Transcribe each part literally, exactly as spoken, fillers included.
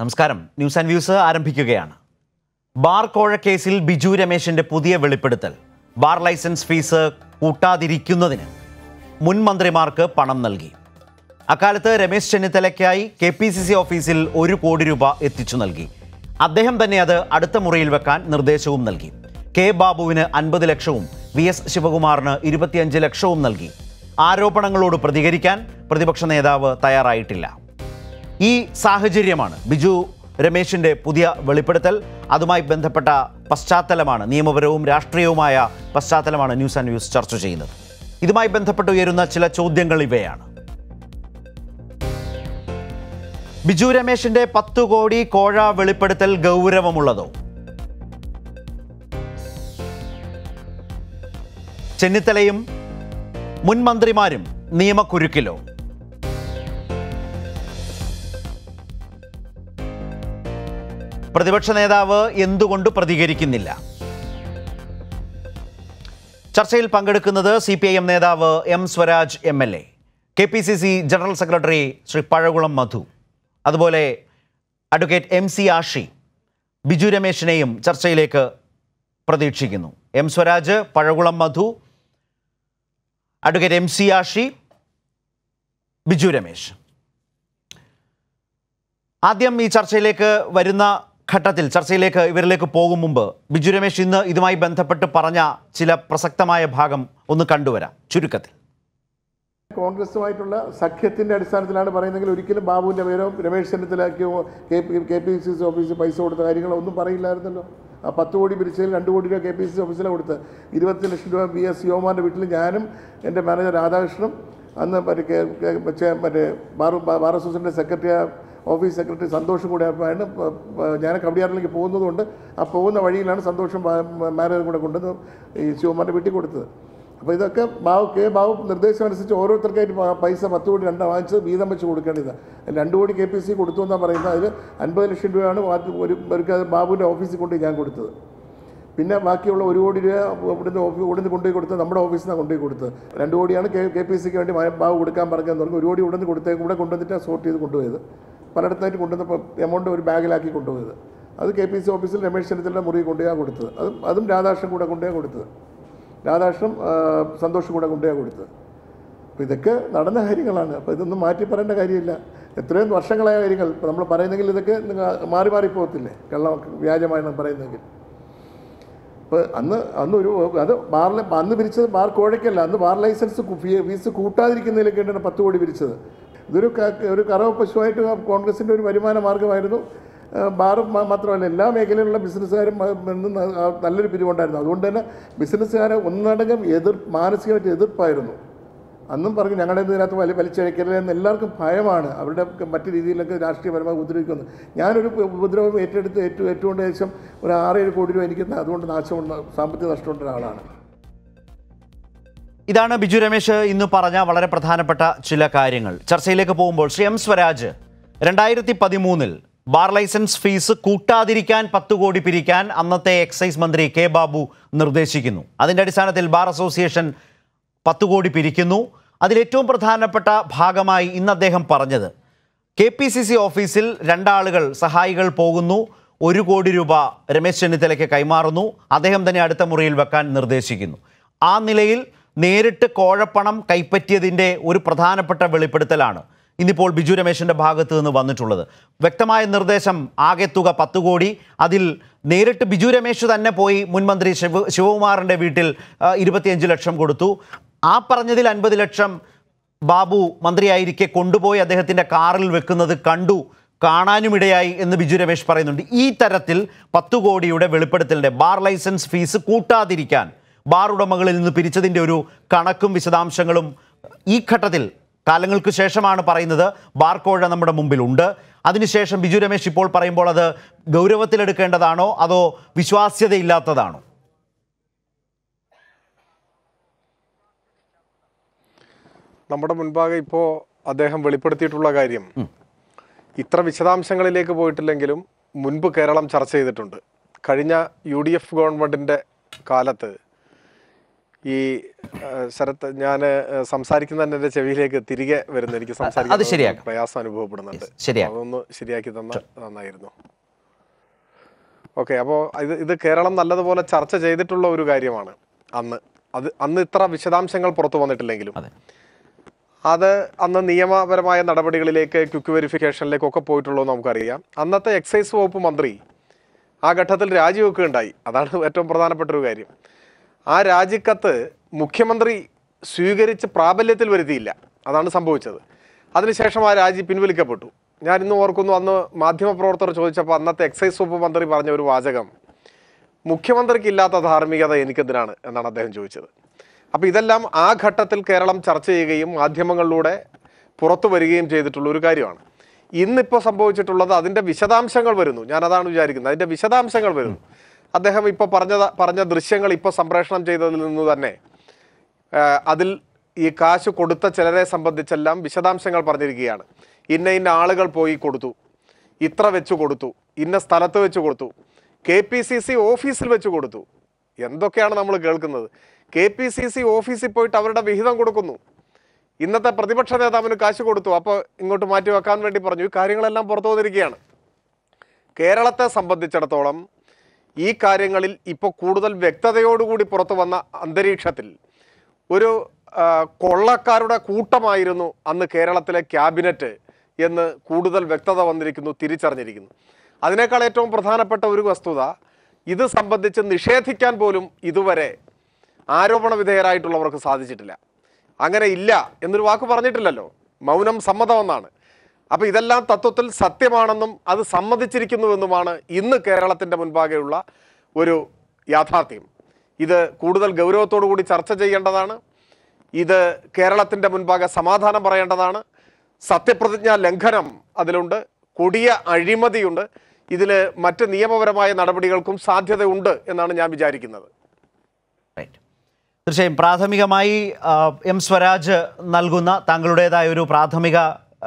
നമസ്കാരം. News and views ആരംഭിക്കുകയാണ്. Bar കോഴ കേസിൽ ബിജു രമേശിന്റെ പുതിയ വെളിപ്പെടുത്തൽ. ബാർ ലൈസൻസ് ഫീസ് കൂട്ടാതിരിക്കുന്നതിന് മുൻ മന്ത്രിമാർക്ക് പണം നൽകി. അക്കാലത്ത് രമേശ് ചെന്നിത്തലയ്ക്കായി കെ പി സി സി ഓഫീസിൽ ഒരു കോടി രൂപ എത്തിച്ചു നൽകി. അദ്ദേഹം തന്നെ അത് അടുത്ത മുറിയിൽ വെക്കാൻ നിർദ്ദേശവും നൽകി. കെ ബാബുവിന് അൻപത് ലക്ഷവും വി എസ് ശിവകുമാറിന് ഇരുപത്തിയഞ്ച് ലക്ഷവും നൽകി. ആരോപണങ്ങളോട് പ്രതികരിക്കാൻ പ്രതിപക്ഷ നേതാവ് തയ്യാറായിട്ടില്ല. ഈ സാഹചര്യമാണ് ബിജു രമേശിൻ്റെ പുതിയ വെളിപ്പെടുത്തൽ. അതുമായി ബന്ധപ്പെട്ട പശ്ചാത്തലമാണ്, നിയമപരവും രാഷ്ട്രീയവുമായ പശ്ചാത്തലമാണ് ന്യൂസ് ആൻഡ് വ്യൂസ് ചർച്ച ചെയ്യുന്നത്. ഇതുമായി ബന്ധപ്പെട്ട് ഉയരുന്ന ചില ചോദ്യങ്ങൾ ഇവയാണ്. ബിജു രമേശിൻ്റെ പത്തു കോടി കോഴ വെളിപ്പെടുത്തൽ ഗൗരവമുള്ളതോ? ചെന്നിത്തലയും മുൻ മന്ത്രിമാരും നിയമക്കുരുക്കിലോ? പ്രതിപക്ഷ നേതാവ് എന്തുകൊണ്ട് പ്രതികരിക്കുന്നില്ല? ചർച്ചയിൽ പങ്കെടുക്കുന്നത് സി പി ഐ എം നേതാവ് M Swaraj M L A, K P C C general secretary Shri Pazhakulam Madhu, അതുപോലെ advocate M C Ashi Biju രമേശിനെയും ചർച്ചയിലേക്ക് പ്രതീക്ഷിക്കുന്നു. M Swaraj, Pazhakulam Madhu, advocate M C Ashi, Biju Ramesh. ആദ്യം ഈ ചർച്ചയിലേക്ക് വരുന്ന ഘട്ടത്തിൽ, ചർച്ചയിലേക്ക് ഇവരിലേക്ക് പോകും മുമ്പ് ബിജു രമേശ് ഇന്ന് ഇതുമായി ബന്ധപ്പെട്ട് പറഞ്ഞ ചില പ്രസക്തമായ ഭാഗം ഒന്ന് കണ്ടുവരാം ചുരുക്കത്തിൽ. കോൺഗ്രസുമായിട്ടുള്ള സഖ്യത്തിൻ്റെ അടിസ്ഥാനത്തിലാണ് പറയുന്നതെങ്കിൽ ഒരിക്കലും ബാബുവിൻ്റെ പേരോ രമേശ് ചെന്നിത്തലയ്ക്കോ K K P C C ഓഫീസിൽ പൈസ കൊടുത്ത കാര്യങ്ങളോ ഒന്നും പറയില്ലായിരുന്നല്ലോ. ആ പത്ത് കോടി പിരിച്ചതിൽ രണ്ട് കോടി രൂപ കെ പി സി സി ഓഫീസിലാണ് കൊടുത്ത്. ഇരുപത്തി ലക്ഷം രൂപ ബി എസ് യോമാൻ്റെ വീട്ടിൽ ഞാനും എൻ്റെ മാനേജർ രാധാകൃഷ്ണനും അന്ന് മറ്റേ മറ്റേ ബാർ ബാർ അസോസിയേഷൻ്റെ സെക്രട്ടറി ഓഫീസ് സെക്രട്ടറി സന്തോഷം കൂടെ ആണ്. ഞാൻ കവടിയാറിലേക്ക് പോകുന്നതുകൊണ്ട് ആ പോകുന്ന വഴിയിലാണ് സന്തോഷം മാനേജർ കൂടെ കൊണ്ടുവന്ന് ഈ ശിവമാരുടെ വീട്ടിൽ കൊടുത്തത്. അപ്പോൾ ഇതൊക്കെ ബാബു കെ ബാബു നിർദ്ദേശം അനുസരിച്ച് ഓരോരുത്തർക്കായിട്ട് പൈസ പത്ത് കോടി രണ്ടാണ് വാങ്ങിച്ചത്, വീതം വെച്ച് കൊടുക്കേണ്ടതാണ്. രണ്ട് കോടി കെ പി സി കൊടുത്തു എന്നാണ് പറയുന്നത്. അതിൽ അൻപത് ലക്ഷം രൂപയാണ് ഒരു പേർക്ക് ബാബുവിൻ്റെ ഓഫീസിൽ കൊണ്ട് ഞാൻ കൊടുത്തത്. പിന്നെ ബാക്കിയുള്ള ഒരു കോടി രൂപ ഇവിടുന്ന് ഇവിടുന്ന് കൊണ്ടുപോയി കൊടുത്തത്, നമ്മുടെ ഓഫീസിൽ നിന്നാണ് കൊണ്ടുപോയി കൊടുത്തത്. രണ്ട് കോടിയാണ് കെ കെ പി സിക്ക് വേണ്ടി ബാബു കൊടുക്കാൻ പറഞ്ഞതെന്ന് പറഞ്ഞു. ഒരു കോടി ഇവിടുന്ന് കൊടുത്തേ കൂടെ കൊണ്ടുവന്നിട്ട് സോർട്ട് ചെയ്ത് കൊണ്ടുപോയത്, പലയിടത്തായിട്ട് കൊണ്ടുവന്ന എമൗണ്ട് ഒരു ബാഗിലാക്കി കൊണ്ടുപോയത്. അത് കെ പി സി ഓഫീസിൽ രമേശ് ചെന്നിത്തലയുടെ മുറി കൊണ്ടുപോയാണ് കൊടുത്തത്. അതും അതും രാധാകൃഷ്ണൻ കൂടെ കൊണ്ടുപോയാണ് കൊടുത്തത്, രാധാകൃഷ്ണൻ സന്തോഷം കൂടെ കൊണ്ടുപോയാണ് കൊടുത്തത്. അപ്പോൾ ഇതൊക്കെ നടന്ന കാര്യങ്ങളാണ്. അപ്പോൾ ഇതൊന്നും മാറ്റി പറയേണ്ട കാര്യമില്ല. എത്രയും വർഷങ്ങളായ കാര്യങ്ങൾ ഇപ്പോൾ നമ്മൾ പറയുന്നെങ്കിൽ ഇതൊക്കെ മാറി മാറി പോകത്തില്ലേ? കള്ള വ്യാജമായാണ് പറയുന്നെങ്കിൽ. അപ്പോൾ അന്ന് അന്ന് ഒരു അത് ബാറിൽ അന്ന് പിരിച്ചത് ബാർ കോഴയ്ക്കല്ല, അന്ന് ബാർ ലൈസൻസ് ഫീസ് കൂട്ടാതിരിക്കുന്നതിലൊക്കെ വേണ്ടിയാണ് പത്ത് കോടി പിരിച്ചത്. ഇതൊരു ഒരു കറവ പശുവായിട്ട് കോൺഗ്രസിൻ്റെ ഒരു വരുമാന മാർഗമായിരുന്നു. ബാറും മാത്രമല്ല, എല്ലാ മേഖലയിലുള്ള ബിസിനസ്സുകാരും നല്ലൊരു പിരിവുണ്ടായിരുന്നു. അതുകൊണ്ട് തന്നെ ബിസിനസ്സുകാരെ ഒന്നടങ്കം എതിർ മാനസികമായിട്ട് എതിർപ്പായിരുന്നു. അന്നും പറഞ്ഞു ഞങ്ങളുടെ ഇതിനകത്ത് വലി വലിച്ചഴക്കരുതെന്ന്. എല്ലാവർക്കും ഭയമാണ്, അവരുടെ മറ്റു രീതിയിലൊക്കെ രാഷ്ട്രീയപരമായി ഉപദ്രവിക്കുന്നത്. ഞാനൊരു ഉപദ്രവം ഏറ്റെടുത്ത് ഏറ്റു ഏറ്റവും ഏകദേശം ഒരു ആറേഴ് കോടി രൂപ എനിക്ക് അതുകൊണ്ട് നാശമുള്ള സാമ്പത്തിക നഷ്ടമുള്ള ഒരാളാണ്. ഇതാണ് ബിജു രമേശ് ഇന്ന് പറഞ്ഞ വളരെ പ്രധാനപ്പെട്ട ചില കാര്യങ്ങൾ. ചർച്ചയിലേക്ക് പോകുമ്പോൾ ശ്രീ എം സ്വരാജ്, രണ്ടായിരത്തി പതിമൂന്നിൽ ബാർ ലൈസൻസ് ഫീസ് കൂട്ടാതിരിക്കാൻ പത്ത് കോടി പിരിക്കാൻ അന്നത്തെ എക്സൈസ് മന്ത്രി കെ ബാബു നിർദ്ദേശിക്കുന്നു. അതിൻ്റെ അടിസ്ഥാനത്തിൽ ബാർ അസോസിയേഷൻ പത്ത് കോടി പിരിക്കുന്നു. അതിലേറ്റവും പ്രധാനപ്പെട്ട ഭാഗമായി ഇന്ന് അദ്ദേഹം പറഞ്ഞത്, കെ പി സി സി ഓഫീസിൽ രണ്ടാളുകൾ സഹായികൾ പോകുന്നു, ഒരു കോടി രൂപ രമേശ് ചെന്നിത്തലയ്ക്ക് കൈമാറുന്നു, അദ്ദേഹം തന്നെ അടുത്ത മുറിയിൽ വെക്കാൻ നിർദ്ദേശിക്കുന്നു. ആ നിലയിൽ നേരിട്ട് കോഴപ്പണം കൈപ്പറ്റിയതിൻ്റെ ഒരു പ്രധാനപ്പെട്ട വെളിപ്പെടുത്തലാണ് ഇന്നിപ്പോൾ ബിജു രമേശിൻ്റെ ഭാഗത്ത് നിന്ന് വന്നിട്ടുള്ളത്. വ്യക്തമായ നിർദ്ദേശം, ആകെ തുക പത്ത് കോടി, അതിൽ നേരിട്ട് ബിജു രമേശ് തന്നെ പോയി മുൻമന്ത്രി ശിവ ശിവകുമാറിൻ്റെ വീട്ടിൽ ഇരുപത്തിയഞ്ച് ലക്ഷം കൊടുത്തു. ആ പറഞ്ഞതിൽ അൻപത് ലക്ഷം ബാബു മന്ത്രിയായിരിക്കെ കൊണ്ടുപോയി അദ്ദേഹത്തിൻ്റെ കാറിൽ വെക്കുന്നത് കണ്ടു, കാണാനുമിടയായി എന്ന് ബിജു രമേശ് പറയുന്നുണ്ട്. ഈ തരത്തിൽ പത്ത് കോടിയുടെ വെളിപ്പെടുത്തലിൻ്റെ ബാർ ലൈസൻസ് ഫീസ് കൂട്ടാതിരിക്കാൻ ബാർ ഉടമകളിൽ നിന്ന് പിരിച്ചതിൻ്റെ ഒരു കണക്കും വിശദാംശങ്ങളും ഈ ഘട്ടത്തിൽ കാലങ്ങൾക്ക് ശേഷമാണ് പറയുന്നത്. ബാർ കോഴ നമ്മുടെ മുമ്പിലുണ്ട്. അതിനുശേഷം ബിജു രമേശ് ഇപ്പോൾ പറയുമ്പോൾ അത് ഗൗരവത്തിലെടുക്കേണ്ടതാണോ അതോ വിശ്വാസ്യതയില്ലാത്തതാണോ? നമ്മുടെ മുൻപാകെ ഇപ്പോൾ അദ്ദേഹം വെളിപ്പെടുത്തിയിട്ടുള്ള കാര്യം ഇത്ര വിശദാംശങ്ങളിലേക്ക് പോയിട്ടില്ലെങ്കിലും മുൻപ് കേരളം ചർച്ച ചെയ്തിട്ടുണ്ട്. കഴിഞ്ഞ യു ഡി എഫ് ഗവൺമെൻറ്റിൻ്റെ കാലത്ത് ഈ ശരത്ത് ഞാൻ സംസാരിക്കുന്ന എൻ്റെ ചെവിയിലേക്ക് തിരികെ വരുന്ന എനിക്ക് സംസാരിക്കാൻ പ്രയാസം അനുഭവപ്പെടുന്നുണ്ട്. അതൊന്ന് ശരിയാക്കി തന്ന നന്നായിരുന്നു. ഓക്കെ, അപ്പോൾ ഇത് ഇത് കേരളം നല്ലതുപോലെ ചർച്ച ചെയ്തിട്ടുള്ള ഒരു കാര്യമാണ്. അന്ന് അത് അന്ന് ഇത്ര വിശദാംശങ്ങൾ പുറത്തു വന്നിട്ടില്ലെങ്കിലും അത് അന്ന് നിയമപരമായ നടപടികളിലേക്ക് ക്വിക്ക് വെരിഫിക്കേഷനിലേക്കൊക്കെ പോയിട്ടുള്ളൂ നമുക്കറിയാം. അന്നത്തെ എക്സൈസ് വകുപ്പ് മന്ത്രി ആ ഘട്ടത്തിൽ രാജിവെക്കുകയുണ്ടായി. അതാണ് ഏറ്റവും പ്രധാനപ്പെട്ട ഒരു കാര്യം. ആ രാജിക്കത്ത് മുഖ്യമന്ത്രി സ്വീകരിച്ച് പ്രാബല്യത്തിൽ വരുത്തിയില്ല, അതാണ് സംഭവിച്ചത്. അതിനുശേഷം ആ രാജി പിൻവലിക്കപ്പെട്ടു. ഞാൻ ഇന്ന് ഓർക്കുന്നു, അന്ന് മാധ്യമപ്രവർത്തകർ ചോദിച്ചപ്പോൾ അന്നത്തെ എക്സൈസ് വകുപ്പ് മന്ത്രി പറഞ്ഞ ഒരു വാചകം, മുഖ്യമന്ത്രിക്ക് ഇല്ലാത്ത ധാർമ്മികത എനിക്കെതിരാണ് എന്നാണ് അദ്ദേഹം ചോദിച്ചത്. അപ്പോൾ ഇതെല്ലാം ആ ഘട്ടത്തിൽ കേരളം ചർച്ച ചെയ്യുകയും മാധ്യമങ്ങളിലൂടെ പുറത്തു വരികയും ചെയ്തിട്ടുള്ളൊരു കാര്യമാണ്. ഇന്നിപ്പോൾ സംഭവിച്ചിട്ടുള്ളത് അതിൻ്റെ വിശദാംശങ്ങൾ വരുന്നു. ഞാനതാണ് വിചാരിക്കുന്നത്, അതിൻ്റെ വിശദാംശങ്ങൾ വരുന്നു. അദ്ദേഹം ഇപ്പോൾ പറഞ്ഞ പറഞ്ഞ ദൃശ്യങ്ങൾ ഇപ്പോൾ സംപ്രേഷണം ചെയ്തതിൽ നിന്ന് തന്നെ അതിൽ ഈ കാശ് കൊടുത്ത ചിലരെ സംബന്ധിച്ചെല്ലാം വിശദാംശങ്ങൾ പറഞ്ഞിരിക്കുകയാണ്. ഇന്ന ഇന്ന ആളുകൾ പോയി കൊടുത്തു, ഇത്ര വെച്ച് കൊടുത്തു, ഇന്ന സ്ഥലത്ത് വെച്ച് കൊടുത്തു, കെ പി സി സി ഓഫീസിൽ വെച്ച് കൊടുത്തു. എന്തൊക്കെയാണ് നമ്മൾ കേൾക്കുന്നത്? കെ പി സി സി ഓഫീസിൽ പോയിട്ട് അവരുടെ വിഹിതം കൊടുക്കുന്നു. ഇന്നത്തെ പ്രതിപക്ഷ നേതാവിന് കാശ് കൊടുത്തു, അപ്പോൾ ഇങ്ങോട്ട് മാറ്റി വെക്കാൻ വേണ്ടി പറഞ്ഞു. ഈ കാര്യങ്ങളെല്ലാം പുറത്തു വന്നിരിക്കുകയാണ്. കേരളത്തെ സംബന്ധിച്ചിടത്തോളം ഈ കാര്യങ്ങളിൽ ഇപ്പോൾ കൂടുതൽ വ്യക്തതയോടുകൂടി പുറത്തു വന്ന അന്തരീക്ഷത്തിൽ ഒരു കൊള്ളക്കാരുടെ കൂട്ടമായിരുന്നു അന്ന് കേരളത്തിലെ ക്യാബിനറ്റ് എന്ന് കൂടുതൽ വ്യക്തത വന്നിരിക്കുന്നു, തിരിച്ചറിഞ്ഞിരിക്കുന്നു. അതിനേക്കാൾ ഏറ്റവും പ്രധാനപ്പെട്ട ഒരു വസ്തുത, ഇത് സംബന്ധിച്ച് നിഷേധിക്കാൻ പോലും ഇതുവരെ ആരോപണ വിധേയരായിട്ടുള്ളവർക്ക് സാധിച്ചിട്ടില്ല. അങ്ങനെ ഇല്ല എന്നൊരു വാക്ക് പറഞ്ഞിട്ടില്ലല്ലോ, മൗനം സമ്മതമെന്നാണ്. അപ്പോൾ ഇതെല്ലാം തത്വത്തിൽ സത്യമാണെന്നും അത് സമ്മതിച്ചിരിക്കുന്നുവെന്നുമാണ് ഇന്ന് കേരളത്തിൻ്റെ മുൻപാകെയുള്ള ഒരു യാഥാർത്ഥ്യം. ഇത് കൂടുതൽ ഗൗരവത്തോടു കൂടി ചർച്ച ചെയ്യേണ്ടതാണ്. ഇത് കേരളത്തിൻ്റെ മുൻപാകെ സമാധാനം പറയേണ്ടതാണ്. സത്യപ്രതിജ്ഞാ ലംഘനം അതിലുണ്ട്, കൊടിയ അഴിമതിയുണ്ട്, ഇതിൽ മറ്റ് നിയമപരമായ നടപടികൾക്കും സാധ്യതയുണ്ട് എന്നാണ് ഞാൻ വിചാരിക്കുന്നത്. തീർച്ചയായും പ്രാഥമികമായി എം സ്വരാജ് നൽകുന്ന താങ്കളുടേതായ ഒരു പ്രാഥമിക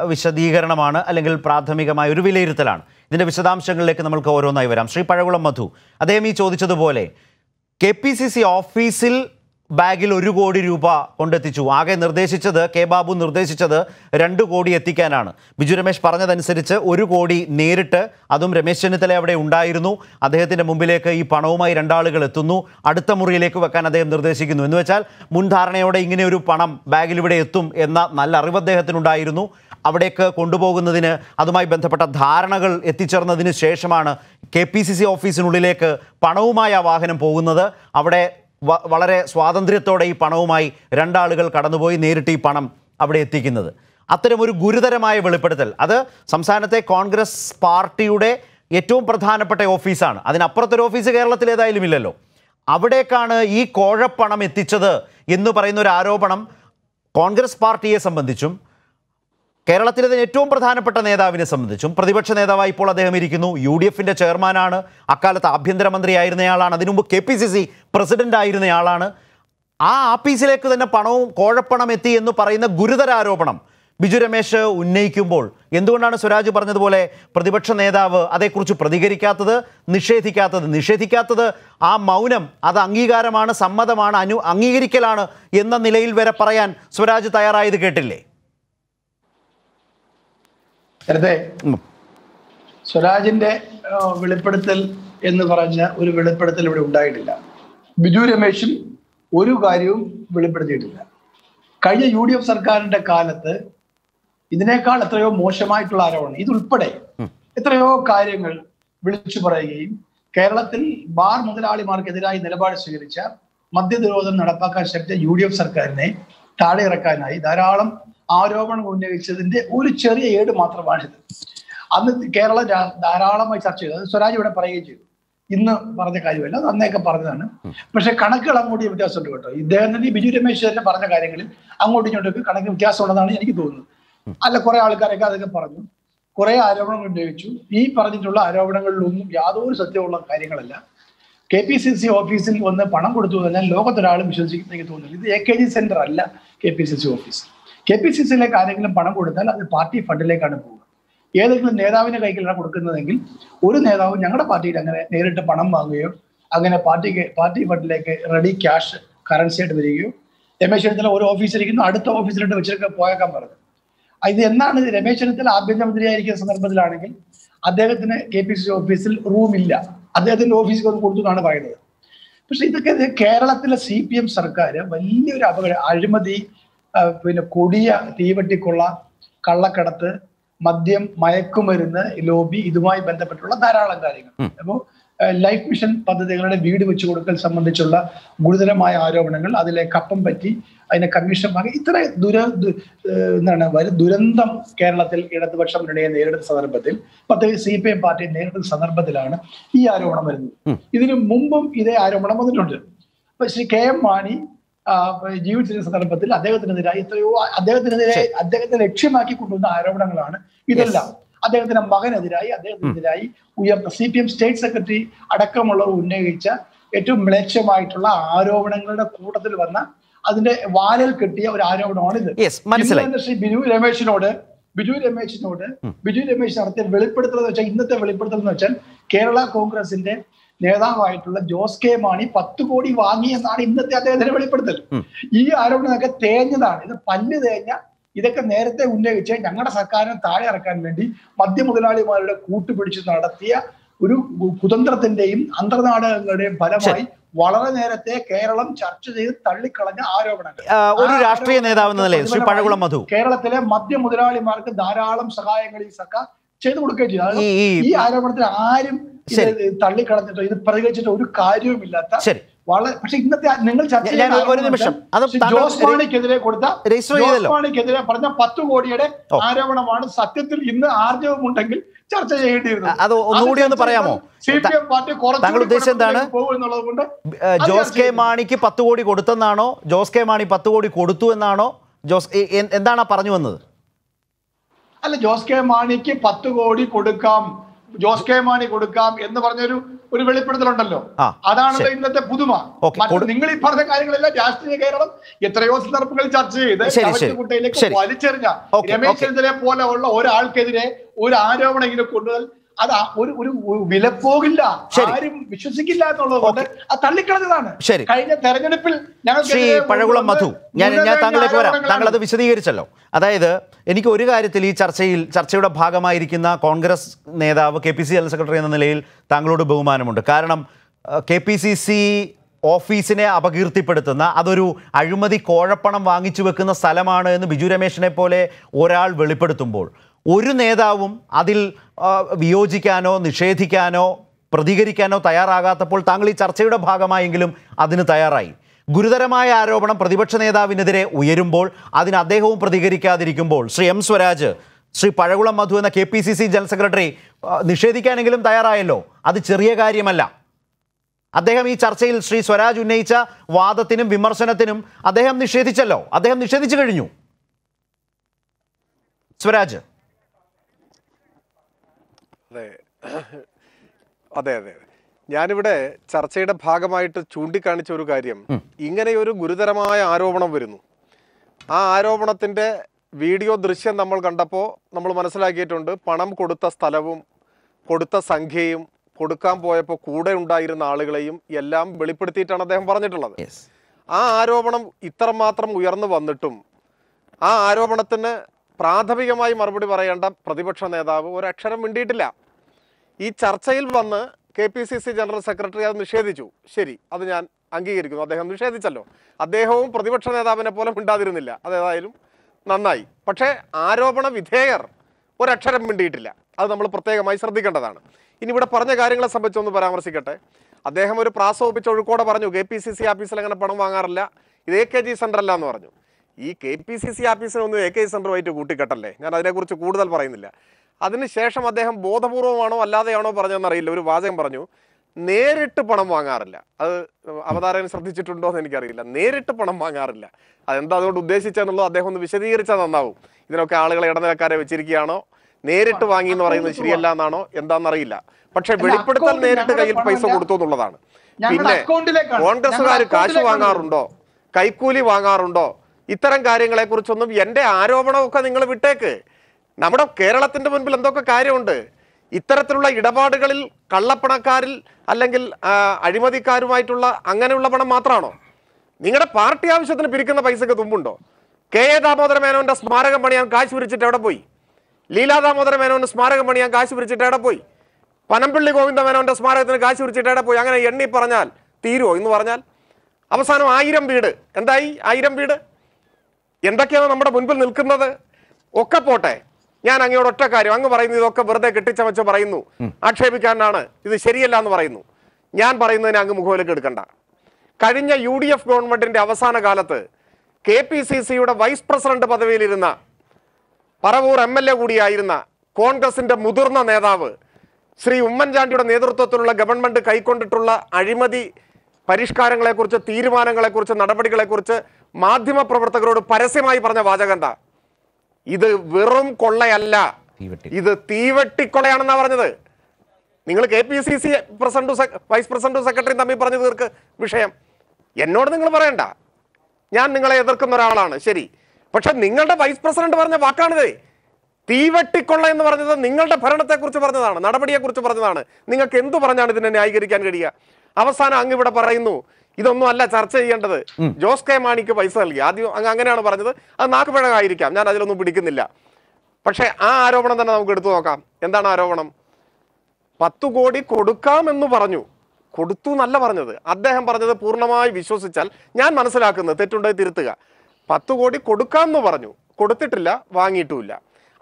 വിശദീകരണമാണ്, അല്ലെങ്കിൽ പ്രാഥമികമായ ഒരു വിലയിരുത്തലാണ്. ഇതിൻ്റെ വിശദാംശങ്ങളിലേക്ക് നമ്മൾക്ക് ഓരോന്നായി വരാം. ശ്രീ പഴകുളം മധു, അദ്ദേഹം ഈ ചോദിച്ചതുപോലെ കെ പി സി സി ഓഫീസിൽ ബാഗിൽ ഒരു കോടി രൂപ കൊണ്ടെത്തിച്ചു. ആകെ നിർദ്ദേശിച്ചത്, കെ ബാബു നിർദ്ദേശിച്ചത് രണ്ട് കോടി എത്തിക്കാനാണ്. ബിജു രമേശ് പറഞ്ഞതനുസരിച്ച് ഒരു കോടി നേരിട്ട്, അതും രമേശ് ചെന്നിത്തല അവിടെ ഉണ്ടായിരുന്നു. അദ്ദേഹത്തിൻ്റെ മുമ്പിലേക്ക് ഈ പണവുമായി രണ്ടാളുകൾ എത്തുന്നു, അടുത്ത മുറിയിലേക്ക് വെക്കാൻ അദ്ദേഹം നിർദ്ദേശിക്കുന്നു. എന്ന് വെച്ചാൽ മുൻധാരണയോടെ ഇങ്ങനെ ഒരു പണം ബാഗിലിവിടെ എത്തും എന്ന നല്ല അറിവ് അദ്ദേഹത്തിനുണ്ടായിരുന്നു. അവിടേക്ക് കൊണ്ടുപോകുന്നതിന് അതുമായി ബന്ധപ്പെട്ട ധാരണകൾ എത്തിച്ചേർന്നതിന് ശേഷമാണ് കെ പി സി സി ഓഫീസിനുള്ളിലേക്ക് പണവുമായി ആ വാഹനം പോകുന്നത്. അവിടെ വളരെ സ്വാതന്ത്ര്യത്തോടെ ഈ പണവുമായി രണ്ടാളുകൾ കടന്നുപോയി നേരിട്ട് ഈ പണം അവിടെ എത്തിക്കുന്നത്. അത്തരമൊരു ഗുരുതരമായ വെളിപ്പെടുത്തൽ, അത് സംസ്ഥാനത്തെ കോൺഗ്രസ് പാർട്ടിയുടെ ഏറ്റവും പ്രധാനപ്പെട്ട ഓഫീസാണ്. അതിനപ്പുറത്തൊരു ഓഫീസ് കേരളത്തിലേതായാലും ഇല്ലല്ലോ. അവിടേക്കാണ് ഈ കോഴപ്പണം എത്തിച്ചത് എന്ന് പറയുന്ന ഒരു ആരോപണം കോൺഗ്രസ് പാർട്ടിയെ സംബന്ധിച്ചും കേരളത്തിലെ ഏറ്റവും പ്രധാനപ്പെട്ട നേതാവിനെ സംബന്ധിച്ചും, പ്രതിപക്ഷ നേതാവായി ഇപ്പോൾ അദ്ദേഹം ഇരിക്കുന്നു, യു ഡി എഫിൻ്റെ ചെയർമാനാണ്, അക്കാലത്ത് ആഭ്യന്തരമന്ത്രിയായിരുന്നയാളാണ്, അതിനുമുമ്പ് കെ പി സി സി പ്രസിഡൻ്റായിരുന്നയാളാണ്. ആ ആഫീസിലേക്ക് തന്നെ പണവും കോഴപ്പണം എത്തി എന്ന് പറയുന്ന ഗുരുതരാരോപണം ബിജു രമേശ് ഉന്നയിക്കുമ്പോൾ എന്തുകൊണ്ടാണ് സ്വരാജ് പറഞ്ഞതുപോലെ പ്രതിപക്ഷ നേതാവ് അതേക്കുറിച്ച് പ്രതികരിക്കാത്തത്, നിഷേധിക്കാത്തത്? നിഷേധിക്കാത്തത് ആ മൗനം, അത് അംഗീകാരമാണ്, സമ്മതമാണ്, അനു അംഗീകരിക്കലാണ് എന്ന നിലയിൽ വരെ പറയാൻ സ്വരാജ് തയ്യാറായത് കേട്ടില്ലേ? നേരത്തെ സ്വരാജിന്റെ വെളിപ്പെടുത്തൽ എന്ന് പറഞ്ഞ ഒരു വെളിപ്പെടുത്തൽ ഇവിടെ ഉണ്ടായിട്ടില്ല. ബിജു രമേശും ഒരു കാര്യവും വെളിപ്പെടുത്തിയിട്ടില്ല. കഴിഞ്ഞ യു ഡി എഫ് സർക്കാരിന്റെ കാലത്ത് ഇതിനേക്കാൾ എത്രയോ മോശമായിട്ടുള്ള ആരോപണം, ഇതുൾപ്പെടെ എത്രയോ കാര്യങ്ങൾ വിളിച്ചു പറയുകയും കേരളത്തിൽ ബാർ മുതലാളിമാർക്കെതിരായി നിലപാട് സ്വീകരിച്ച, മദ്യനിരോധനം നടപ്പാക്കാൻ ശ്രമിച്ച യു ഡി എഫ് സർക്കാരിനെ താഴെ ഇറക്കാനായി ധാരാളം ആരോപണം ഉന്നയിച്ചതിന്റെ ഒരു ചെറിയ ഏട് മാത്രമാണിത്. അന്ന് കേരളം ധാരാളമായി ചർച്ച ചെയ്തു, അത് സ്വരാജ് ഇവിടെ പറയുകയും ചെയ്തു. ഇന്ന് പറഞ്ഞ കാര്യമല്ല, അത് അന്നേക്കെ പറഞ്ഞതാണ്. പക്ഷെ കണക്കുകൾ അങ്ങോട്ട് വ്യത്യാസമുണ്ട് കേട്ടോ. ഇദ്ദേഹം തന്നെ, ബിജു രമേശ് തന്നെ പറഞ്ഞ കാര്യങ്ങളിൽ അങ്ങോട്ടും ഇങ്ങോട്ടൊക്കെ കണക്ക് വ്യത്യാസമുള്ളതാണ് എനിക്ക് തോന്നുന്നത്. അല്ല, കുറെ ആൾക്കാരൊക്കെ അതൊക്കെ പറഞ്ഞു, കുറെ ആരോപണങ്ങൾ ഉന്നയിച്ചു. ഈ പറഞ്ഞിട്ടുള്ള ആരോപണങ്ങളിലൊന്നും യാതൊരു സത്യമുള്ള കാര്യങ്ങളല്ല. കെ പി സി സി ഓഫീസിൽ വന്ന് പണം കൊടുത്തു തന്നെ ലോകത്തൊരാളും വിശ്വസിക്കുന്ന എനിക്ക് തോന്നുന്നില്ല. ഇത് എ കെ ജി സെന്റർ അല്ല K P C C office. K P C സിയിലേക്ക് ആരെങ്കിലും പണം കൊടുത്താൽ അത് പാർട്ടി ഫണ്ടിലേക്കാണ് പോവുക. ഏതെങ്കിലും നേതാവിന്റെ കൈകളിലാണ് കൊടുക്കുന്നതെങ്കിൽ ഒരു നേതാവും ഞങ്ങളുടെ പാർട്ടിയിൽ അങ്ങനെ നേരിട്ട് പണം വാങ്ങുകയോ അങ്ങനെ പാർട്ടിക്ക് പാർട്ടി ഫണ്ടിലേക്ക് റെഡി ക്യാഷ് കറൻസി ആയിട്ട് വരികയോ രമേശ് ചെന്നിത്തല ഒരു ഓഫീസിലിരിക്കുന്നു അടുത്ത ഓഫീസിലോട്ട് വെച്ചിട്ട് പോയേക്കാൻ പറഞ്ഞു. ഇത് എന്നാണ് രമേശ് ചെന്നിത്തല ആഭ്യന്തരമന്ത്രിയായിരിക്കുന്ന സന്ദർഭത്തിലാണെങ്കിൽ അദ്ദേഹത്തിന് കെ പി സി സി ഓഫീസിൽ റൂമില്ല, അദ്ദേഹത്തിന്റെ ഓഫീസിൽ ഒന്ന് കൊടുത്തു എന്നാണ് പറയുന്നത്. പക്ഷെ ഇതൊക്കെ കേരളത്തിലെ സി പി എം സർക്കാർ വലിയൊരു അപകട അഴിമതി, പിന്നെ കൊടിയ തീവട്ടിക്കൊള്ള, കള്ളക്കടത്ത്, മദ്യം, മയക്കുമരുന്ന് ലോബി, ഇതുമായി ബന്ധപ്പെട്ടുള്ള ധാരാളം കാര്യങ്ങൾ. അപ്പോൾ ലൈഫ് മിഷൻ പദ്ധതികളുടെ വീട് വെച്ചു കൊടുക്കൽ സംബന്ധിച്ചുള്ള ഗുരുതരമായ ആരോപണങ്ങൾ, അതിലെ കപ്പം പറ്റി അതിനെ കമ്മീഷൻ വാങ്ങി, ഇത്ര ദുര എന്താണ് വരും ദുരന്തം കേരളത്തിൽ ഇടതുപക്ഷ മുന്നണിയെ നേരിടുന്ന സന്ദർഭത്തിൽ, പ്രത്യേകിച്ച് സി പി എം പാർട്ടിയെ നേരിടുന്ന സന്ദർഭത്തിലാണ് ഈ ആരോപണം വരുന്നത്. ഇതിനു മുമ്പും ഇതേ ആരോപണം വന്നിട്ടുണ്ട്. അപ്പൊ ശ്രീ കെ എം മാണി ജീവിച്ചിരുന്ന സന്ദർഭത്തിൽ അദ്ദേഹത്തിനെതിരായി എത്രയോ അദ്ദേഹത്തിനെതിരായി അദ്ദേഹത്തെ ലക്ഷ്യമാക്കി കൊണ്ടുവന്ന ആരോപണങ്ങളാണ് ഇതെല്ലാം. അദ്ദേഹത്തിന്റെ മകനെതിരായി അദ്ദേഹത്തിനെതിരായി ഉയർന്ന C P M state secretary അടക്കമുള്ളവർ ഉന്നയിച്ച ഏറ്റവും മ്ലേച്ഛമായിട്ടുള്ള ആരോപണങ്ങളുടെ കൂട്ടത്തിൽ വന്ന അതിന്റെ വാലിൽ കിട്ടിയ ഒരു ആരോപണമാണിത്. ശ്രീ ബിജു രമേശിനോട് ബിജു രമേശിനോട് ബിജു രമേശ് നടത്തിയ വെളിപ്പെടുത്തൽ എന്ന് വെച്ചാൽ ഇന്നത്തെ വെളിപ്പെടുത്തൽ എന്ന് വെച്ചാൽ കേരള കോൺഗ്രസിന്റെ നേതാവായിട്ടുള്ള ജോസ് കെ മാണി പത്ത് കോടി വാങ്ങി എന്നാണ് ഇന്നത്തെ അദ്ദേഹത്തിന്റെ വെളിപ്പെടുത്തൽ. ഈ ആരോപണമൊക്കെ തേഞ്ഞതാണ്, ഇത് പല്ല് തേഞ്ഞ ഇതൊക്കെ നേരത്തെ ഉന്നയിച്ച് ഞങ്ങളുടെ സർക്കാരിനെ താഴെ ഇറക്കാൻ വേണ്ടി മദ്യമുതലാളിമാരുടെ കൂട്ടുപിടിച്ച് നടത്തിയ ഒരു കുതന്ത്രത്തിന്റെയും അന്തർനാടകങ്ങളുടെയും ഫലമായി വളരെ നേരത്തെ കേരളം ചർച്ച ചെയ്ത് തള്ളിക്കളഞ്ഞ ആരോപണങ്ങൾ. ഒരു രാഷ്ട്രീയ നേതാവ് കേരളത്തിലെ മദ്യ മുതലാളിമാർക്ക് ധാരാളം സഹായങ്ങൾ ഈ സർക്കാർ ചെയ്തു കൊടുക്കുകയും ചെയ്തു. ഈ ആരോപണത്തിൽ ആരും തള്ളിക്കളഞ്ഞിട്ടോ ഇത് പ്രതികരിച്ചിട്ടോ ഒരു കാര്യവുമില്ലാത്ത വളരെ പക്ഷെ ഇന്നത്തെ നിങ്ങൾ ചർച്ച ചെയ്തെതിരെ കൊടുത്ത ജോസ്മാണിക്കെതിരെ പറഞ്ഞ പത്ത് കോടിയുടെ ആരോപണമാണ് സത്യത്തിൽ ഇന്ന് ആർജവം ഉണ്ടെങ്കിൽ ചർച്ച ചെയ്യേണ്ടിയിരുന്നത്. അത് ഒന്നുകൂടി ഒന്ന് പറയാമോ? സി പി എം പാർട്ടി താങ്കൾ ഉദ്ദേശിച്ചത് എന്താണ്? ജോസ് കെ മാണിക്ക് പത്ത് കോടി കൊടുത്തെന്നാണോ, ജോസ് കെ മാണി പത്ത് കോടി കൊടുത്തു എന്നാണോ, ജോസ് എന്താണ് പറഞ്ഞു വന്നത്? അല്ല, ജോസ് കെ മാണിക്ക് പത്ത് കോടി കൊടുക്കാം, ജോസ് കെ മാണി കൊടുക്കാം എന്ന് പറഞ്ഞൊരു ഒരു വെളിപ്പെടുത്തലുണ്ടല്ലോ, അതാണല്ലോ ഇന്നത്തെ പുതുമ. നിങ്ങൾ ഈ പറഞ്ഞ കാര്യങ്ങളെല്ലാം രാഷ്ട്രീയ കേരളം എത്രയോ സന്ദർഭങ്ങളിൽ ചർച്ച ചെയ്ത് കുട്ടയിലേക്ക് വലിച്ചെറിഞ്ഞ രമേശ് ചെന്നിത്തലയെ പോലെ ഉള്ള ഒരാൾക്കെതിരെ ഒരു ആരോപണം ഇങ്ങനെ കൊണ്ടുവന്നാൽ അത് ഒരു ഒരു വില പോകില്ല, ആരും വിശ്വസിക്കില്ല എന്നുള്ളത് കൊണ്ട് അത് തള്ളിക്കളഞ്ഞതാണ്. കഴിഞ്ഞ തെരഞ്ഞെടുപ്പിൽ പഴകുളം മധു ഞാൻ ഞാൻ താങ്കളിലേക്ക് വരാം. താങ്കൾ അത് വിശദീകരിച്ചല്ലോ. അതായത് എനിക്ക് ഒരു കാര്യത്തിൽ ഈ ചർച്ചയിൽ ചർച്ചയുടെ ഭാഗമായിരിക്കുന്ന കോൺഗ്രസ് നേതാവ് K P C general secretary എന്ന നിലയിൽ താങ്കളോട് ബഹുമാനമുണ്ട്. കാരണം കെ പി സി സി ഓഫീസിനെ അപകീർത്തിപ്പെടുത്തുന്ന, അതൊരു അഴിമതി കോഴപ്പണം വാങ്ങിച്ചു വെക്കുന്ന സ്ഥലമാണ് എന്ന് ബിജു രമേശിനെ പോലെ ഒരാൾ വെളിപ്പെടുത്തുമ്പോൾ ഒരു നേതാവും അതിൽ വിയോജിക്കാനോ നിഷേധിക്കാനോ പ്രതികരിക്കാനോ തയ്യാറാകാത്തപ്പോൾ താങ്കൾ ഈ ചർച്ചയുടെ ഭാഗമായെങ്കിലും അതിന് തയ്യാറായി. ഗുരുതരമായ ആരോപണം പ്രതിപക്ഷ നേതാവിനെതിരെ ഉയരുമ്പോൾ അതിന് അദ്ദേഹവും പ്രതികരിക്കാതിരിക്കുമ്പോൾ ശ്രീ എം സ്വരാജ്, ശ്രീ പഴകുളം മധു എന്ന K P C C general secretary നിഷേധിക്കാനെങ്കിലും തയ്യാറായല്ലോ. അത് ചെറിയ കാര്യമല്ല. അദ്ദേഹം ഈ ചർച്ചയിൽ ശ്രീ സ്വരാജ് ഉന്നയിച്ച വാദത്തിനും വിമർശനത്തിനും അദ്ദേഹം നിഷേധിച്ചല്ലോ. അദ്ദേഹം നിഷേധിച്ചു കഴിഞ്ഞു. സ്വരാജ് അതെ അതെ അതെ ഞാനിവിടെ ചർച്ചയുടെ ഭാഗമായിട്ട് ചൂണ്ടിക്കാണിച്ച ഒരു കാര്യം, ഇങ്ങനെയൊരു ഗുരുതരമായ ആരോപണം വരുന്നു. ആ ആരോപണത്തിന്റെ വീഡിയോ ദൃശ്യം നമ്മൾ കണ്ടപ്പോൾ നമ്മൾ മനസ്സിലാക്കിയിട്ടുണ്ട്, പണം കൊടുത്ത സ്ഥലവും കൊടുത്ത സംഖ്യയും കൊടുക്കാൻ പോയപ്പോൾ കൂടെ ഉണ്ടായിരുന്ന ആളുകളെയും എല്ലാം വെളിപ്പെടുത്തിയിട്ടാണ് അദ്ദേഹം പറഞ്ഞിട്ടുള്ളത്. ആ ആരോപണം ഇത്രമാത്രം ഉയർന്നു വന്നിട്ടും ആ ആരോപണത്തിന് പ്രാഥമികമായി മറുപടി പറയേണ്ട പ്രതിപക്ഷ നേതാവ് ഒരക്ഷരം മിണ്ടിയിട്ടില്ല. ഈ ചർച്ചയിൽ വന്ന് K P C C general secretary അത് നിഷേധിച്ചു, ശരി, അത് ഞാൻ അംഗീകരിക്കുന്നു, അദ്ദേഹം നിഷേധിച്ചല്ലോ. അദ്ദേഹവും പ്രതിപക്ഷ നേതാവിനെ പോലെ മിണ്ടാതിരുന്നില്ല, അതേതായാലും നന്നായി. പക്ഷേ ആരോപണ വിധേയർ ഒരക്ഷരം മിണ്ടിയിട്ടില്ല, അത് നമ്മൾ പ്രത്യേകമായി ശ്രദ്ധിക്കേണ്ടതാണ്. ഇനി ഇവിടെ പറഞ്ഞ കാര്യങ്ങളെ സംബന്ധിച്ചൊന്ന് പരാമർശിക്കട്ടെ. അദ്ദേഹം ഒരു പ്രാസോപിച്ചൊഴുക്കോടെ പറഞ്ഞു, കെ പി സി സി ആഫീസിൽ അങ്ങനെ പണം വാങ്ങാറില്ല, ഇത് എ കെ ജി സെൻ്ററല്ല എന്ന് പറഞ്ഞു. ഈ കെ പി സി സി ആഫീസിനൊന്നും എ കെ ജി സെൻ്ററുമായിട്ട് കൂട്ടിക്കെട്ടല്ലേ, ഞാൻ അതിനെക്കുറിച്ച് കൂടുതൽ പറയുന്നില്ല. അതിനുശേഷം അദ്ദേഹം ബോധപൂർവമാണോ അല്ലാതെയാണോ പറഞ്ഞതെന്നറിയില്ല, ഒരു വാചകം പറഞ്ഞു, നേരിട്ട് പണം വാങ്ങാറില്ല. അത് അവതാരകൻ ശ്രദ്ധിച്ചിട്ടുണ്ടോ എന്ന് എനിക്കറിയില്ല. നേരിട്ട് പണം വാങ്ങാറില്ല അതെന്താ അതുകൊണ്ട് ഉദ്ദേശിച്ചെന്നുള്ളത് അദ്ദേഹം ഒന്ന് വിശദീകരിച്ചാൽ നന്നാവും. ഇതിനൊക്കെ ആളുകളെ ഇടനിലക്കാരെ വെച്ചിരിക്കുകയാണോ, നേരിട്ട് വാങ്ങി എന്ന് പറയുന്നത് ശരിയല്ല എന്നാണോ എന്താണെന്നറിയില്ല. പക്ഷെ വെളിപ്പെടുത്തൽ നേരിട്ട് കയ്യിൽ പൈസ കൊടുത്തു എന്നുള്ളതാണ്. പിന്നെ കോൺഗ്രസ്സുകാർ കാശ് വാങ്ങാറുണ്ടോ, കൈക്കൂലി വാങ്ങാറുണ്ടോ, ഇത്തരം കാര്യങ്ങളെക്കുറിച്ചൊന്നും എൻ്റെ ആരോപണമൊക്കെ നിങ്ങൾ വിട്ടേക്ക്. നമ്മുടെ കേരളത്തിൻ്റെ മുൻപിൽ എന്തൊക്കെ കാര്യമുണ്ട്, ഇത്തരത്തിലുള്ള ഇടപാടുകളിൽ കള്ളപ്പണക്കാരിൽ അല്ലെങ്കിൽ അഴിമതിക്കാരുമായിട്ടുള്ള അങ്ങനെയുള്ള പണം മാത്രമാണോ? നിങ്ങളുടെ പാർട്ടി ആവശ്യത്തിന് പിരിക്കുന്ന പൈസക്ക് തുമ്പുണ്ടോ? കെ എ ദാമോദര മേനോന്റെ സ്മാരകം പണിയാൻ കാശ് പിരിച്ചിട്ട് എവിടെ പോയി? ലീലാ ദാമോദര മേനോന്റെ സ്മാരകം പണിയാൻ കാശ് പിരിച്ചിട്ട് എവിടെ പോയി? പനമ്പിള്ളി ഗോവിന്ദ മേനോന്റെ സ്മാരകത്തിന് കാശ് പിരിച്ചിട്ട് എവിടെ പോയി? അങ്ങനെ എണ്ണി പറഞ്ഞാൽ തീരുമോ? എന്ന് പറഞ്ഞാൽ അവസാനം ആയിരം വീട് എന്തായി? ആയിരം വീട് എന്തൊക്കെയാണ് നമ്മുടെ മുൻപിൽ നിൽക്കുന്നത്? ഒക്കെ പോട്ടെ, ഞാൻ അങ്ങയോട് ഒറ്റ കാര്യം, അങ്ങ് പറയുന്നു ഇതൊക്കെ വെറുതെ കെട്ടിച്ചമച്ച് പറയുന്നു, ആക്ഷേപിക്കാനാണ്, ഇത് ശരിയല്ല എന്ന് പറയുന്നു. ഞാൻ പറയുന്നതിന് അങ്ങ് മുഖവിലേക്ക് എടുക്കണ്ട. കഴിഞ്ഞ യു ഡി എഫ് ഗവൺമെന്റിന്റെ അവസാന കാലത്ത് കെ പി സി സിയുടെ വൈസ് പ്രസിഡന്റ് പദവിയിലിരുന്ന പറവൂർ എം എൽ എ കൂടിയായിരുന്ന കോൺഗ്രസിന്റെ മുതിർന്ന നേതാവ് ശ്രീ ഉമ്മൻചാണ്ടിയുടെ നേതൃത്വത്തിലുള്ള ഗവൺമെന്റ് കൈക്കൊണ്ടിട്ടുള്ള അഴിമതി പരിഷ്കാരങ്ങളെക്കുറിച്ച്, തീരുമാനങ്ങളെക്കുറിച്ച്, നടപടികളെക്കുറിച്ച് മാധ്യമപ്രവർത്തകരോട് പരസ്യമായി പറഞ്ഞ വാചകം എന്താ? ഇത് വെറും കൊള്ളയല്ല, ഇത് തീവെട്ടിക്കൊള്ളയാണെന്നാ പറഞ്ഞത്. നിങ്ങൾ കെ പി സി സി പ്രസിഡന്റും വൈസ് പ്രസിഡന്റും സെക്രട്ടറിയും തമ്മിൽ പറഞ്ഞു തീർക്ക് വിഷയം. എന്നോട് നിങ്ങൾ പറയണ്ട, ഞാൻ നിങ്ങളെ എതിർക്കുന്ന ഒരാളാണ്, ശരി. പക്ഷെ നിങ്ങളുടെ വൈസ് പ്രസിഡന്റ് പറഞ്ഞ വാക്കാണിത്. തീവെട്ടിക്കൊള്ള എന്ന് പറഞ്ഞത് നിങ്ങളുടെ ഭരണത്തെക്കുറിച്ച് പറഞ്ഞതാണ്, നടപടിയെക്കുറിച്ച് പറഞ്ഞതാണ്. നിങ്ങൾക്ക് എന്തു പറഞ്ഞാണ് ഇതിനെ ന്യായീകരിക്കാൻ കഴിയുക? അവസാനം അങ്ങ് ഇവിടെ പറയുന്നു ഇതൊന്നും അല്ല ചർച്ച ചെയ്യേണ്ടത്, ജോസ് കെ മാണിക്ക് പൈസ നൽകി. ആദ്യം അങ്ങ് അങ്ങനെയാണ് പറഞ്ഞത്, അത് നാക്കുപഴകായിരിക്കാം, ഞാൻ അതിലൊന്നും പിടിക്കുന്നില്ല. പക്ഷെ ആ ആരോപണം തന്നെ നമുക്ക് എടുത്തു നോക്കാം. എന്താണ് ആരോപണം? പത്തു കോടി കൊടുക്കാമെന്ന് പറഞ്ഞു, കൊടുത്തു എന്നല്ല പറഞ്ഞത്. അദ്ദേഹം പറഞ്ഞത് പൂർണ്ണമായി വിശ്വസിച്ചാൽ, ഞാൻ മനസ്സിലാക്കുന്നത് തെറ്റുണ്ടെങ്കിൽ തിരുത്തുക, പത്തു കോടി കൊടുക്കാമെന്ന് പറഞ്ഞു, കൊടുത്തിട്ടില്ല, വാങ്ങിയിട്ടുമില്ല.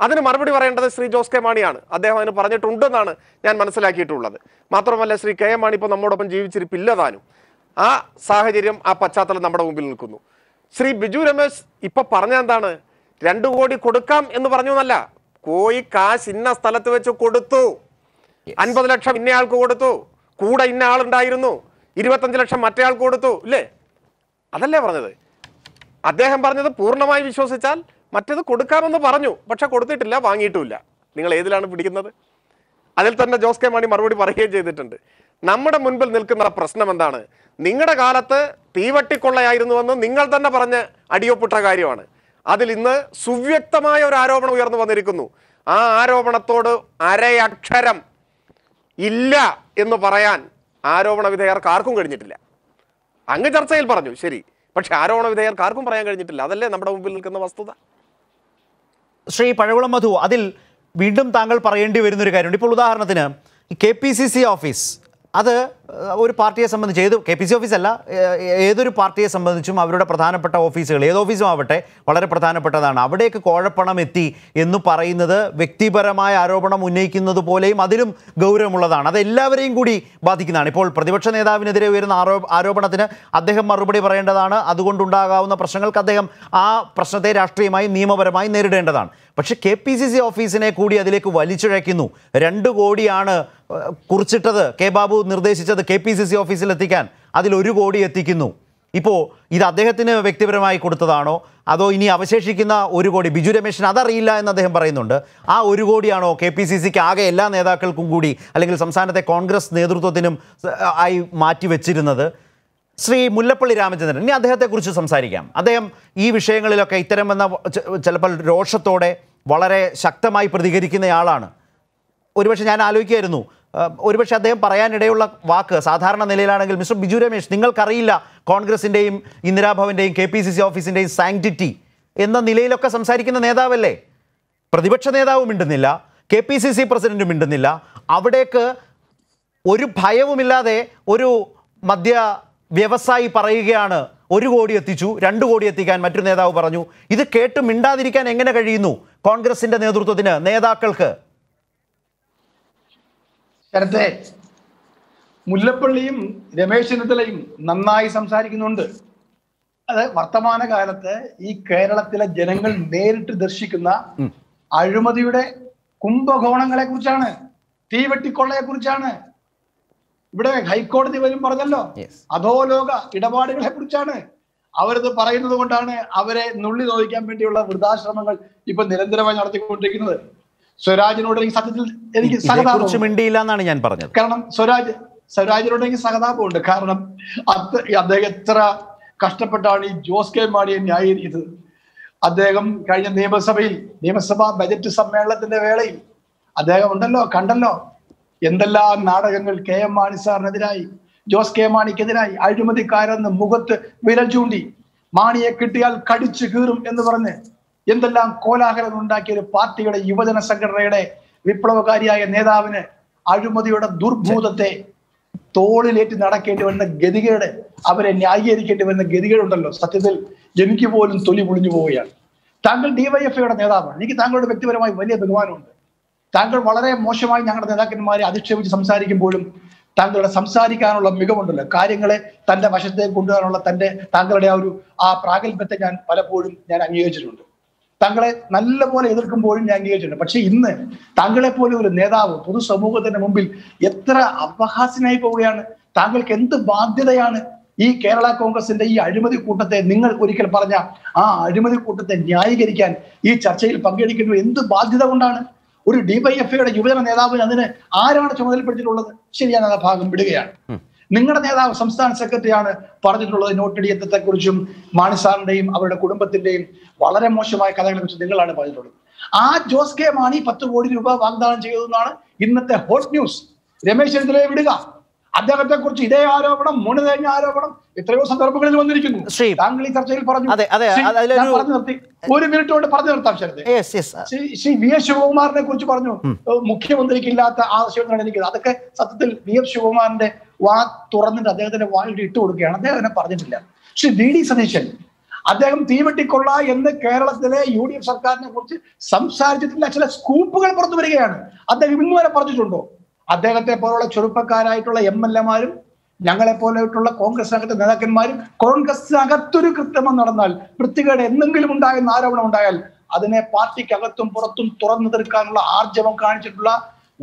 അതിന് മറുപടി പറയേണ്ടത് ശ്രീ ജോസ് കെ മാണിയാണ്. അദ്ദേഹം അതിന് പറഞ്ഞിട്ടുണ്ടെന്നാണ് ഞാൻ മനസ്സിലാക്കിയിട്ടുള്ളത്. മാത്രമല്ല ശ്രീ കെ എം മാണി ഇപ്പോൾ നമ്മോടൊപ്പം ജീവിച്ചിരിപ്പില്ല താനും. ആ സാഹചര്യം, ആ പശ്ചാത്തലം നമ്മുടെ മുമ്പിൽ നിൽക്കുന്നു. ശ്രീ ബിജു രമേശ് ഇപ്പൊ പറഞ്ഞ എന്താണ്? രണ്ടു കോടി കൊടുക്കാം എന്ന് പറഞ്ഞു എന്നല്ല, കോയി കാശ് ഇന്ന സ്ഥലത്ത് വെച്ച് കൊടുത്തു, അൻപത് ലക്ഷം ഇന്നയാൾക്ക് കൊടുത്തു, കൂടെ ഇന്ന ആളുണ്ടായിരുന്നു, ഇരുപത്തഞ്ച് ലക്ഷം മറ്റേ ആൾക്ക് കൊടുത്തു, ഇല്ലേ? അതല്ലേ പറഞ്ഞത്. അദ്ദേഹം പറഞ്ഞത് പൂർണ്ണമായി വിശ്വസിച്ചാൽ, മറ്റേത് കൊടുക്കാമെന്ന് പറഞ്ഞു, പക്ഷെ കൊടുത്തിട്ടില്ല, വാങ്ങിയിട്ടുമില്ല. നിങ്ങൾ ഏതിലാണ് പിടിക്കുന്നത്? അതിൽ തന്നെ ജോസ് കെ മാണി മറുപടി പറയുകയും ചെയ്തിട്ടുണ്ട്. നമ്മുടെ മുൻപിൽ നിൽക്കുന്ന പ്രശ്നം എന്താണ്? നിങ്ങളുടെ കാലത്ത് തീവട്ടിക്കൊള്ളയായിരുന്നുവെന്ന് നിങ്ങൾ തന്നെ പറഞ്ഞ് അടിയൊപ്പിട്ട കാര്യമാണ്. അതിൽ ഇന്ന് സുവ്യക്തമായ ഒരു ആരോപണം ഉയർന്നു വന്നിരിക്കുന്നു. ആ ആരോപണത്തോട് അരയക്ഷരം ഇല്ല എന്ന് പറയാൻ ആരോപണ വിധേയർക്ക് ആർക്കും കഴിഞ്ഞിട്ടില്ല. അങ്ങ് ചർച്ചയിൽ പറഞ്ഞു, ശരി, പക്ഷെ ആരോപണ വിധേയർക്ക് ആർക്കും പറയാൻ കഴിഞ്ഞിട്ടില്ല. അതല്ലേ നമ്മുടെ മുമ്പിൽ നിൽക്കുന്ന വസ്തുത. ശ്രീ പഴകുളം മധു, അതിൽ വീണ്ടും താങ്കൾ പറയേണ്ടി വരുന്നൊരു കാര്യമുണ്ട്. ഇപ്പോൾ ഉദാഹരണത്തിന് K P C C office, അത് ഒരു പാർട്ടിയെ സംബന്ധിച്ച്, ഏത് കെ പി സി ഓഫീസല്ല, ഏതൊരു പാർട്ടിയെ സംബന്ധിച്ചും അവരുടെ പ്രധാനപ്പെട്ട ഓഫീസുകൾ, ഏത് ഓഫീസും ആവട്ടെ, വളരെ പ്രധാനപ്പെട്ടതാണ്. അവിടേക്ക് കോഴപ്പണം എത്തി എന്ന് പറയുന്നത് വ്യക്തിപരമായ ആരോപണം ഉന്നയിക്കുന്നത് പോലെയും അതിലും ഗൗരവമുള്ളതാണ്. അത് എല്ലാവരെയും കൂടി ബാധിക്കുന്നതാണ്. ഇപ്പോൾ പ്രതിപക്ഷ നേതാവിനെതിരെ ഉയരുന്ന ആരോ ആരോപണത്തിന് അദ്ദേഹം മറുപടി പറയേണ്ടതാണ്. അതുകൊണ്ടുണ്ടാകാവുന്ന പ്രശ്നങ്ങൾക്ക് അദ്ദേഹം ആ പ്രശ്നത്തെ രാഷ്ട്രീയമായും നിയമപരമായും നേരിടേണ്ടതാണ്. പക്ഷേ കെ പി സി സി ഓഫീസിനെ കൂടി അതിലേക്ക് വലിച്ചിഴയ്ക്കുന്നു. രണ്ട് കോടിയാണ് കുറിച്ചിട്ടത്, കെ ബാബു നിർദ്ദേശിച്ചത് കെ പി സി സി ഓഫീസിൽ എത്തിക്കാൻ, അതിൽ ഒരു കോടി എത്തിക്കുന്നു. ഇപ്പോൾ ഇത് അദ്ദേഹത്തിന് വ്യക്തിപരമായി കൊടുത്തതാണോ, അതോ ഇനി അവശേഷിക്കുന്ന ഒരു കോടി ബിജു രമേശിന് അതറിയില്ല എന്ന് അദ്ദേഹം പറയുന്നുണ്ട്, ആ ഒരു കോടിയാണോ കെ പി സി സിക്ക് ആകെ എല്ലാ നേതാക്കൾക്കും കൂടി, അല്ലെങ്കിൽ സംസ്ഥാനത്തെ കോൺഗ്രസ് നേതൃത്വത്തിനും ആയി മാറ്റിവെച്ചിരുന്നത്? ശ്രീ മുല്ലപ്പള്ളി രാമചന്ദ്രൻ, ഇനി അദ്ദേഹത്തെക്കുറിച്ച് സംസാരിക്കാം. അദ്ദേഹം ഈ വിഷയങ്ങളിലൊക്കെ ഇത്തരമെന്ന ചിലപ്പോൾ രോഷത്തോടെ വളരെ ശക്തമായി പ്രതികരിക്കുന്നയാളാണ്. ഒരുപക്ഷെ ഞാൻ ആലോചിക്കുകയായിരുന്നു, ഒരുപക്ഷെ അദ്ദേഹം പറയാനിടയുള്ള വാക്ക് സാധാരണ നിലയിലാണെങ്കിൽ, മിസ്റ്റർ ബിജു രമേശ്, നിങ്ങൾക്കറിയില്ല കോൺഗ്രസിൻ്റെയും ഇന്ദിരാഭവൻ്റെയും കെ പി സി സി ഓഫീസിൻ്റെയും സാങ്ക്ടിറ്റി എന്ന നിലയിലൊക്കെ സംസാരിക്കുന്ന നേതാവല്ലേ? പ്രതിപക്ഷ നേതാവ് മിണ്ടുന്നില്ല, K P C C president മിണ്ടുന്നില്ല. അവിടേക്ക് ഒരു ഭയവുമില്ലാതെ ഒരു മദ്യ വ്യവസായി പറയുകയാണ്, ഒരു കോടി എത്തിച്ചു, രണ്ട് കോടി എത്തിക്കാൻ മറ്റൊരു നേതാവ് പറഞ്ഞു. ഇത് കേട്ട് മിണ്ടാതിരിക്കാൻ എങ്ങനെ കഴിയുന്നു കോൺഗ്രസിൻ്റെ നേതൃത്വത്തിന്, നേതാക്കൾക്ക്? നേരത്തെ മുല്ലപ്പള്ളിയും രമേശ് ചെന്നിത്തലയും നന്നായി സംസാരിക്കുന്നുണ്ട്. അത് വർത്തമാനകാലത്ത് ഈ കേരളത്തിലെ ജനങ്ങൾ നേരിട്ട് ദർശിക്കുന്ന അഴിമതിയുടെ കുംഭകോണങ്ങളെ കുറിച്ചാണ്, തീവെട്ടിക്കൊള്ളയെ കുറിച്ചാണ്. ഇവിടെ ഹൈക്കോടതി വരും പറഞ്ഞല്ലോ, അധോലോക ഇടപാടുകളെ കുറിച്ചാണ് അവരത് പറയുന്നത്. കൊണ്ടാണ് അവരെ നുള്ളി നോക്കാൻ വേണ്ടിയുള്ള വൃദ്ധാശ്രമങ്ങൾ ഇപ്പൊ നിരന്തരമായി നടത്തിക്കൊണ്ടിരിക്കുന്നത്. സ്വരാജിനോട് എനിക്ക് സത്യത്തിൽ എനിക്ക് സഹതാപം മിണ്ടിയില്ലെന്നാണ് ഞാൻ പറഞ്ഞത്. കാരണം സ്വരാജ് സ്വരാജിനോട് എനിക്ക് സഹതാപമുണ്ട്. കാരണം അത് അദ്ദേഹം എത്ര കഷ്ടപ്പെട്ടാണ് ഈ ജോസ് കെ മാണിയെ ന്യായീകരിച്ചത്. അദ്ദേഹം കഴിഞ്ഞ നിയമസഭയിൽ നിയമസഭാ ബജറ്റ് സമ്മേളനത്തിന്റെ വേളയിൽ അദ്ദേഹം ഉണ്ടല്ലോ, കണ്ടല്ലോ എന്തെല്ലാം നാടകങ്ങൾ കെ എം മാണി സാറിനെതിരായി, ജോസ് കെ മാണിക്കെതിരായി അഴിമതിക്കാരെന്ന് മുഖത്ത് വിരൽ ചൂണ്ടി മാണിയെ കിട്ടിയാൽ കടിച്ചു കീറും എന്ന് പറഞ്ഞ് എന്തെല്ലാം കോലാഹലം ഉണ്ടാക്കിയ ഒരു പാർട്ടിയുടെ യുവജന സംഘടനയുടെ വിപ്ലവകാരിയായ നേതാവിന് അഴിമതിയുടെ ദുർഭൂതത്തെ തോളിലേറ്റ് നടക്കേണ്ടി വരുന്ന ഗതികേട്, അവരെ ന്യായീകരിക്കേണ്ടി വരുന്ന ഗതികേടുണ്ടല്ലോ, സത്യത്തിൽ എനിക്ക് പോലും തൊലി പൊളിഞ്ഞു പോവുകയാണ്. താങ്കൾ ഡിവൈഎഫ്ഐയുടെ നേതാവാണ്, എനിക്ക് താങ്കളുടെ വ്യക്തിപരമായി വലിയ ബഹുമാനമുണ്ട്. താങ്കൾ വളരെ മോശമായി ഞങ്ങളുടെ നേതാക്കന്മാരെ അധിക്ഷേപിച്ച് സംസാരിക്കുമ്പോഴും താങ്കളുടെ സംസാരിക്കാനുള്ള മികവുണ്ടല്ലോ, കാര്യങ്ങളെ തൻ്റെ വശത്തേക്ക് കൊണ്ടുവരാനുള്ള തൻ്റെ താങ്കളുടെ ആ ഒരു ആ പ്രാഗൽഭ്യത്തെ ഞാൻ പലപ്പോഴും ഞാൻ അംഗീകരിച്ചിട്ടുണ്ട്. താങ്കളെ നല്ല പോലെ എതിർക്കുമ്പോഴും ഞാൻ അംഗീകരിച്ചിട്ടുണ്ട്. പക്ഷെ ഇന്ന് താങ്കളെപ്പോലെ ഒരു നേതാവ് പൊതുസമൂഹത്തിന്റെ മുമ്പിൽ എത്ര അപഹാസ്യനായി പോവുകയാണ്. താങ്കൾക്ക് എന്ത് ബാധ്യതയാണ് ഈ കേരള കോൺഗ്രസിന്റെ ഈ അഴിമതി കൂട്ടത്തെ, നിങ്ങൾ ഒരിക്കൽ പറഞ്ഞ ആ അഴിമതി കൂട്ടത്തെ ന്യായീകരിക്കാൻ ഈ ചർച്ചയിൽ പങ്കെടുക്കുന്നത് എന്ത് ബാധ്യത കൊണ്ടാണ്? ഒരു ഡിവൈഎഫ്ഐയുടെ യുവജന നേതാവിന് അതിന് ആരാണ് ചുമതലപ്പെടുത്തിയിട്ടുള്ളത്? ശരി, ഞാൻ ആ ഭാഗം വിടുകയാണ്. നിങ്ങളുടെ നേതാവ് സംസ്ഥാന സെക്രട്ടറിയാണ് പറഞ്ഞിട്ടുള്ളത്. നോട്ടടിയത്വത്തെ കുറിച്ചും മാണിസാറിന്റെയും അവരുടെ കുടുംബത്തിന്റെയും വളരെ മോശമായ കഥകളെ കുറിച്ച് നിങ്ങളാണ് പറഞ്ഞിട്ടുള്ളത്. ആ ജോസ് കെ മാണി പത്ത് കോടി രൂപ വാഗ്ദാനം ചെയ്തതെന്നാണ് ഇന്നത്തെ ഹോട്ട് ന്യൂസ്. രമേശ് ചെന്നിത്തലയെ വിടുക, അദ്ദേഹത്തെ കുറിച്ച് ഇതേ ആരോപണം, മൂന്ന് കഴിഞ്ഞ ആരോപണം എത്രയോ സന്ദർഭങ്ങളിൽ വന്നിരിക്കുന്നു. താങ്കൾ ഈ ചർച്ചയിൽ പറഞ്ഞു, പറഞ്ഞു നിർത്തി, ഒരു മിനിറ്റ് കൊണ്ട് പറഞ്ഞു നിർത്താം. ശരത് ശ്രീ വി എസ് ശിവകുമാറിനെ കുറിച്ച് പറഞ്ഞു, മുഖ്യമന്ത്രിക്ക് ഇല്ലാത്ത ആവശ്യങ്ങൾ എനിക്കത്. അതൊക്കെ സത്യത്തിൽ വി എസ് ശിവകുമാറിന്റെ വാ തുറന്നിട്ട് അദ്ദേഹത്തിന്റെ വായിട്ട് ഇട്ട് കൊടുക്കുകയാണ്, അദ്ദേഹം അതിനെ പറഞ്ഞിട്ടില്ല. ശ്രീ ഡി ഡി സതീശൻ, അദ്ദേഹം തീവെട്ടിക്കൊള്ള എന്ന് കേരളത്തിലെ യു ഡി എഫ് സർക്കാരിനെ കുറിച്ച് സംസാരിച്ചിട്ടില്ല. ചില സ്കൂപ്പുകൾ പുറത്തു വരികയാണ്. അദ്ദേഹം ഇന്ന് വരെ പറഞ്ഞിട്ടുണ്ടോ? അദ്ദേഹത്തെ പോലുള്ള ചെറുപ്പക്കാരായിട്ടുള്ള എം എൽ എമാരും ഞങ്ങളെ പോലെയുള്ള കോൺഗ്രസ് അകത്തെ നേതാക്കന്മാരും കോൺഗ്രസിനകത്തൊരു കൃത്രിമം നടന്നാൽ, വൃത്തികേട് എന്തെങ്കിലും ഉണ്ടായെന്ന് ആരോപണം ഉണ്ടായാൽ അതിനെ പാർട്ടിക്കകത്തും പുറത്തും തുറന്നു തീർക്കാനുള്ള ആർജവം കാണിച്ചിട്ടുള്ള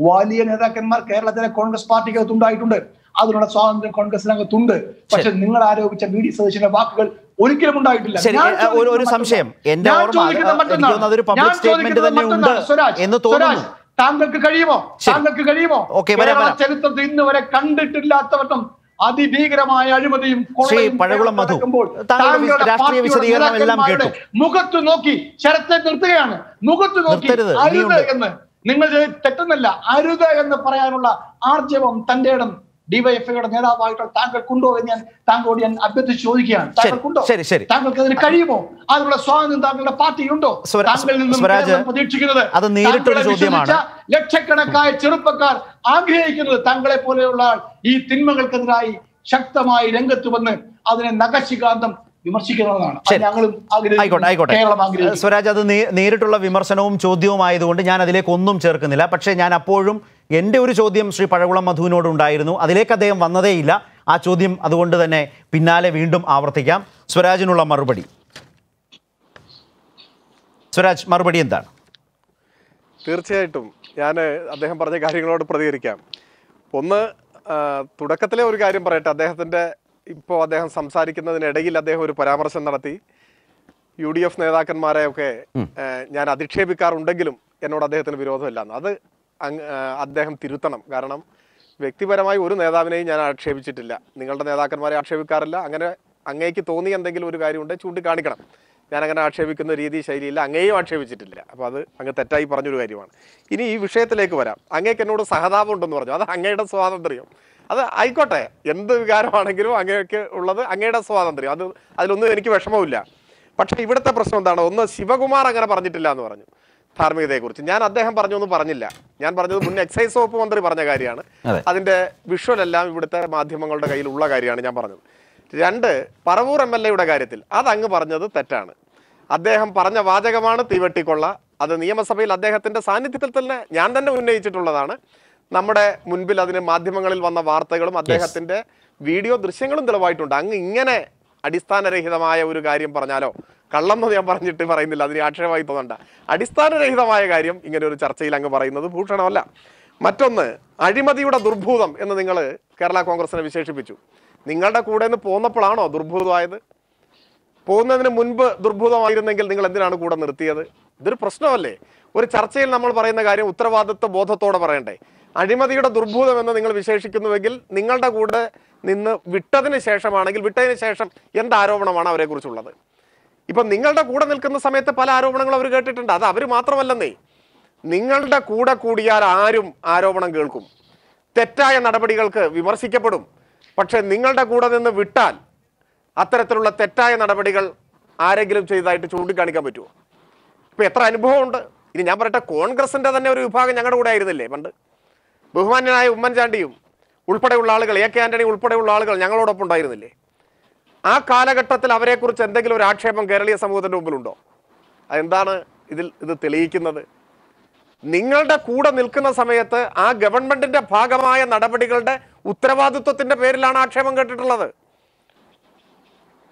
വലിയ നേതാക്കന്മാർ കേരളത്തിലെ കോൺഗ്രസ് പാർട്ടിക്കകത്ത് ഉണ്ടായിട്ടുണ്ട്. അതിനുള്ള സ്വാതന്ത്ര്യം കോൺഗ്രസിനകത്തുണ്ട്. പക്ഷെ നിങ്ങൾ ആരോപിച്ച വി ഡി സതീശന്റെ വാക്കുകൾ ഒരിക്കലും ഉണ്ടായിട്ടില്ല. ഒരു സംശയം എന്റെ ഓർമ്മ, താങ്കൾക്ക് കഴിയുമോ താങ്കൾക്ക് കഴിയുമോ ചരിത്രത്തിൽ ഇന്ന് വരെ കണ്ടിട്ടില്ലാത്തവട്ടം അതിഭീകരമായ അഴിമതിയും മുഖത്ത് നോക്കി ശരത്തെ നിർത്തുകയാണ്. മുഖത്ത് നോക്കി അരുത് എന്ന് നിങ്ങൾ തെറ്റുന്നില്ല, അരുത് എന്ന് പറയാനുള്ള ആർജവം തന്റെ ഇടം ഡിവൈഎഫ്ഐയുടെ നേതാവായിട്ടുള്ള താങ്കൾക്കുണ്ടോ എന്ന് ഞാൻ താങ്കളോട് ഞാൻ അഭ്യർത്ഥിച്ച് ചോദിക്കുകയാണ്. താങ്കൾക്കുണ്ടോ? താങ്കൾക്ക് അതിന് കഴിയുമോ? അതിനുള്ള സ്വാതന്ത്ര്യം താങ്കളുടെ പാർട്ടിയുണ്ടോ? താങ്കളിൽ നിന്നും പ്രതീക്ഷിക്കുന്നത് ലക്ഷക്കണക്കായ ചെറുപ്പക്കാർ ആഗ്രഹിക്കുന്നത് താങ്കളെ പോലെയുള്ള ഈ തിന്മകൾക്കെതിരായി ശക്തമായി രംഗത്ത് വന്ന് അതിനെ നഖശികാന്തം വിമർശിക്കുന്നതാണ്. സ്വരാജ്, അത് നേരിട്ടുള്ള വിമർശനവും ചോദ്യവും ആയതുകൊണ്ട് ഞാൻ അതിലേക്ക് ഒന്നും ചേർക്കുന്നില്ല. പക്ഷേ ഞാൻ അപ്പോഴും എൻ്റെ ഒരു ചോദ്യം ശ്രീ പഴകുളം മധുവിനോടുണ്ടായിരുന്നു, അതിലേക്ക് അദ്ദേഹം വന്നതേയില്ല. ആ ചോദ്യം അതുകൊണ്ട് തന്നെ പിന്നാലെ വീണ്ടും ആവർത്തിക്കാം. സ്വരാജിനുള്ള മറുപടി, സ്വരാജ് മറുപടി എന്താണ്? തീർച്ചയായിട്ടും ഞാൻ അദ്ദേഹം പറഞ്ഞ കാര്യങ്ങളോട് പ്രതികരിക്കാം. ഒന്ന്, തുടക്കത്തിലെ ഒരു കാര്യം പറയട്ടെ. അദ്ദേഹത്തിൻ്റെ ഇപ്പോൾ അദ്ദേഹം സംസാരിക്കുന്നതിനിടയിൽ അദ്ദേഹം ഒരു പരാമർശം നടത്തി, യു ഡി എഫ് നേതാക്കന്മാരെയൊക്കെ ഞാൻ അധിക്ഷേപിക്കാറുണ്ടെങ്കിലും എന്നോട് അദ്ദേഹത്തിന് വിരോധമില്ലാന്ന്. അത് അദ്ദേഹം തിരുത്തണം. കാരണം വ്യക്തിപരമായി ഒരു നേതാവിനെയും ഞാൻ ആക്ഷേപിച്ചിട്ടില്ല, നിങ്ങളുടെ നേതാക്കന്മാരെ ആക്ഷേപിക്കാറില്ല. അങ്ങനെ അങ്ങേക്ക് തോന്നി എന്തെങ്കിലും ഒരു കാര്യമുണ്ടെങ്കിൽ ചൂണ്ടിക്കാണിക്കണം. ഞാനങ്ങനെ ആക്ഷേപിക്കുന്ന രീതി ശൈലിയില്ല, അങ്ങേയും ആക്ഷേപിച്ചിട്ടില്ല. അപ്പോൾ അത് അങ്ങ് തെറ്റായി പറഞ്ഞൊരു കാര്യമാണ്. ഇനി ഈ വിഷയത്തിലേക്ക് വരാം. അങ്ങേക്ക് എന്നോട് സഹതാപം ഉണ്ടെന്ന് പറഞ്ഞു, അത് അങ്ങയുടെ സ്വാതന്ത്ര്യം. അത് ആയിക്കോട്ടെ, എന്ത് വികാരമാണെങ്കിലും അങ്ങേക്ക് ഉള്ളത് അങ്ങയുടെ സ്വാതന്ത്ര്യം, അത് അതിലൊന്നും എനിക്ക് വിഷമമില്ല. പക്ഷേ ഇവിടുത്തെ പ്രശ്നം എന്താണ്? ഒന്ന്, ശിവകുമാർ അങ്ങനെ പറഞ്ഞിട്ടില്ല എന്ന് പറഞ്ഞു ധാർമ്മികതയെക്കുറിച്ച്. ഞാൻ അദ്ദേഹം പറഞ്ഞൊന്നും പറഞ്ഞില്ല. ഞാൻ പറഞ്ഞത് മുൻ എക്സൈസ് വകുപ്പ് മന്ത്രി പറഞ്ഞ കാര്യമാണ്. അതിൻ്റെ വിഷ്വലെല്ലാം ഇവിടുത്തെ മാധ്യമങ്ങളുടെ കയ്യിലുള്ള കാര്യമാണ് ഞാൻ പറഞ്ഞത്. രണ്ട്, പറവൂർ എം എൽ എയുടെ കാര്യത്തിൽ അത് അങ്ങ് പറഞ്ഞത് തെറ്റാണ്. അദ്ദേഹം പറഞ്ഞ വാചകമാണ് തീവെട്ടിക്കൊള്ള. അത് നിയമസഭയിൽ അദ്ദേഹത്തിൻ്റെ സാന്നിധ്യത്തിൽ തന്നെ ഞാൻ തന്നെ ഉന്നയിച്ചിട്ടുള്ളതാണ്. നമ്മുടെ മുൻപിൽ അതിന് മാധ്യമങ്ങളിൽ വന്ന വാർത്തകളും അദ്ദേഹത്തിൻ്റെ വീഡിയോ ദൃശ്യങ്ങളും തെളിവായിട്ടുണ്ട്. അങ്ങ് ഇങ്ങനെ അടിസ്ഥാനരഹിതമായ ഒരു കാര്യം പറഞ്ഞാലോ, കള്ളെന്ന് ഞാൻ പറഞ്ഞിട്ട് പറയുന്നില്ല, അതിന് ആക്ഷേപമായി തോന്നണ്ട, അടിസ്ഥാനരഹിതമായ കാര്യം ഇങ്ങനെ ഒരു ചർച്ചയിൽ അങ്ങ് പറയുന്നത് ഭൂഷണമല്ല. മറ്റൊന്ന്, അഴിമതിയുടെ ദുർഭൂതം എന്ന് നിങ്ങൾ കേരള കോൺഗ്രസിനെ വിശേഷിപ്പിച്ചു. നിങ്ങളുടെ കൂടെ നിന്ന് പോന്നപ്പോഴാണോ ദുർഭൂതമായത്? പോകുന്നതിന് മുൻപ് ദുർഭൂതമായിരുന്നെങ്കിൽ നിങ്ങൾ എന്തിനാണ് കൂടെ നിർത്തിയത്? ഇതൊരു പ്രശ്നമല്ലേ? ഒരു ചർച്ചയിൽ നമ്മൾ പറയുന്ന കാര്യം ഉത്തരവാദിത്വ ബോധത്തോടെ പറയണ്ടേ? അഴിമതിയുടെ ദുർഭൂതം എന്ന് നിങ്ങൾ വിശേഷിക്കുന്നുവെങ്കിൽ നിങ്ങളുടെ കൂടെ നിന്ന് വിട്ടതിന് ശേഷമാണെങ്കിൽ വിട്ടതിന് ശേഷം എന്ത് ആരോപണമാണ് അവരെക്കുറിച്ചുള്ളത്? ഇപ്പം നിങ്ങളുടെ കൂടെ നിൽക്കുന്ന സമയത്ത് പല ആരോപണങ്ങളും അവർ കേട്ടിട്ടുണ്ട്. അത് അവർ മാത്രമല്ലെന്നേ, നിങ്ങളുടെ കൂടെ കൂടിയാൽ ആരും ആരോപണം കേൾക്കും, തെറ്റായ നടപടികൾക്ക് വിമർശിക്കപ്പെടും. പക്ഷേ നിങ്ങളുടെ കൂടെ നിന്ന് വിട്ടാൽ അത്തരത്തിലുള്ള തെറ്റായ നടപടികൾ ആരെങ്കിലും ചെയ്തതായിട്ട് ചൂണ്ടിക്കാണിക്കാൻ പറ്റുമോ? ഇപ്പോൾ എത്ര അനുഭവമുണ്ട്. ഇനി ഞാൻ പറയട്ടെ, കോൺഗ്രസിൻ്റെ തന്നെ ഒരു വിഭാഗം ഞങ്ങളുടെ കൂടെ ആയിരുന്നില്ലേ പണ്ട്? ബഹുമാന്യനായ ഉമ്മൻചാണ്ടിയും ഉൾപ്പെടെയുള്ള ആളുകൾ, എ കെ ആൻ്റണി ഉൾപ്പെടെയുള്ള ആളുകൾ ഞങ്ങളോടൊപ്പം ഉണ്ടായിരുന്നില്ലേ? ആ കാലഘട്ടത്തിൽ അവരെക്കുറിച്ച് എന്തെങ്കിലും ഒരു ആക്ഷേപം കേരളീയ സമൂഹത്തിൻ്റെ മുമ്പിലുണ്ടോ? അതെന്താണ് ഇതിൽ ഇത് തെളിയിക്കുന്നത്? നിങ്ങളുടെ കൂടെ നിൽക്കുന്ന സമയത്ത് ആ ഗവൺമെന്റിന്റെ ഭാഗമായ നടപടികളുടെ ഉത്തരവാദിത്വത്തിന്റെ പേരിലാണ് ആക്ഷേപം കേട്ടിട്ടുള്ളത്.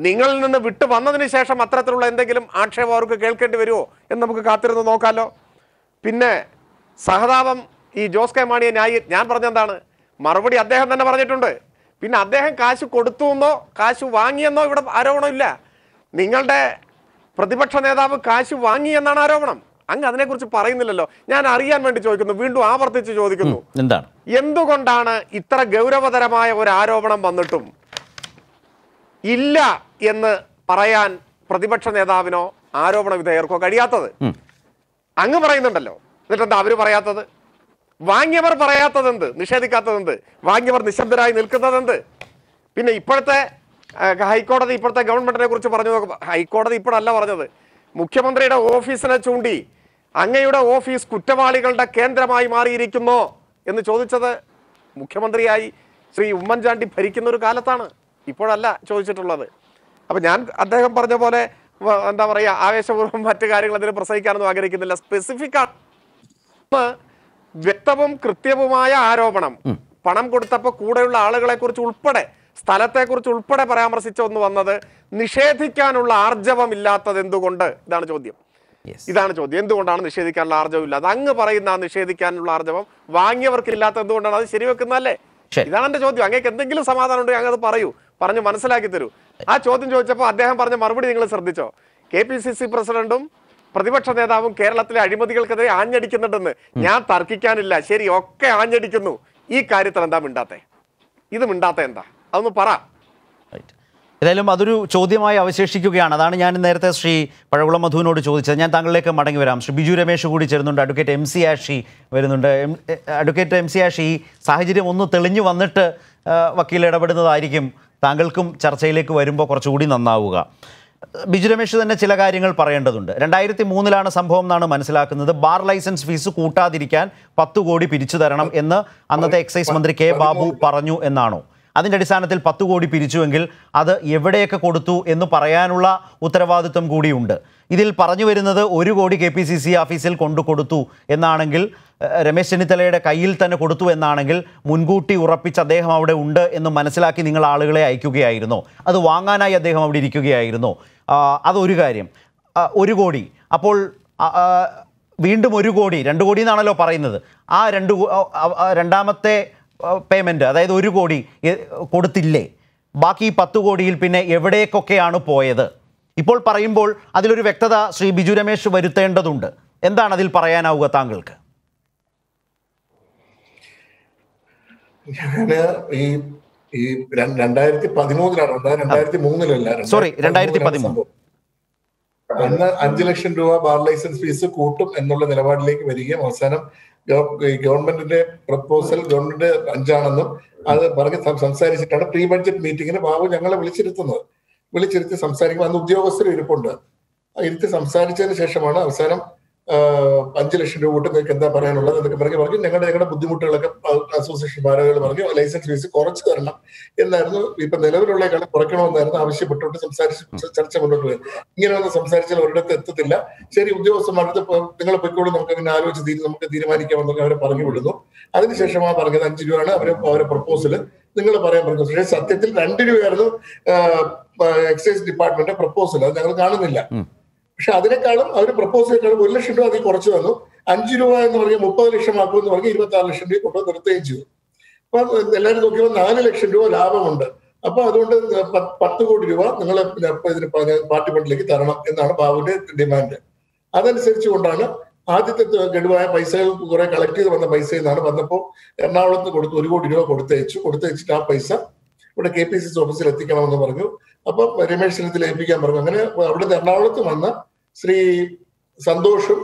നിങ്ങളിൽ നിന്ന് വിട്ടു വന്നതിന് ശേഷം അത്തരത്തിലുള്ള എന്തെങ്കിലും ആക്ഷേപം അവർക്ക് കേൾക്കേണ്ടി വരുമോ എന്ന് നമുക്ക് കാത്തിരുന്ന് നോക്കാമല്ലോ. പിന്നെ സഹതാപം ഈ ജോസ് കെ മാണിയെ ന്യായി ഞാൻ പറഞ്ഞെന്താണ് മറുപടി അദ്ദേഹം തന്നെ പറഞ്ഞിട്ടുണ്ട്. പിന്നെ അദ്ദേഹം കാശ് കൊടുത്തു എന്നോ കാശ് വാങ്ങിയെന്നോ ഇവിടെ ആരോപണമില്ല. നിങ്ങളുടെ പ്രതിപക്ഷ നേതാവ് കാശ് വാങ്ങി എന്നാണ് ആരോപണം. അങ്ങ് അതിനെക്കുറിച്ച് പറയുന്നില്ലല്ലോ. ഞാൻ അറിയാൻ വേണ്ടി ചോദിക്കുന്നു, വീണ്ടും ആവർത്തിച്ച് ചോദിക്കുന്നു, എന്താണ് എന്തുകൊണ്ടാണ് ഇത്ര ഗൗരവതരമായ ഒരു ആരോപണം വന്നിട്ടും ഇല്ല എന്ന് പറയാൻ പ്രതിപക്ഷ നേതാവിനോ ആരോപണ വിധേയർക്കോ കഴിയാത്തത്? അങ്ങ് പറയുന്നുണ്ടല്ലോ, എന്നിട്ടെന്താ അവര് പറയാത്തത്? വാങ്ങിയവർ പറയാത്തതെന്ത്? നിഷേധിക്കാത്തതെന്ത്? വാങ്ങിയവർ നിശബ്ദരായി നിൽക്കുന്നതെന്ത്? പിന്നെ ഇപ്പോഴത്തെ ഹൈക്കോടതി ഇപ്പോഴത്തെ ഗവൺമെന്റിനെ കുറിച്ച് പറഞ്ഞു. ഹൈക്കോടതി ഇപ്പോഴല്ല പറഞ്ഞത്, മുഖ്യമന്ത്രിയുടെ ഓഫീസിനെ ചൂണ്ടി അങ്ങയുടെ ഓഫീസ് കുറ്റവാളികളുടെ കേന്ദ്രമായി മാറിയിരിക്കുന്നു എന്ന് ചോദിച്ചത് മുഖ്യമന്ത്രിയായി ശ്രീ ഉമ്മൻചാണ്ടി ഭരിക്കുന്ന ഒരു കാലത്താണ്, ഇപ്പോഴല്ല ചോദിച്ചിട്ടുള്ളത്. അപ്പം ഞാൻ അദ്ദേഹം പറഞ്ഞ പോലെ എന്താ പറയുക, ആവേശപൂർവ്വം മറ്റു കാര്യങ്ങൾ അതിന് പ്രസംഗിക്കാനൊന്നും ആഗ്രഹിക്കുന്നില്ല. സ്പെസിഫിക് ആണ് വ്യക്തവും കൃത്യവുമായ ആരോപണം. പണം കൊടുത്തപ്പോൾ കൂടെയുള്ള ആളുകളെ കുറിച്ച് ഉൾപ്പെടെ, സ്ഥലത്തെക്കുറിച്ച് ഉൾപ്പെടെ പരാമർശിച്ചൊന്ന് വന്നത് നിഷേധിക്കാനുള്ള ആർജവമില്ലാത്തത് എന്തുകൊണ്ട്? ഇതാണ് ചോദ്യം. ഇതാണ് ചോദ്യം, എന്തുകൊണ്ടാണ് നിഷേധിക്കാനുള്ള ആർജവം ഇല്ലാതെ? അങ്ങ് പറയുന്ന ആ നിഷേധിക്കാനുള്ള ആർജവം വാങ്ങിയവർക്കില്ലാത്ത എന്തുകൊണ്ടാണ്? അത് ശരിവെക്കുന്നതല്ലേ? ഇതാണ് എൻ്റെ ചോദ്യം. അങ്ങേക്ക് എന്തെങ്കിലും സമാധാനം ഉണ്ടെങ്കിൽ അങ്ങ് അത് പറയൂ, പറഞ്ഞ് മനസ്സിലാക്കി തരൂ. ആ ചോദ്യം ചോദിച്ചപ്പോൾ അദ്ദേഹം പറഞ്ഞ മറുപടി നിങ്ങൾ ശ്രദ്ധിച്ചോ? കെ പി സി സി പ്രസിഡന്റും പ്രതിപക്ഷ നേതാവും കേരളത്തിലെ അഴിമതികൾക്കെതിരെ ആഞ്ഞടിക്കുന്നുണ്ടെന്ന് ഞാൻ തർക്കിക്കാനില്ല, ശരി, ഒക്കെ ആഞ്ഞടിക്കുന്നു. ഈ കാര്യത്തിൽ എന്താ മിണ്ടാത്തെ? ഇത് മിണ്ടാത്ത എന്താ? അതൊന്ന് പറ. ഏതായാലും അതൊരു ചോദ്യമായി അവശേഷിക്കുകയാണ്. അതാണ് ഞാൻ നേരത്തെ ശ്രീ പഴകുളം മധുവിനോട് ചോദിച്ചത്. ഞാൻ താങ്കളിലേക്ക് മടങ്ങി വരാം. ശ്രീ ബിജു രമേശ് കൂടി ചേരുന്നുണ്ട്, അഡ്വക്കേറ്റ് എം സി ആഷി വരുന്നുണ്ട്. അഡ്വക്കേറ്റ് എം സി ആഷി, ഈ സാഹചര്യം ഒന്ന് തെളിഞ്ഞു വന്നിട്ട് വക്കീൽ ഇടപെടുന്നതായിരിക്കും താങ്കൾക്കും ചർച്ചയിലേക്ക് വരുമ്പോൾ കുറച്ചുകൂടി നന്നാവുക. ബിജു രമേശ് തന്നെ ചില കാര്യങ്ങൾ പറയേണ്ടതുണ്ട്. രണ്ടായിരത്തി മൂന്നിലാണ് സംഭവം എന്നാണ് മനസ്സിലാക്കുന്നത്. ബാർ ലൈസൻസ് ഫീസ് കൂട്ടാതിരിക്കാൻ പത്ത് കോടി പിരിച്ചു തരണം എന്ന് അന്നത്തെ എക്സൈസ് മന്ത്രി കെ ബാബു പറഞ്ഞു എന്നാണോ? അതിൻ്റെ അടിസ്ഥാനത്തിൽ പത്ത് കോടി പിരിച്ചുവെങ്കിൽ അത് എവിടെയൊക്കെ കൊടുത്തു എന്ന് പറയാനുള്ള ഉത്തരവാദിത്വം കൂടിയുണ്ട്. ഇതിൽ പറഞ്ഞു വരുന്നത് ഒരു കോടി കെ പി സി സി ഓഫീസിൽ കൊണ്ടു കൊടുത്തു എന്നാണെങ്കിൽ, രമേശ് ചെന്നിത്തലയുടെ കയ്യിൽ തന്നെ കൊടുത്തു എന്നാണെങ്കിൽ, മുൻകൂട്ടി ഉറപ്പിച്ച് അദ്ദേഹം അവിടെ ഉണ്ട് എന്ന് മനസ്സിലാക്കി നിങ്ങൾ ആളുകളെ അയക്കുകയായിരുന്നോ? അത് വാങ്ങാനായി അദ്ദേഹം അവിടെ ഇരിക്കുകയായിരുന്നോ? അതൊരു കാര്യം. ഒരു കോടി, അപ്പോൾ വീണ്ടും ഒരു കോടി, രണ്ട് കോടി എന്നാണല്ലോ പറയുന്നത്. ആ രണ്ട് രണ്ടാമത്തെ പേയ്മെൻറ്റ്, അതായത് ഒരു കോടി കൊടുത്തില്ലേ? ബാക്കി പത്ത് കോടിയിൽ പിന്നെ എവിടേക്കൊക്കെയാണ് പോയത്? ഇപ്പോൾ പറയുമ്പോൾ അതിലൊരു വ്യക്തത ശ്രീ ബിജു രമേശ് വരുത്തേണ്ടതുണ്ട്. എന്താണ് അതിൽ പറയാനാവുക താങ്കൾക്ക്? ഞാൻ ഈ ഈ രണ്ടായിരത്തി പതിമൂന്നിലാണ് രണ്ടായിരത്തി മൂന്നിലല്ല സോറി രണ്ടായിരത്തി പതിമൂന്ന് അന്ന് അഞ്ചു ലക്ഷം രൂപ ബാർ ലൈസൻസ് ഫീസ് കൂട്ടും എന്നുള്ള നിലപാടിലേക്ക് വരികയും അവസാനം ഗവൺമെന്റിന്റെ പ്രപ്പോസൽ ഗവൺമെന്റ് അഞ്ചാണെന്നും അത് പറഞ്ഞ് സംസാരിച്ചിട്ടാണ് പ്രീ ബഡ്ജറ്റ് മീറ്റിങ്ങിന് ബാബു ഞങ്ങളെ വിളിച്ചിരുത്തുന്നത്. വിളിച്ചിരുത്തി സംസാരിക്കുമ്പോൾ അന്ന് ഉദ്യോഗസ്ഥർ ഇരിപ്പുണ്ട്. ഇരുത്തി സംസാരിച്ചതിന് ശേഷമാണ് അവസാനം അഞ്ചു ലക്ഷം രൂപ കൂട്ട് നിങ്ങൾക്ക് എന്താ പറയാനുള്ളത് എന്നൊക്കെ പറഞ്ഞ് പറഞ്ഞു ഞങ്ങളുടെ ഞങ്ങളുടെ ബുദ്ധിമുട്ടുകളൊക്കെ അസോസിയേഷൻ ഭാരവാഹികൾ പറഞ്ഞു ലൈസൻസ് ഫീസ് കുറച്ച് തരണം എന്നായിരുന്നു. ഇപ്പൊ നിലവിലുള്ള കാലം കുറയ്ക്കണമെന്നായിരുന്നു ആവശ്യപ്പെട്ടുകൊണ്ട് സംസാരിച്ച് ചർച്ച മുന്നോട്ട് പോയത്. ഇങ്ങനെ ഒന്ന് സംസാരിച്ചാൽ ഒരിടത്ത് എത്തത്തില്ല. ശരി, ഉദ്യോഗസ്ഥന്മാരുടെ നിങ്ങളെ പൊയ്ക്കോളൂ, നമുക്ക് അങ്ങനെ ആലോചിച്ച് നമുക്ക് തീരുമാനിക്കാമെന്നൊക്കെ അവരെ പറഞ്ഞു വിടുന്നു. അതിനുശേഷം ആ പറഞ്ഞത് അഞ്ചു രൂപയാണ് അവരെ അവരെ പ്രപ്പോസല് നിങ്ങൾ പറയാൻ പറഞ്ഞു. പക്ഷേ സത്യത്തിൽ രണ്ട് രൂപയായിരുന്നു എക്സൈസ് ഡിപ്പാർട്ട്മെന്റ് പ്രപ്പോസൽ. അത് ഞങ്ങൾ കാണുന്നില്ല. പക്ഷെ അതിനേക്കാളും അവർ പ്രപ്പോസലിനേക്കാളും ഒരു ലക്ഷം രൂപ അതിൽ കുറച്ച് തന്നു. അഞ്ചു രൂപ എന്ന് പറഞ്ഞാൽ മുപ്പത് ലക്ഷം ആക്കുമെന്ന് പറഞ്ഞ് ഇരുപത്തി ആറ് ലക്ഷം രൂപ കൊണ്ടുവന്ന് നിർത്തുകയും ചെയ്തു. അപ്പൊ എല്ലാവരും നോക്കിയപ്പോൾ നാല് ലക്ഷം രൂപ ലാഭമുണ്ട്. അപ്പൊ അതുകൊണ്ട് പത്ത് കോടി രൂപ നിങ്ങൾ ഇതിന് പാർട്ടി ഫണ്ടിലേക്ക് തരണം എന്നാണ് ബാബുവിന്റെ ഡിമാൻഡ്. അതനുസരിച്ചു കൊണ്ടാണ് ആദ്യത്തെ ഗഡുവായ പൈസകൾ കുറെ കളക്ട് ചെയ്ത് വന്ന പൈസ എന്നാണ് വന്നപ്പോൾ എറണാകുളത്ത് കൊടുത്ത് ഒരു കോടി രൂപ കൊടുത്തയച്ചു. കൊടുത്തയച്ചിട്ട് ആ പൈസ ഇവിടെ കെ പി സി സി ഓഫീസിൽ എത്തിക്കണമെന്ന് പറഞ്ഞു. അപ്പൊ രമേശ് ചെന്നിത്തല ഏൽപ്പിക്കാൻ പറഞ്ഞു. അങ്ങനെ അവിടുന്ന് എറണാകുളത്ത് വന്ന ശ്രീ സന്തോഷും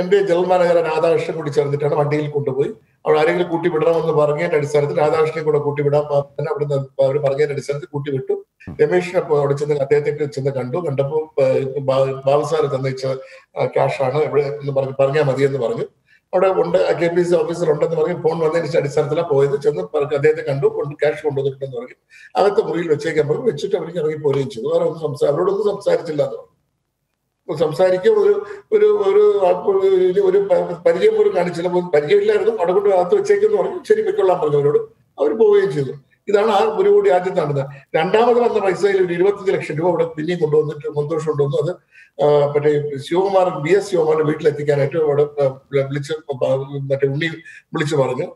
എൻ്റെ ജനറൽ മാനേജർ രാധാകൃഷ്ണൻ കൂടി ചേർന്നിട്ടാണ് വണ്ടിയിൽ കൊണ്ടുപോയി അവർ ആരെങ്കിലും കൂട്ടിവിടണമെന്ന് പറഞ്ഞതിന്റെ അടിസ്ഥാനത്തിൽ രാധാകൃഷ്ണനെ കൂടെ കൂട്ടിവിടാൻ തന്നെ അവിടുന്ന് അവർ പറഞ്ഞതിന്റെ അടിസ്ഥാനത്തിൽ കൂട്ടിവിട്ടു. രമേഷിനെ അവിടെ ചെന്ന് അദ്ദേഹത്തെ ചെന്ന് കണ്ടു. കണ്ടപ്പോൾ ബാബുസാർ തന്നിച്ച ക്യാഷാണ് ഇവിടെ പറഞ്ഞ് പറഞ്ഞാൽ മതിയെന്ന് പറഞ്ഞു. അവിടെ ഉണ്ട് കെ പി സി ഓഫീസർ ഉണ്ടെന്ന് പറഞ്ഞ് ഫോൺ വന്നതിന്റെ അടിസ്ഥാനത്തിലാണ് പോയത്. ചെന്ന് അദ്ദേഹത്തെ കണ്ടു, കൊണ്ട് ക്യാഷ് കൊണ്ടുവന്നിട്ടുണ്ടെന്ന് പറഞ്ഞു. അകത്തെ മുറിയിൽ വെച്ചേക്കാൻ പറഞ്ഞു. വെച്ചിട്ട് അവർക്ക് ഇറങ്ങി പോരുകയും ചെയ്തു. വേറെ ഒന്നും സംസാരം അവരോടൊന്നും സംസാരിച്ചില്ല എന്ന് പറഞ്ഞു. സംസാരിക്കും ഒരു ഒരു ഒരു ഒരു പരിചയം പോലും കാണിച്ചില്ല. പരിചയമില്ലായിരുന്നു. അവിടെ കൊണ്ട് അകത്ത് വെച്ചേക്കെന്ന് പറഞ്ഞു. ശരി, വെക്കൊള്ളാൻ പറഞ്ഞവരോട് അവർ പോവുകയും ചെയ്തു. ഇതാണ് ആ ഒരു കോടി ആദ്യം നടന്നത്. രണ്ടാമത് വന്ന പൈസയിൽ ഒരു ഇരുപത്തഞ്ച് ലക്ഷം രൂപ അവിടെ പിന്നെയും കൊണ്ടുവന്നിട്ട് സന്തോഷം കൊണ്ടുവന്നു. അത് മറ്റേ ശിവകുമാരൻ ബി എസ് ശിവകുമാരൻ വീട്ടിലെത്തിക്കാനായിട്ട് അവിടെ വിളിച്ച് മറ്റേ ഉണ്ണി വിളിച്ചു പറഞ്ഞു.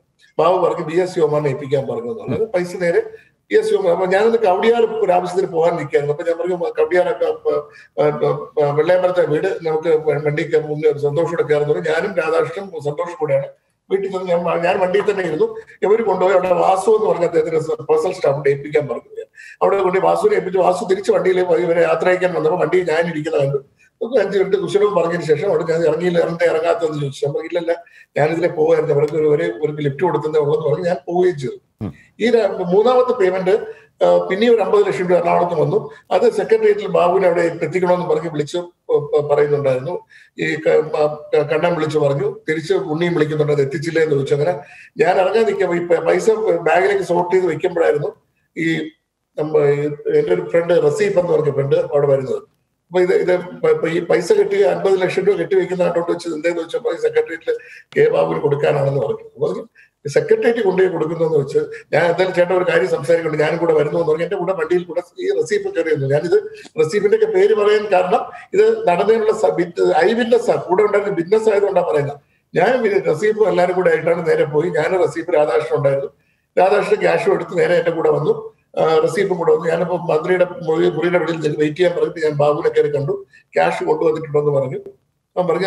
ബാബു പറഞ്ഞ് ബി എസ് ശിവകുമാരനെ ഏൽപ്പിക്കാൻ പറഞ്ഞു എന്നുള്ളത്. പൈസ നേരെ ബി എസ് ശിവകുമാർ. അപ്പൊ ഞാനൊന്ന് കവടിയാർ ഒരു ആവശ്യത്തിന് പോകാൻ നിൽക്കായിരുന്നു. അപ്പൊ ഞാൻ പറഞ്ഞു, കവടിയാറൊക്കെ വെള്ളയമ്പലത്തെ വീട് നമുക്ക് വണ്ടി സന്തോഷത്തോടെ കയറുന്നു പറഞ്ഞു. ഞാനും രാധാകൃഷ്ണനും സന്തോഷം കൂടെയാണ് വീട്ടിൽ നിന്ന്. ഞാൻ ഞാൻ വണ്ടിയിൽ തന്നെ ഇരുന്നു. ഇവർ കൊണ്ടുപോയി അവിടെ വാസു എന്ന് പറഞ്ഞ അദ്ദേഹത്തിന് പേഴ്സണൽ സ്റ്റാഫിനെ ഏൽപ്പിക്കാൻ പറഞ്ഞു. അവിടെ കൊണ്ട് വാസുവിനെ ഏൽപ്പിച്ച് വാസു തിരിച്ച് വണ്ടിയിൽ ഇവരെ യാത്ര അയക്കാൻ വന്നപ്പോൾ വണ്ടിയിൽ ഞാൻ ഇരിക്കുന്ന കണ്ടു. അഞ്ച് മിനിറ്റ് കുശലവും പറഞ്ഞതിന് ശേഷം അവിടെ ഞാൻ ഇറങ്ങിയില്ല, ഇറങ്ങി ഇറങ്ങാത്തതെന്ന് ചോദിച്ചു. നമ്മൾ ഇല്ലല്ല, ഞാനിതിലെ പോകുമായിരുന്നു. അവർക്ക് ഒരു ഒരു ലിഫ്റ്റ് കൊടുക്കുന്നേ ഉള്ളൂ എന്ന് പറഞ്ഞ് ഞാൻ പോവുകയും ചെയ്തു. ഈ മൂന്നാമത്തെ പേയ്മെന്റ് പിന്നെ ഒരു അമ്പത് ലക്ഷം രൂപ എറണാകുളത്ത് വന്നു. അത് സെക്രട്ടേറിയറ്റിൽ ബാബുവിനെ അവിടെ എത്തിക്കണമെന്ന് പറഞ്ഞ് വിളിച്ച് പറയുന്നുണ്ടായിരുന്നു. ഈ കണ്ണൻ വിളിച്ചു പറഞ്ഞു. തിരിച്ച് ഉണ്ണിയും വിളിക്കുന്നുണ്ട്, അത് എത്തിച്ചില്ല എന്ന് ചോദിച്ചു. അങ്ങനെ ഞാൻ ഇറങ്ങാൻ നിൽക്കുമ്പോൾ ഈ പൈസ ബാഗിലേക്ക് സോർട്ട് ചെയ്ത് വെക്കുമ്പോഴായിരുന്നു ഈ എൻ്റെ ഒരു ഫ്രണ്ട് റസീഫ് എന്ന് പറഞ്ഞ ഫ്രണ്ട് അവിടെ വരുന്നത്. അപ്പൊ ഇത് ഇത് ഈ പൈസ കെട്ടി അൻപത് ലക്ഷം രൂപ കെട്ടി വെക്കുന്ന ആട്ടോട്ട് വെച്ച് എന്തേന്ന് വെച്ചപ്പോ ഈ സെക്രട്ടേറിയറ്റിൽ കെ ബാബുവിന് കൊടുക്കാനാണെന്ന് പറഞ്ഞു. പറഞ്ഞു സെക്രട്ടേറിയറ്റ് കൊണ്ടുപോയി കൊടുക്കുന്നതെന്ന് വെച്ച് ഞാൻ എന്തായാലും ചേട്ടൻ ഒരു കാര്യം സംസാരിക്കുന്നുണ്ട്, ഞാനും കൂടെ വരുന്നു എന്ന് പറഞ്ഞു. എന്റെ കൂടെ വണ്ടിയിൽ കൂടെ ഈ റസീഫ് കയറിയിരുന്നു. ഞാനിത് റസീഫിന്റെ ഒക്കെ പേര് പറയാൻ കാരണം ഇത് നടന്നതിനുള്ള ഐ വിറ്റ്നസ് കൂടെ ഉണ്ടായിരുന്ന ബിസിനസ് ആയതുകൊണ്ടാണ് പറയുന്നത്. ഞാൻ റസീഫും എല്ലാവരും കൂടെ ആയിട്ടാണ് നേരെ പോയി. ഞാൻ റസീഫ് രാധാകൃഷ്ണൻ ഉണ്ടായിരുന്നു. രാധാകൃഷ്ണൻ ക്യാഷും എടുത്ത് നേരെ എന്റെ കൂടെ വന്നു. റസീഫും കൂടെ വന്നു. ഞാനിപ്പോ മന്ത്രിയുടെ മുറിയുടെ വെളിയിൽ വെയിറ്റ് ചെയ്യാൻ പറഞ്ഞിട്ട് ഞാൻ ബാബുവിനെ കയറി കണ്ടു. ക്യാഷ് കൊണ്ടുവന്നിട്ടുണ്ടെന്ന് പറഞ്ഞു. ഞാൻ പറഞ്ഞ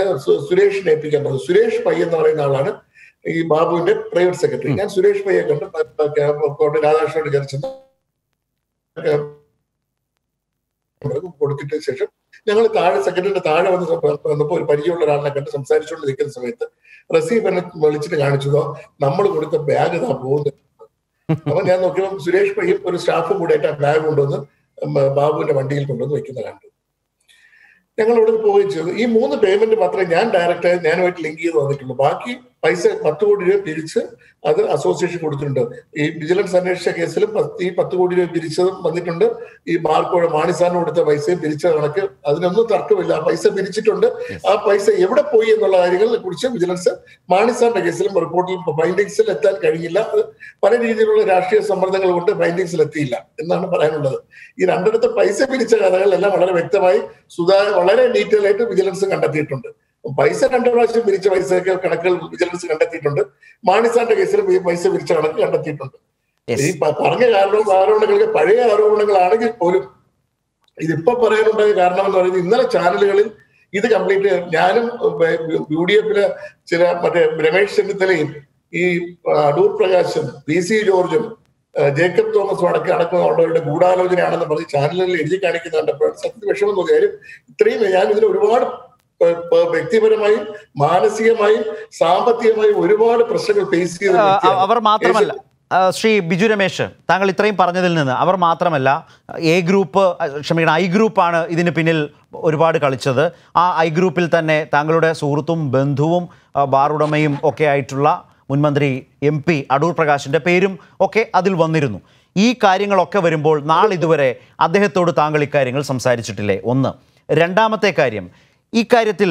സുരേഷിനെ ഏൽപ്പിക്കാൻ പറഞ്ഞു. സുരേഷ് പൈ എന്ന് പറയുന്ന ആളാണ് ഈ ബാബുവിന്റെ പ്രൈവറ്റ് സെക്രട്ടറി. ഞാൻ സുരേഷ് പയ്യെ കണ്ട് രാധാകൃഷ്ണനോട് ചർച്ചെന്ന് കൊടുത്തിട്ടതിന് ശേഷം ഞങ്ങൾ താഴെ സെക്രട്ടറിയുടെ താഴെ വന്ന് വന്നപ്പോൾ ഒരു പരിചയമുള്ള ഒരാളിനെ കണ്ട് സംസാരിച്ചുകൊണ്ട് നിൽക്കുന്ന സമയത്ത് റസീഫ് എന്നെ വിളിച്ചിട്ട് കാണിച്ചതോ നമ്മൾ കൊടുത്ത ബാഗ് താ പോകുന്നത്. അപ്പൊ ഞാൻ നോക്കിയപ്പോൾ സുരേഷ് പയ്യും ഒരു സ്റ്റാഫും കൂടെ ആയിട്ട് ആ ബാഗ് കൊണ്ടുവന്ന് ബാബുവിന്റെ വണ്ടിയിൽ കൊണ്ടുവന്ന് വെക്കുന്ന കണ്ടു. ഞങ്ങൾ ഇവിടുന്ന് പോവുകയും ചെയ്തു. ഈ മൂന്ന് പേയ്മെന്റ് മാത്രമേ ഞാൻ ഡയറക്റ്റായി ഞാനുമായിട്ട് ലിങ്ക് ചെയ്ത് വന്നിട്ടുള്ളൂ. ബാക്കി പൈസ പത്ത് കോടി രൂപ പിരിച്ച് അത് അസോസിയേഷൻ കൊടുത്തിട്ടുണ്ട്. ഈ വിജിലൻസ് അന്വേഷിച്ച കേസിലും ഈ പത്ത് കോടി രൂപ പിരിച്ചതും വന്നിട്ടുണ്ട്. ഈ മാർക്കോഴ മാണിസാറിന് കൊടുത്ത പൈസയും പിരിച്ച കണക്ക് അതിനൊന്നും തർക്കമില്ല. ആ പൈസ പിരിച്ചിട്ടുണ്ട്. ആ പൈസ എവിടെ പോയി എന്നുള്ള കാര്യങ്ങളെ കുറിച്ച് വിജിലൻസ് മാണിസാറിന്റെ കേസിലും റിപ്പോർട്ടിൽ ഫൈൻഡിങ്സിൽ എത്താൻ കഴിഞ്ഞില്ല. അത് പല രീതിയിലുള്ള രാഷ്ട്രീയ സമ്മർദ്ദങ്ങൾ കൊണ്ട് ഫൈൻഡിങ്സിൽ എത്തിയില്ല എന്നാണ് പറയാനുള്ളത്. ഈ രണ്ടിടത്ത് പൈസ പിരിച്ച കഥകളെല്ലാം വളരെ വ്യക്തമായി സുതാ വളരെ ഡീറ്റെയിൽ ആയിട്ട് വിജിലൻസ് കണ്ടെത്തിയിട്ടുണ്ട്. പൈസ രണ്ടു പ്രാവശ്യം പിരിച്ച പൈസയൊക്കെ കണക്കുകൾ വിജിലൻസ് കണ്ടെത്തിയിട്ടുണ്ട്. മാണിസാറിന്റെ കേസിലും ഈ പൈസ പിരിച്ച കണക്ക് കണ്ടെത്തിയിട്ടുണ്ട്. ഈ പറഞ്ഞ കാരണവും ആരോപണങ്ങളൊക്കെ പഴയ ആരോപണങ്ങളാണെങ്കിൽ പോലും ഇതിപ്പോ പറയാനുണ്ടായ കാരണം എന്ന് പറയുന്നത് ഇന്നലെ ചാനലുകളിൽ ഇത് കംപ്ലീറ്റ് ഞാനും യു ഡി എഫിലെ ചില മറ്റേ രമേശ് ചെന്നിത്തലയും ഈ അടൂർ പ്രകാശും പി സി ജോർജും ജേക്കബ് തോമസും അടക്കം അടക്കമുള്ളവരുടെ ഗൂഢാലോചനയാണെന്ന് പറഞ്ഞ് ചാനലുകളിൽ എഴുതി കാണിക്കുന്നുണ്ട്. സത്യത്തിൽ വിഷമം തോന്നി. കാര്യം ഇത്രയും ഞാൻ ഇതിൽ ഒരുപാട് വ്യക്തിപരമായും മാനസികമായും സാമ്പത്തികമായും ഒരുപാട് പ്രശ്നങ്ങൾ ഫേസ് ചെയ്ത് അവർ മാത്രമല്ല ശ്രീ ബിജു രമേശ് താങ്കൾ ഇത്രയും പറഞ്ഞതിൽ നിന്ന് അവർ മാത്രമല്ല എ ഗ്രൂപ്പ് ക്ഷമിക്കണം ഐ ഗ്രൂപ്പാണ് ഇതിന് പിന്നിൽ ഒരുപാട് കളിച്ചത്. ആ ഐ ഗ്രൂപ്പിൽ തന്നെ താങ്കളുടെ സുഹൃത്തും ബന്ധുവും ബാറുടമയും ഒക്കെ ആയിട്ടുള്ള മുൻമന്ത്രി എം പി അടൂർ പ്രകാശിൻ്റെ പേരും ഒക്കെ അതിൽ വന്നിരുന്നു. ഈ കാര്യങ്ങളൊക്കെ വരുമ്പോൾ നാളിതുവരെ അദ്ദേഹത്തോട് താങ്കൾ ഇക്കാര്യങ്ങൾ സംസാരിച്ചിട്ടില്ലേ? ഒന്ന്. രണ്ടാമത്തെ കാര്യം, ഇക്കാര്യത്തിൽ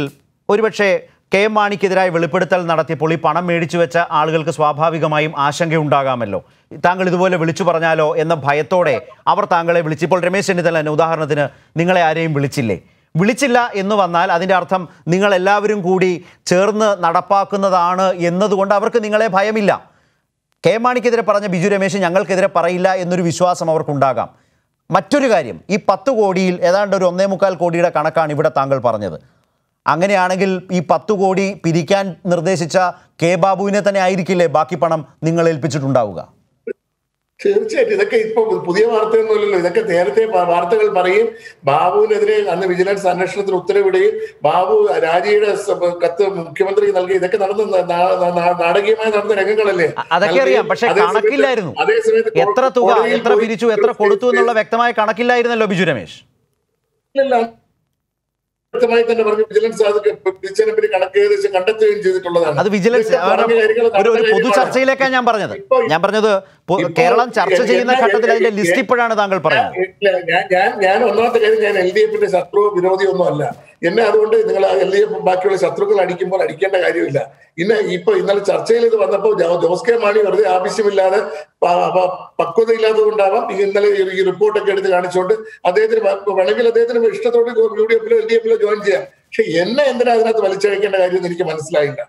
ഒരുപക്ഷെ കെ എം മാണിക്കെതിരായ വെളിപ്പെടുത്തൽ നടത്തിയപ്പോൾ ഈ പണം മേടിച്ചു വെച്ച ആളുകൾക്ക് സ്വാഭാവികമായും ആശങ്കയുണ്ടാകാമല്ലോ. താങ്കൾ ഇതുപോലെ വിളിച്ചു പറഞ്ഞാലോ എന്ന ഭയത്തോടെ അവർ താങ്കളെ വിളിച്ചിപ്പോൾ രമേശ് ചെന്നിത്തല തന്നെ ഉദാഹരണത്തിന് നിങ്ങളെ ആരെയും വിളിച്ചില്ലേ? വിളിച്ചില്ല എന്ന് വന്നാൽ അതിൻ്റെ അർത്ഥം നിങ്ങളെല്ലാവരും കൂടി ചേർന്ന് നടപ്പാക്കുന്നതാണ് എന്നതുകൊണ്ട് അവർക്ക് നിങ്ങളെ ഭയമില്ല. കെ എം മാണിക്കെതിരെ പറഞ്ഞ ബിജു രമേശ് ഞങ്ങൾക്കെതിരെ പറയില്ല എന്നൊരു വിശ്വാസം അവർക്കുണ്ടാകാം. മറ്റൊരു കാര്യം, ഈ പത്ത് കോടിയിൽ ഏതാണ്ട് ഒരു ഒന്നേ മുക്കാൽ കോടിയുടെ കണക്കാണ് ഇവിടെ താങ്കൾ പറഞ്ഞത്. അങ്ങനെയാണെങ്കിൽ ഈ പത്ത് കോടി പിരിക്കാൻ നിർദ്ദേശിച്ച കെ ബാബുവിനെ തന്നെ ആയിരിക്കില്ലേ ബാക്കി പണം നിങ്ങൾ ഏൽപ്പിച്ചിട്ടുണ്ടാവുക? തീർച്ചയായിട്ടും ഇതൊക്കെ ഇപ്പൊ പുതിയ വാർത്തയൊന്നുമില്ലല്ലോ. ഇതൊക്കെ നേരത്തെ വാർത്തകൾ പറയും. ബാബുവിനെതിരെ അന്ന് വിജിലൻസ് അന്വേഷണത്തിന് ഉത്തരവിടുകയും ബാബു രാജിയുടെ കത്ത് മുഖ്യമന്ത്രി നൽകി, ഇതൊക്കെ നടന്ന നാടകീയമായി നടന്ന രംഗങ്ങളല്ലേ. അതൊക്കെ അറിയാം, പക്ഷേ കണക്കില്ലായിരുന്നു. അതേസമയത്ത് എത്ര തുക എത്ര പിരിച്ചു എത്ര കൊടുത്തു എന്നുള്ള വ്യക്തമായ കണക്കില്ലായിരുന്നല്ലോ ബിജു രമേശ്. ഇല്ല, വ്യക്തമായി തന്നെ പറഞ്ഞു. വിജിലൻസ് അത് പിരിച്ചതിനെ പറ്റി കണക്ക് ഏകദേശം കണ്ടെത്തുകയും ചെയ്തിട്ടുള്ളതാണ്. അത് വിജിലൻസ് പൊതു ചർച്ചയിലേക്കാണ് ഞാൻ പറഞ്ഞത്. ഞാൻ പറഞ്ഞത് കേരളം ചർച്ച ചെയ്യുന്ന ഘട്ടത്തിൽ അതിന്റെ ലിസ്റ്റ് ഇപ്പോഴാണ് താങ്കൾ പറഞ്ഞത്. ഞാൻ ഞാൻ ഒന്നാമത്തെ കാര്യം, ഞാൻ എൽ ഡി എഫിന്റെ ശത്രു വിരോധി ഒന്നും അല്ല. എന്നെ അതുകൊണ്ട് നിങ്ങൾ എൽ ഡി എഫ് ബാക്കിയുള്ള ശത്രുക്കൾ അടിക്കുമ്പോൾ അടിക്കേണ്ട കാര്യമില്ല. ഇന്ന് ഇപ്പൊ ഇന്നലെ ചർച്ചയിൽ ഇത് വന്നപ്പോൾ ജോസ് കെ മാണി വെറുതെ ആവശ്യമില്ലാതെ പക്വതയില്ലാത്തത് കൊണ്ടാവാം ഇന്നലെ ഈ റിപ്പോർട്ടൊക്കെ എടുത്ത് കാണിച്ചുകൊണ്ട് അദ്ദേഹത്തിന് വേണമെങ്കിൽ അദ്ദേഹത്തിന് ഇഷ്ടത്തോടെ യു ഡി എഫിലോ എൽ ഡി എഫിലോ ജോയിൻ ചെയ്യാം. പക്ഷെ എന്നെ എന്തിനാ അതിനകത്ത് വലിച്ചഴിക്കേണ്ട കാര്യമെന്ന് എനിക്ക് മനസ്സിലായില്ല.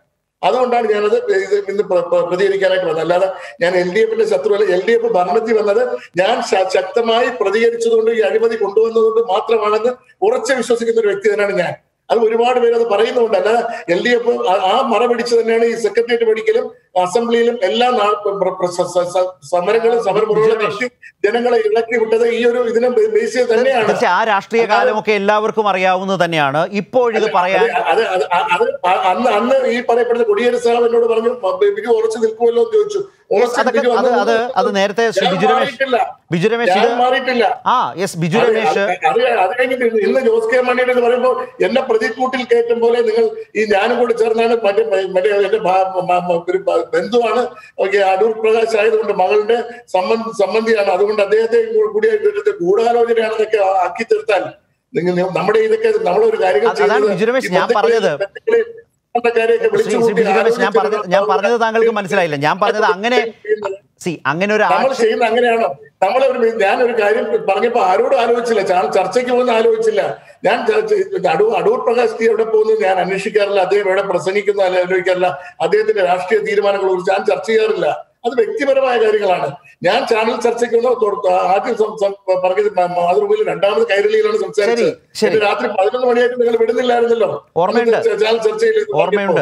അതുകൊണ്ടാണ് ഞാനത് ഇത് ഇന്ന് പ്രതികരിക്കാനായിട്ട് വന്നത്. അല്ലാതെ ഞാൻ എൽ ഡി എഫിന്റെ ശത്രുവല്ല. എൽ ഡി എഫ് ഭരണത്തിൽ വന്നത് ഞാൻ ശക്തമായി പ്രതികരിച്ചതുകൊണ്ട് ഈ അഴിമതി കൊണ്ടുവന്നതുകൊണ്ട് മാത്രമാണെന്ന് ഉറച്ചു വിശ്വസിക്കുന്ന ഒരു വ്യക്തി തന്നെയാണ് ഞാൻ. അത് ഒരുപാട് പേര് അത് പറയുന്നുണ്ട്. അല്ലാതെ എൽ ഡി എഫ് ആ മറ പിടിച്ചു തന്നെയാണ് ഈ സെക്രട്ടേറിയറ്റ് പഠിക്കലും അസംബ്ലിയിലും എല്ലാ സമരങ്ങളും സമരമുറകളും നടത്തി ജനങ്ങളെ ഇളക്കി വിട്ടത് ഈ ഒരു ഇതിനെ ബേസ് ചെയ്ത് തന്നെയാണ്. പക്ഷേ ആ രാഷ്ട്രീയ കാലമൊക്കെ എല്ലാവർക്കും അറിയാവുന്നത് തന്നെയാണ്. ഇപ്പോഴിത് പറയാൻ അത് അത് അന്ന് അന്ന് ഈ പറയപ്പെടുന്ന കൊടിയേരി സാഹബ് എന്നോട് പറഞ്ഞു ബിജു ഉറച്ചു നിൽക്കുമല്ലോ എന്ന് ചോദിച്ചു. അത് അത് നേരത്തെ ബിജു രമേശ് ബിജു രമേശ് മാറിയിട്ടില്ല. ആ യെസ് ബിജു രമേശ് അത് അത് കഴിഞ്ഞിട്ട് ഇന്ന് ജോസ് കെ മാണിയുടെ എന്ന് പറയുമ്പോൾ എന്നെ പ്രതിക്കൂട്ടിൽ കയറ്റും പോലെ നിങ്ങൾ ഈ ഞാനും കൂടി ചേർന്നാണ് മറ്റേ മറ്റേ എന്റെ ഒരു ബന്ധുവാണ് അടൂർ പ്രകാശ് ആയതുകൊണ്ട് മകളുടെ സംബന്ധിയാണ് അതുകൊണ്ട് അദ്ദേഹത്തെ കൂടി ഗൂഢാലോചനയാണെന്നൊക്കെ ആക്കി തീർത്താൽ നിങ്ങൾ നമ്മുടെ ഇതൊക്കെ നമ്മളൊരു കാര്യങ്ങൾ ഞാൻ പറഞ്ഞത് താങ്കൾക്ക് മനസ്സിലായില്ല. ഞാൻ പറഞ്ഞത് അങ്ങനെ അങ്ങനെ ഒരു നമ്മൾ ചെയ്യുന്ന അങ്ങനെയാണോ? നമ്മളൊരു ഞാനൊരു കാര്യം പറഞ്ഞപ്പോ ആരോടും ആലോചിച്ചില്ല, ചർച്ചയ്ക്ക് പോകുന്ന ആലോചിച്ചില്ല. ഞാൻ അടൂർ അടൂർ പ്രകാശ് തീ എവിടെ പോകുന്നത് ഞാൻ അന്വേഷിക്കാറില്ല. അദ്ദേഹം എവിടെ പ്രസംഗിക്കുന്ന ആലോചിക്കാറില്ല. അദ്ദേഹത്തിന്റെ രാഷ്ട്രീയ തീരുമാനങ്ങളെ കുറിച്ച് ഞാൻ ചർച്ച ചെയ്യാറില്ല. അത് വ്യക്തിപരമായ കാര്യങ്ങളാണ്. ഞാൻ ചാനൽ ചർച്ചയ്ക്ക് ആദ്യം പറഞ്ഞത് മാതൃഭൂമിയിൽ, രണ്ടാമത് കൈരളിയിലാണ് സംസാരിച്ചത്. രാത്രി പതിനൊന്ന് മണിയായിട്ട് നിങ്ങൾ വിടുന്നില്ലായിരുന്നല്ലോ ചാനൽ ചർച്ചയിൽ.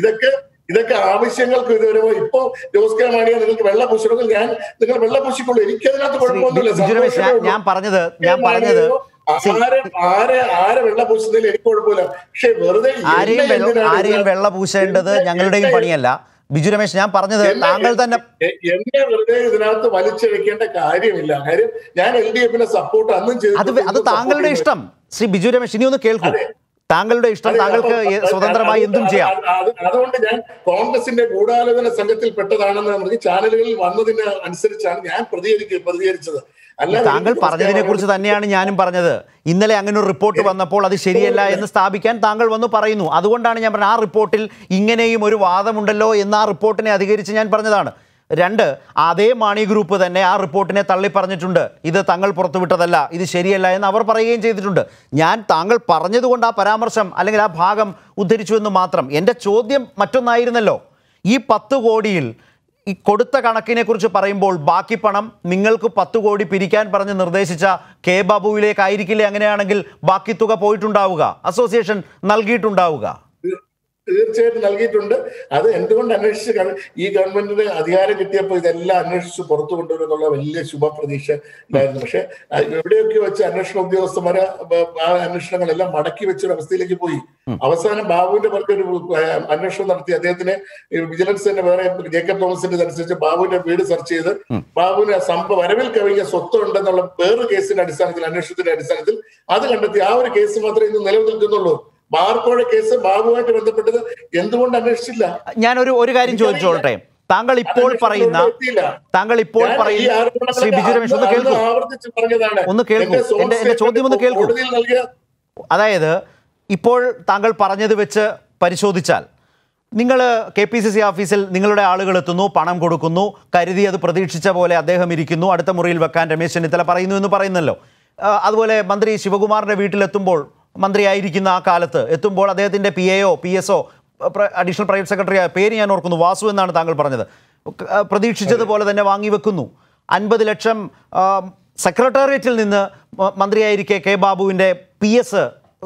ഇതൊക്കെ ഇതൊക്കെ ആവശ്യങ്ങൾക്ക് ഇത് വരുമ്പോൾ ഇപ്പൊ ജോസ് കെ മാണിയെ നിങ്ങൾക്ക് വെള്ള പൂശണമെങ്കിൽ ഞാൻ നിങ്ങൾ വെള്ള പൂശിക്കൊള്ളൂ, എനിക്കതിനകത്ത് കുഴപ്പമൊന്നുമില്ല. ഞാൻ പറഞ്ഞത് ഞാൻ പറഞ്ഞത് ആരെയും വെള്ള പൂശേണ്ടത് ഞങ്ങളുടെയും പണിയല്ല ബിജു രമേശ്. ഞാൻ പറഞ്ഞത് താങ്കൾ തന്നെ എന്നെ വെറുതെ ഇതിനകത്ത് വലിച്ചെടുക്കേണ്ട കാര്യമില്ല. കാര്യം ഞാൻ എൽ ഡി എഫിന്റെ സപ്പോർട്ട് അന്നും ചെയ്തു. അത് താങ്കളുടെ ഇഷ്ടം ശ്രീ ബിജു രമേശ്. ഇനി ഒന്ന് കേൾക്കൂ, താങ്കളുടെ ഇഷ്ടം, താങ്കൾക്ക് സ്വതന്ത്രമായി എന്തും ചെയ്യാം. അതുകൊണ്ട് ഞാൻ കോൺഗ്രസിന്റെ ഗൂഢാലോചന സംഘത്തിൽ പെട്ടതാണെന്ന് പറഞ്ഞ് ചാനലുകളിൽ വന്നതിന് അനുസരിച്ചാണ് ഞാൻ പ്രതികരിച്ചത്. താങ്കൾ പറഞ്ഞതിനെ കുറിച്ച് തന്നെയാണ് ഞാനും പറഞ്ഞത്. ഇന്നലെ അങ്ങനെ ഒരു റിപ്പോർട്ട് വന്നപ്പോൾ അത് ശരിയല്ല എന്ന് സ്ഥാപിക്കാൻ താങ്കൾ വന്ന് പറയുന്നു. അതുകൊണ്ടാണ് ഞാൻ പറഞ്ഞത് ആ റിപ്പോർട്ടിൽ ഇങ്ങനെയും ഒരു വാദമുണ്ടല്ലോ എന്ന് ആ റിപ്പോർട്ടിനെ അധികരിച്ച് ഞാൻ പറഞ്ഞതാണ്. രണ്ട്, അതേ മാണി ഗ്രൂപ്പ് തന്നെ ആ റിപ്പോർട്ടിനെ തള്ളി പറഞ്ഞിട്ടുണ്ട്. ഇത് തങ്ങൾ പുറത്തുവിട്ടതല്ല, ഇത് ശരിയല്ല എന്ന് അവർ പറയുകയും ചെയ്തിട്ടുണ്ട്. ഞാൻ താങ്കൾ പറഞ്ഞതുകൊണ്ട് ആ പരാമർശം അല്ലെങ്കിൽ ആ ഭാഗം ഉദ്ധരിച്ചു എന്ന് മാത്രം. എൻ്റെ ചോദ്യം മറ്റൊന്നായിരുന്നല്ലോ, ഈ പത്ത് കോടിയിൽ ഈ കൊടുത്ത കണക്കിനെ കുറിച്ച് പറയുമ്പോൾ ബാക്കി പണം നിങ്ങൾക്ക് പത്ത് കോടി പിരിക്കാൻ പറഞ്ഞ് നിർദ്ദേശിച്ച കെ ബാബുവിലേക്കായിരിക്കില്ലേ? അങ്ങനെയാണെങ്കിൽ ബാക്കി തുക പോയിട്ടുണ്ടാവുക, അസോസിയേഷൻ നൽകിയിട്ടുണ്ടാവുക. തീർച്ചയായിട്ടും നൽകിയിട്ടുണ്ട്. അത് എന്തുകൊണ്ട് അന്വേഷിച്ച് കാരണം ഈ ഗവൺമെന്റിന് അധികാരം കിട്ടിയപ്പോൾ ഇതെല്ലാം അന്വേഷിച്ച് പുറത്തു കൊണ്ടുവരും എന്നുള്ള വലിയ ശുഭപ്രതീക്ഷ ഉണ്ടായിരുന്നു. പക്ഷെ എവിടെയൊക്കെ വെച്ച് അന്വേഷണ ഉദ്യോഗസ്ഥന്മാരെ ആ അന്വേഷണങ്ങളെല്ലാം മടക്കി വെച്ചൊരു അവസ്ഥയിലേക്ക് പോയി. അവസാനം ബാബുവിന്റെ പുറത്ത് ഒരു അന്വേഷണം നടത്തി അദ്ദേഹത്തിന് വിജിലൻസ് തന്നെ വേറെ ജേക്കബ് തോമസിന്റെ ഇതനുസരിച്ച് ബാബുവിന്റെ വീട് സെർച്ച് ചെയ്ത് ബാബുവിന് സംഭവ വരവിൽ കവിഞ്ഞ സ്വത്ത് ഉണ്ടെന്നുള്ള വേറൊരു കേസിന്റെ അടിസ്ഥാനത്തിൽ അന്വേഷണത്തിന്റെ അടിസ്ഥാനത്തിൽ അത് കണ്ടെത്തി. ആ ഒരു കേസ് മാത്രമേ ഇന്ന് നിലനിൽക്കുന്നുള്ളൂ. ബാർക്കോഴ കേസ് ബാബുവായിട്ട് ബന്ധപ്പെട്ടത് എന്തുകൊണ്ട് അന്വേഷിച്ചില്ല? ഞാനൊരു ഒരു കാര്യം ചോദിച്ചോട്ടെ, താങ്കൾ ഇപ്പോൾ പറയുന്ന താങ്കൾ ഇപ്പോൾ പറയുന്ന ശ്രീ ബിജു രമേശ് ഒന്ന് കേൾക്കൂ, ഒന്ന് കേൾക്കൂ, എന്റെ എന്റെ ചോദ്യം ഒന്ന് കേൾക്കൂ. അതായത് ഇപ്പോൾ താങ്കൾ പറഞ്ഞത് വെച്ച് പരിശോധിച്ചാൽ നിങ്ങൾ കെ പി സി സി ഓഫീസിൽ നിങ്ങളുടെ ആളുകൾ എത്തുന്നു, പണം കൊടുക്കുന്നു, കരുതി അത് പ്രതീക്ഷിച്ച പോലെ അദ്ദേഹം ഇരിക്കുന്നു, അടുത്ത മുറിയിൽ വെക്കാൻ രമേശ് ചെന്നിത്തല പറയുന്നു എന്ന് പറയുന്നല്ലോ. അതുപോലെ മന്ത്രി ശിവകുമാറിൻ്റെ വീട്ടിലെത്തുമ്പോൾ മന്ത്രിയായിരിക്കുന്ന ആ കാലത്ത് എത്തുമ്പോൾ അദ്ദേഹത്തിൻ്റെ P A O P S O additional private secretary പേര് ഞാൻ ഓർക്കുന്നു, വാസു എന്നാണ് താങ്കൾ പറഞ്ഞത്, പ്രതീക്ഷിച്ചതുപോലെ തന്നെ വാങ്ങിവെക്കുന്നു. അൻപത് ലക്ഷം സെക്രട്ടേറിയറ്റിൽ നിന്ന് മന്ത്രിയായിരിക്കെ കെ ബാബുവിൻ്റെ പി എസ്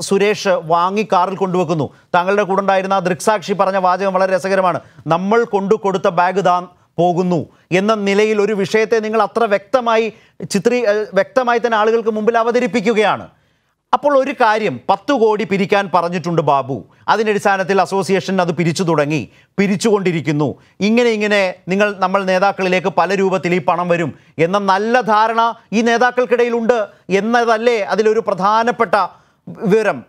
സുരേഷ് വാങ്ങി കാറിൽ കൊണ്ടുവെക്കുന്നു. താങ്കളുടെ കൂടെ ഉണ്ടായിരുന്ന ദൃക്സാക്ഷി പറഞ്ഞ വാചകം വളരെ രസകരമാണ്. നമ്മൾ കൊണ്ടു കൊടുത്ത ബാഗ് താൻ പോകുന്നു എന്ന നിലയിൽ ഒരു വിഷയത്തെ നിങ്ങൾ അത്ര വ്യക്തമായി ചിത്രീ വ്യക്തമായി തന്നെ ആളുകൾക്ക് മുമ്പിൽ അവതരിപ്പിക്കുകയാണ്. അപ്പോൾ ഒരു കാര്യം, പത്ത് കോടി പിരിക്കാൻ പറഞ്ഞിട്ടുണ്ട് ബാബു, അതിൻ്റെ അടിസ്ഥാനത്തിൽ അസോസിയേഷൻ അത് പിരിച്ചു തുടങ്ങി, പിരിച്ചുകൊണ്ടിരിക്കുന്നു. ഇങ്ങനെ ഇങ്ങനെ നിങ്ങൾ നമ്മൾ നേതാക്കളിലേക്ക് പല രൂപത്തിൽ ഈ പണം വരും എന്ന നല്ല ധാരണ ഈ നേതാക്കൾക്കിടയിലുണ്ട് എന്നതല്ലേ അതിലൊരു പ്രധാനപ്പെട്ട വിവരം.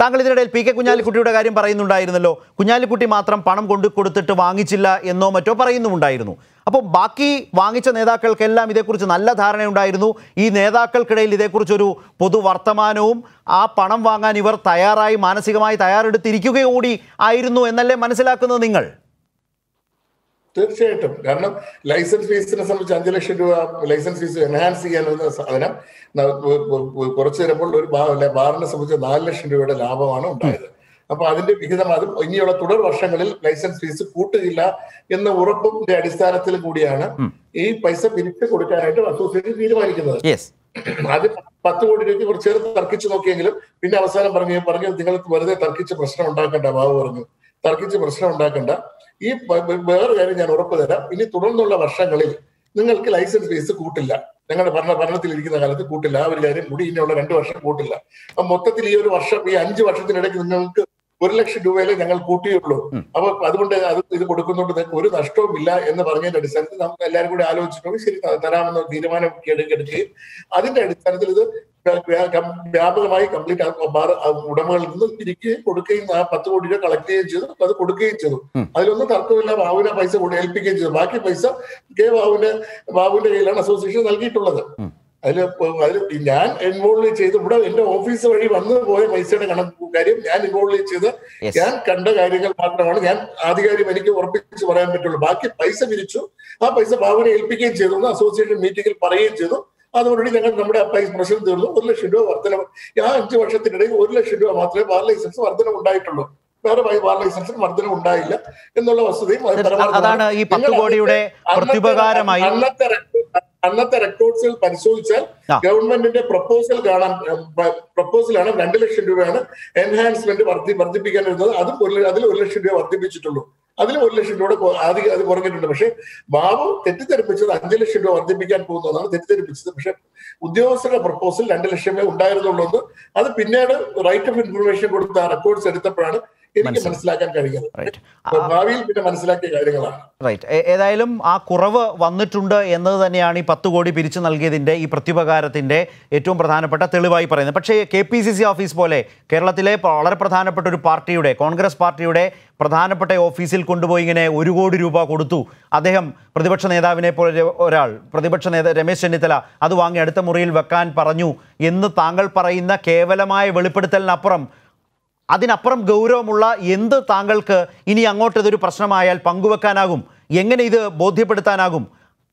താങ്കൾ ഇതിനിടയിൽ പി കെ കുഞ്ഞാലിക്കുട്ടിയുടെ കാര്യം പറയുന്നുണ്ടായിരുന്നല്ലോ, കുഞ്ഞാലിക്കുട്ടി മാത്രം പണം കൊണ്ടു കൊടുത്തിട്ട് വാങ്ങിച്ചില്ല എന്നോ മറ്റോ പറയുന്നുമുണ്ടായിരുന്നു. അപ്പോൾ ബാക്കി വാങ്ങിച്ച നേതാക്കൾക്കെല്ലാം ഇതേക്കുറിച്ച് നല്ല ധാരണയുണ്ടായിരുന്നു, ഈ നേതാക്കൾക്കിടയിൽ ഇതേക്കുറിച്ചൊരു പൊതുവർത്തമാനവും ആ പണം വാങ്ങാൻ ഇവർ തയ്യാറായി മാനസികമായി തയ്യാറെടുത്തിരിക്കുകയോടി ആയിരുന്നു എന്നല്ലേ മനസ്സിലാക്കുന്നത് നിങ്ങൾ? തീർച്ചയായിട്ടും, കാരണം ലൈസൻസ് ഫീസിനെ സംബന്ധിച്ച് അഞ്ചു ലക്ഷം രൂപ ലൈസൻസ് ഫീസ് എൻഹാൻസ് ചെയ്യാനുള്ള സാധനം കുറച്ച് വരുമ്പോൾ ഒരു ബാറിനെ സംബന്ധിച്ച് നാല് ലക്ഷം രൂപയുടെ ലാഭമാണ് ഉണ്ടായത്. അപ്പൊ അതിന്റെ വിഹിതം അതും ഇനിയുള്ള തുടർ വർഷങ്ങളിൽ ലൈസൻസ് ഫീസ് കൂട്ടുകയില്ല എന്ന ഉറപ്പിന്റെ അടിസ്ഥാനത്തിൽ കൂടിയാണ് ഈ പൈസ പിരിച്ചു കൊടുക്കാനായിട്ട് അസോസിയേഷൻ തീരുമാനിക്കുന്നത്. അത് പത്ത് കോടി രൂപയ്ക്ക് കുറച്ച് നേരം തർക്കിച്ചു നോക്കിയെങ്കിലും പിന്നെ അവസാനം പറഞ്ഞു പറഞ്ഞു നിങ്ങൾ വെറുതെ തർക്കിച്ച് പ്രശ്നം ഉണ്ടാക്കണ്ട ബാബു പറഞ്ഞു, തർക്കിച്ച് പ്രശ്നം ഉണ്ടാക്കണ്ട, ഈ വേറെ കാര്യം ഞാൻ ഉറപ്പ് തരാം, ഇനി തുടർന്നുള്ള വർഷങ്ങളിൽ നിങ്ങൾക്ക് ലൈസൻസ് ഫീസ് കൂട്ടില്ല, ഞങ്ങളുടെ ഭരണ ഭരണത്തിലിരിക്കുന്ന കാലത്ത് കൂട്ടില്ല, ആ ഒരു കാര്യം കൂടി ഇനിയുള്ള രണ്ടു വർഷം കൂട്ടില്ല. അപ്പൊ മൊത്തത്തിൽ ഈ ഒരു വർഷം ഈ അഞ്ചു വർഷത്തിനിടയ്ക്ക് നിങ്ങൾക്ക് ഒരു ലക്ഷം രൂപയിലെ ഞങ്ങൾ കൂട്ടിയുള്ളൂ, അപ്പൊ അതുകൊണ്ട് അത് ഇത് കൊടുക്കുന്നുണ്ട്, നിങ്ങൾക്ക് ഒരു നഷ്ടവും ഇല്ല എന്ന് പറഞ്ഞതിന്റെ അടിസ്ഥാനത്തിൽ നമുക്ക് എല്ലാവരും കൂടി ആലോചിച്ചിട്ടുണ്ട്, ശരി തരാമെന്ന തീരുമാനം എടുക്കുകയും അതിന്റെ അടിസ്ഥാനത്തിൽ ഇത് വ്യാപകമായി കംപ്ലീറ്റ് ഉടമകളിൽ നിന്ന് തിരിക്കുകയും കൊടുക്കുകയും ആ പത്ത് കോടി രൂപ കളക്ട് ചെയ്യുകയും ചെയ്തു, അത് കൊടുക്കുകയും ചെയ്തു. അതിലൊന്നും തർക്കമില്ല, ബാബുവിനെ പൈസ ഏൽപ്പിക്കുകയും ചെയ്തു. ബാക്കി പൈസ കെ ബാബുവിന്റെ ബാബുവിന്റെ കയ്യിലാണ് അസോസിയേഷൻ നൽകിയിട്ടുള്ളത്. അതില് അതിൽ ഞാൻ ഇൻവോൾവ് ചെയ്ത് ഇവിടെ എന്റെ ഓഫീസ് വഴി വന്നു പോയ പൈസയുടെ കണക്ക് കാര്യം ഞാൻ ഇൻവോൾവ് ചെയ്ത് ഞാൻ കണ്ട കാര്യങ്ങൾ മാത്രമാണ് ഞാൻ ആധികാരികം എനിക്ക് ഉറപ്പിച്ച് പറയാൻ പറ്റുള്ളൂ. ബാക്കി പൈസ പിരിച്ചു, ആ പൈസ ബാബുവിനെ ഏൽപ്പിക്കുകയും ചെയ്തു എന്ന് അസോസിയേഷൻ മീറ്റിംഗിൽ പറയുകയും ചെയ്തു. അതോടുകൂടി ഞങ്ങൾ നമ്മുടെ പൈസ പ്രശ്നം തീർന്നു, ഒരു ലക്ഷം രൂപ വർധനവ് ആ അഞ്ചു വർഷത്തിനിടയിൽ ഒരു ലക്ഷം രൂപ മാത്രമേ ബാർ ലൈസൻസ് വർധനം ഉണ്ടായിട്ടുള്ളൂ, വേറെ ബാർ ലൈസൻസിന് വർധനം ഉണ്ടായില്ല എന്നുള്ള വസ്തുതയും അന്നത്തെ അന്നത്തെ റെക്കോർഡ്സുകൾ പരിശോധിച്ചാൽ ഗവൺമെന്റിന്റെ പ്രപ്പോസൽ കാണാൻ പ്രപ്പോസലാണ് രണ്ടു ലക്ഷം രൂപയാണ് എൻഹാൻസ്മെന്റ് വർദ്ധി വർദ്ധിപ്പിക്കാൻ വരുന്നത്, അതും ഒരു അതിൽ ഒരു ലക്ഷം രൂപ വർദ്ധിപ്പിച്ചിട്ടുള്ളൂ, അതിൽ ഒരു ലക്ഷം രൂപ ആദ്യം അത് കുറഞ്ഞിട്ടുണ്ട്. പക്ഷെ ബാബു തെറ്റിദ്ധരിപ്പിച്ചത് അഞ്ചു ലക്ഷം രൂപ വർദ്ധിപ്പിക്കാൻ പോകുന്നതാണ് തെറ്റിദ്ധരിപ്പിച്ചത്. പക്ഷെ ഉദ്യോഗസ്ഥരുടെ പ്രപ്പോസൽ രണ്ടു ലക്ഷമേ ഉണ്ടായിരുന്നുള്ളൂ എന്ന് അത് പിന്നീട് റൈറ്റ് ഓഫ് ഇൻഫർമേഷൻ കൊടുത്ത ആ റെക്കോർഡ്സ് എടുത്തപ്പോഴാണ് എനിക്ക് മനസ്സിലാക്കാൻ കഴിയുന്നത്. ഭാവിയിൽ പിന്നെ മനസ്സിലാക്കിയ കാര്യങ്ങളാണ്. റൈറ്റ്, ഏതായാലും ആ കുറവ് വന്നിട്ടുണ്ട് എന്നത് തന്നെയാണ് ഈ പത്ത് കോടി പിരിച്ചു നൽകിയതിൻ്റെ ഈ പ്രത്യുപകാരത്തിൻ്റെ ഏറ്റവും പ്രധാനപ്പെട്ട തെളിവായി പറയുന്നത്. പക്ഷേ K P C C office പോലെ കേരളത്തിലെ വളരെ പ്രധാനപ്പെട്ട ഒരു പാർട്ടിയുടെ, കോൺഗ്രസ് പാർട്ടിയുടെ പ്രധാനപ്പെട്ട ഓഫീസിൽ കൊണ്ടുപോയി ഇങ്ങനെ ഒരു കോടി രൂപ കൊടുത്തു അദ്ദേഹം, പ്രതിപക്ഷ നേതാവിനെ പോലെ ഒരാൾ, പ്രതിപക്ഷ നേതാവ് രമേശ് ചെന്നിത്തല അത് വാങ്ങി അടുത്ത മുറിയിൽ വെക്കാൻ പറഞ്ഞു എന്ന് താങ്കൾ പറയുന്ന കേവലമായ വെളിപ്പെടുത്തലിനപ്പുറം അതിനപ്പുറം ഗൗരവമുള്ള എന്ത് താങ്കൾക്ക് ഇനി അങ്ങോട്ട് ഇതൊരു പ്രശ്നമായാൽ പങ്കുവെക്കാനാകും? എങ്ങനെ ഇത് ബോധ്യപ്പെടുത്താനാകും?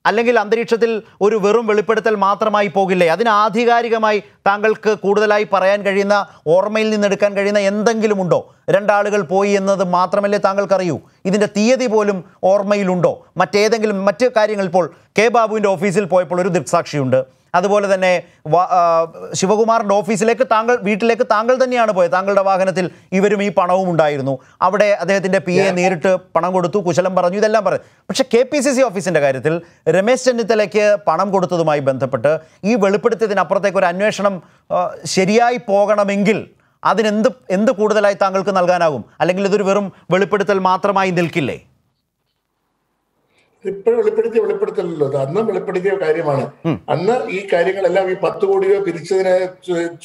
അല്ലെങ്കിൽ അന്തരീക്ഷത്തിൽ ഒരു വെറും വെളിപ്പെടുത്തൽ മാത്രമായി പോകില്ലേ? അതിന് ആധികാരികമായി താങ്കൾക്ക് കൂടുതലായി പറയാൻ കഴിയുന്ന, ഓർമ്മയിൽ നിന്നെടുക്കാൻ കഴിയുന്ന എന്തെങ്കിലും ഉണ്ടോ? രണ്ടാളുകൾ പോയി എന്നത് മാത്രമല്ലേ താങ്കൾക്കറിയൂ, ഇതിൻ്റെ തീയതി പോലും ഓർമ്മയിലുണ്ടോ? മറ്റേതെങ്കിലും മറ്റ് കാര്യങ്ങൾ ഇപ്പോൾ കെ ബാബുവിൻ്റെ ഓഫീസിൽ പോയപ്പോൾ ഒരു ദൃക്സാക്ഷിയുണ്ട്, അതുപോലെ തന്നെ ശിവകുമാറിൻ്റെ ഓഫീസിലേക്ക് താങ്കൾ വീട്ടിലേക്ക് താങ്കൾ തന്നെയാണ് പോയത്, താങ്കളുടെ വാഹനത്തിൽ ഇവരും ഈ പണവും ഉണ്ടായിരുന്നു, അവിടെ അദ്ദേഹത്തിൻ്റെ പി എ നേരിട്ട് പണം കൊടുത്തു, കുശലം പറഞ്ഞു, ഇതെല്ലാം പറഞ്ഞു. പക്ഷേ കെ പി സി സി ഓഫീസിൻ്റെ കാര്യത്തിൽ രമേശ് ചെന്നിത്തലയ്ക്ക് പണം കൊടുത്തതുമായി ബന്ധപ്പെട്ട് ഈ വെളിപ്പെടുത്തിയതിനപ്പുറത്തേക്ക് ഒരു അന്വേഷണം ശരിയായി പോകണമെങ്കിൽ അതിനെന്ത് എന്ത് കൂടുതലായി താങ്കൾക്ക് നൽകാനാകും? അല്ലെങ്കിൽ ഇതൊരു വെറും വെളിപ്പെടുത്തൽ മാത്രമായി നിൽക്കില്ലേ? ഇപ്പോഴും വെളിപ്പെടുത്തിയ വെളിപ്പെടുത്തലല്ലോ, അത് അന്നും വെളിപ്പെടുത്തിയ കാര്യമാണ്. അന്ന് ഈ കാര്യങ്ങളെല്ലാം ഈ പത്ത് കോടി രൂപ പിരിച്ചതിനെ